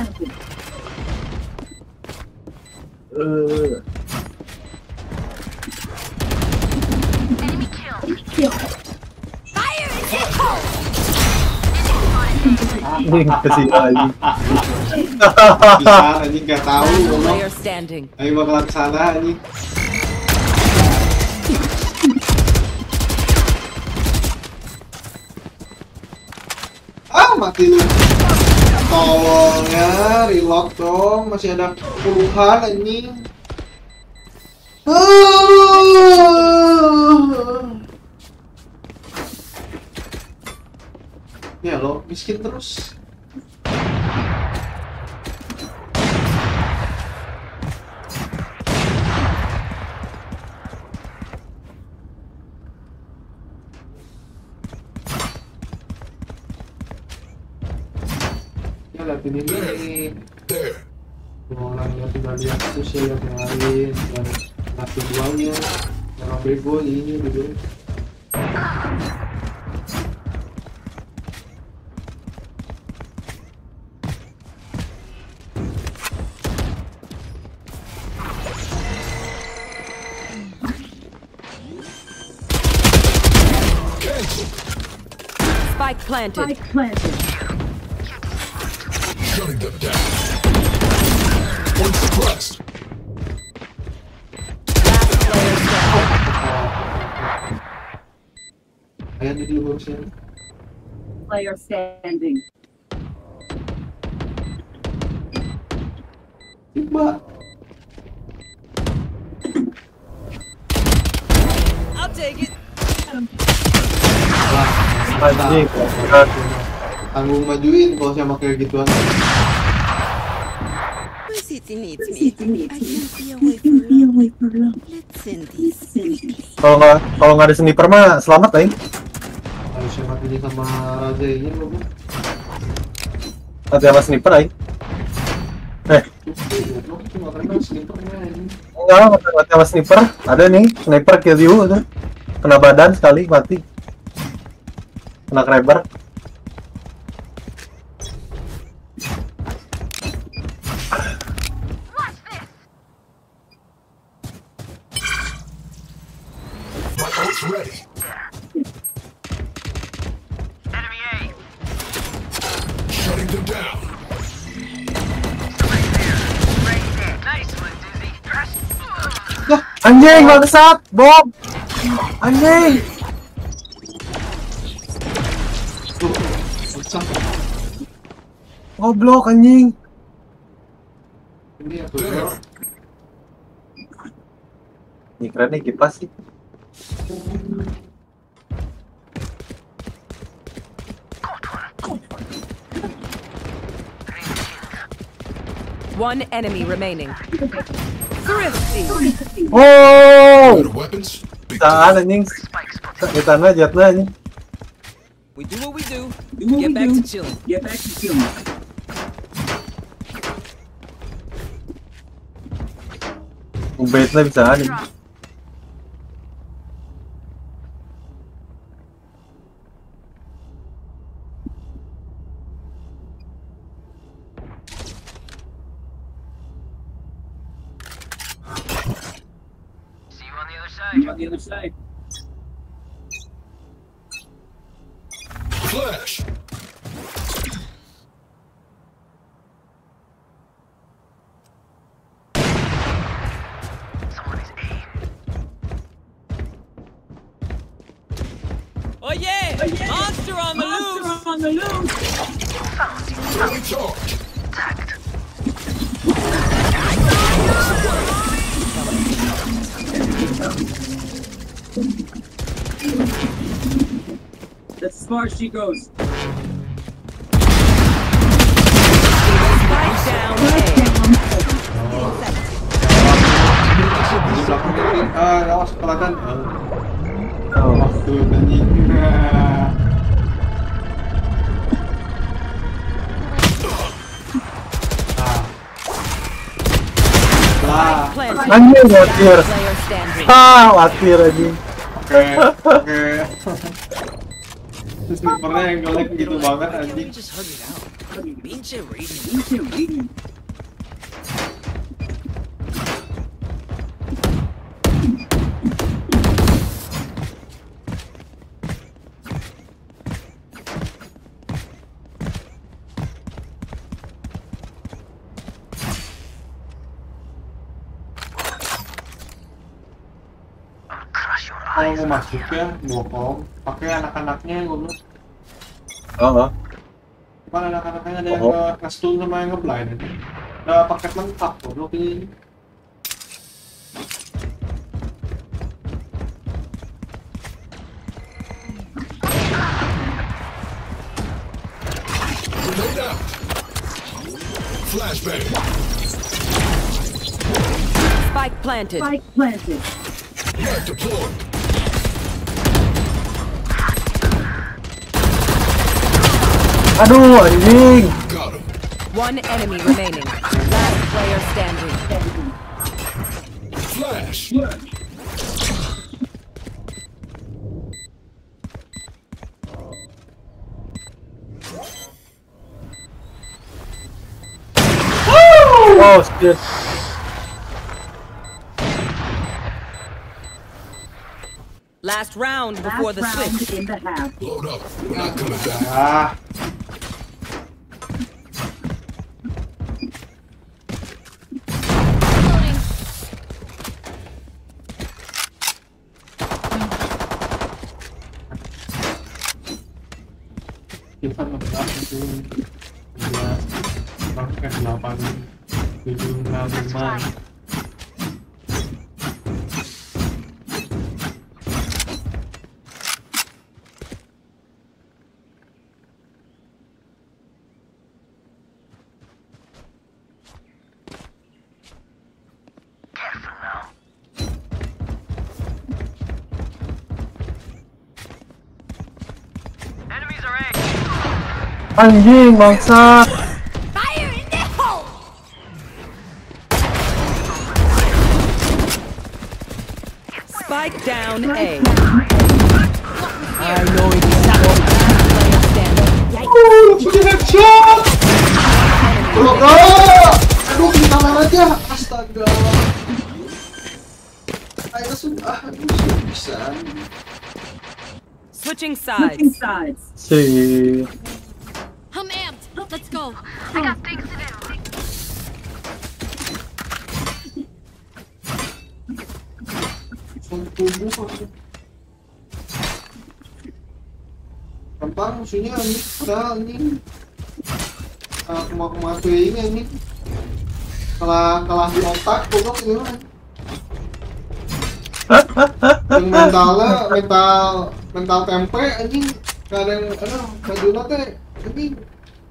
Enemy kill. Fire in the hole. Anjing enggak tahu. Ayo bakalan salah anjing. Ah, mati lu. Tolongnya reload dong, masih ada puluhan ini. Ya lo miskin terus. Ini nih, orang yang tinggal lihat sushi yang lain dan mati duanya, orang bego ini gitu. Spike planted. Spike planted. Shutting them down. One suppressed. I had to do a motion. Player standing. What? I'll take it. Tanggung majuin kalau sama kayak gituan. Kalau nggak ada sniper mah selamat lah ini. Harusnya mati sama raja ini loh. Mati sama sniper lah ini. Enggak, mati sama sniper. Ada nih sniper kill you tuh. Kena badan sekali mati. Kena kreber. Ready. Enemy A. Shutting them down. Right there. Right there. Nice one, Dizzy. Anjing, bangsat, Bob. Anjing. Goblok anjing. Ini apa? Ini keren nih kipas sih. One enemy remaining. Oh! Tahan anjing. Ketan aja jatna anjing. We do what we do. Get back to chilling. Get back to chilling. Ubet lah bisa anjing. On the other side. Flash. Somebody's oh yeah! Oh, yeah. Monster on the loose! Monster on the loose! Found. That's as far as she goes. Oke. Snipernya yang ngelag gitu banget anjing. Mau masuk ya, bohong. Pakai anak-anaknya gue belum. Oh. Mana anak-anaknya ada yang custom sama yang ngeblind. Udah paket lengkap tuh, belum ini. Flashbang. Spike planted. Spike planted. Deployed. Aduh, anjing. One enemy remaining. Last player standing. Flash. Woo! Oh, shit. Last round before the switch. In the half. Load up. We're not coming back. Anjing bangsa. Fire in the hole. Spike down A. I know exactly where you stand. Oh, punya headshot. Blok. Aduh, kita lewat aja. Astaga. Ayo sudah, bisa. Switching sides. Switching sides. See. I'm amped. Let's go. I got things to do. Gampang musuhnya ini. Udah ini. Kematian ini. Kalah di otak, goblok ini. Mental tempe anjing. Kadang aduh, Kak Juna teh ini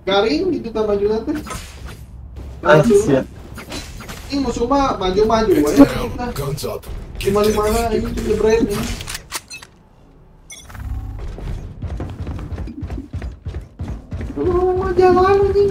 garing gitu tambah Juna teh. Anjir. Ini musuh mah maju-maju aja. Gimana-mana ini nyebrain nih. Lu mah jalan nih.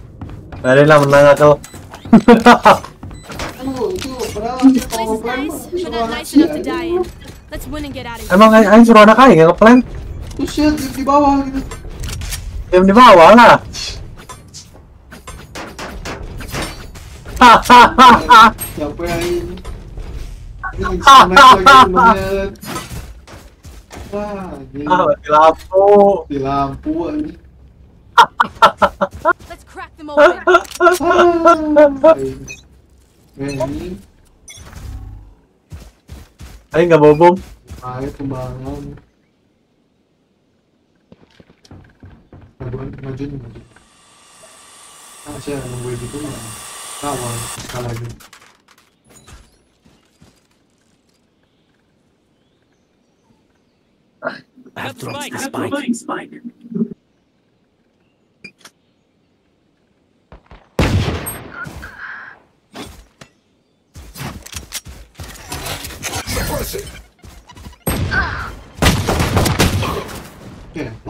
marilah menang atau. Emang aing suruh anak aing ngeplan? Oh shit, di bawah gitu. Diam di bawah lah. Hahaha. Siapa aing? Di lampu. Di lampu aing. Let's crack them open. Ayo nggak bawa bom. Ayo kembangan. Majuin, majuin. Nah, saya nungguin gitu mah. Kawan, sekali lagi. I've dropped the spike.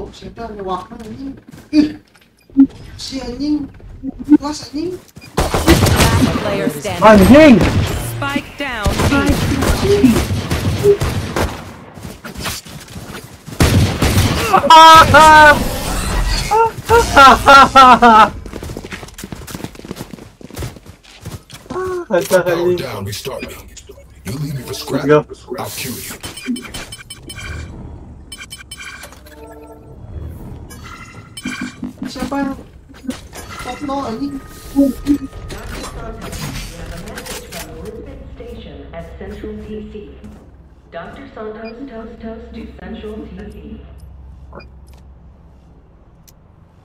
Kebok siapa nyewakna anjing. Ih. Si anjing. Kelas anjing. Anjing. Spike down. Spike. You leave me for scrap, I'll kill you. Siapa yang... Kopno anjing?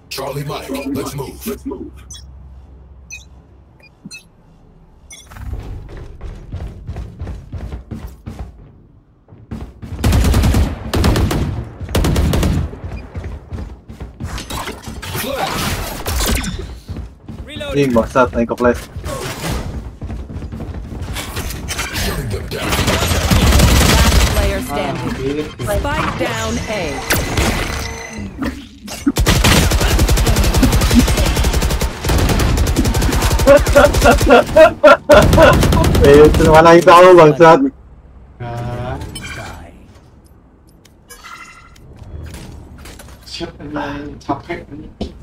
Charlie Mike, let's move. Ih, maksat, naik ke flash. Mana yang tahu bangsat. Siapa yang capek ini?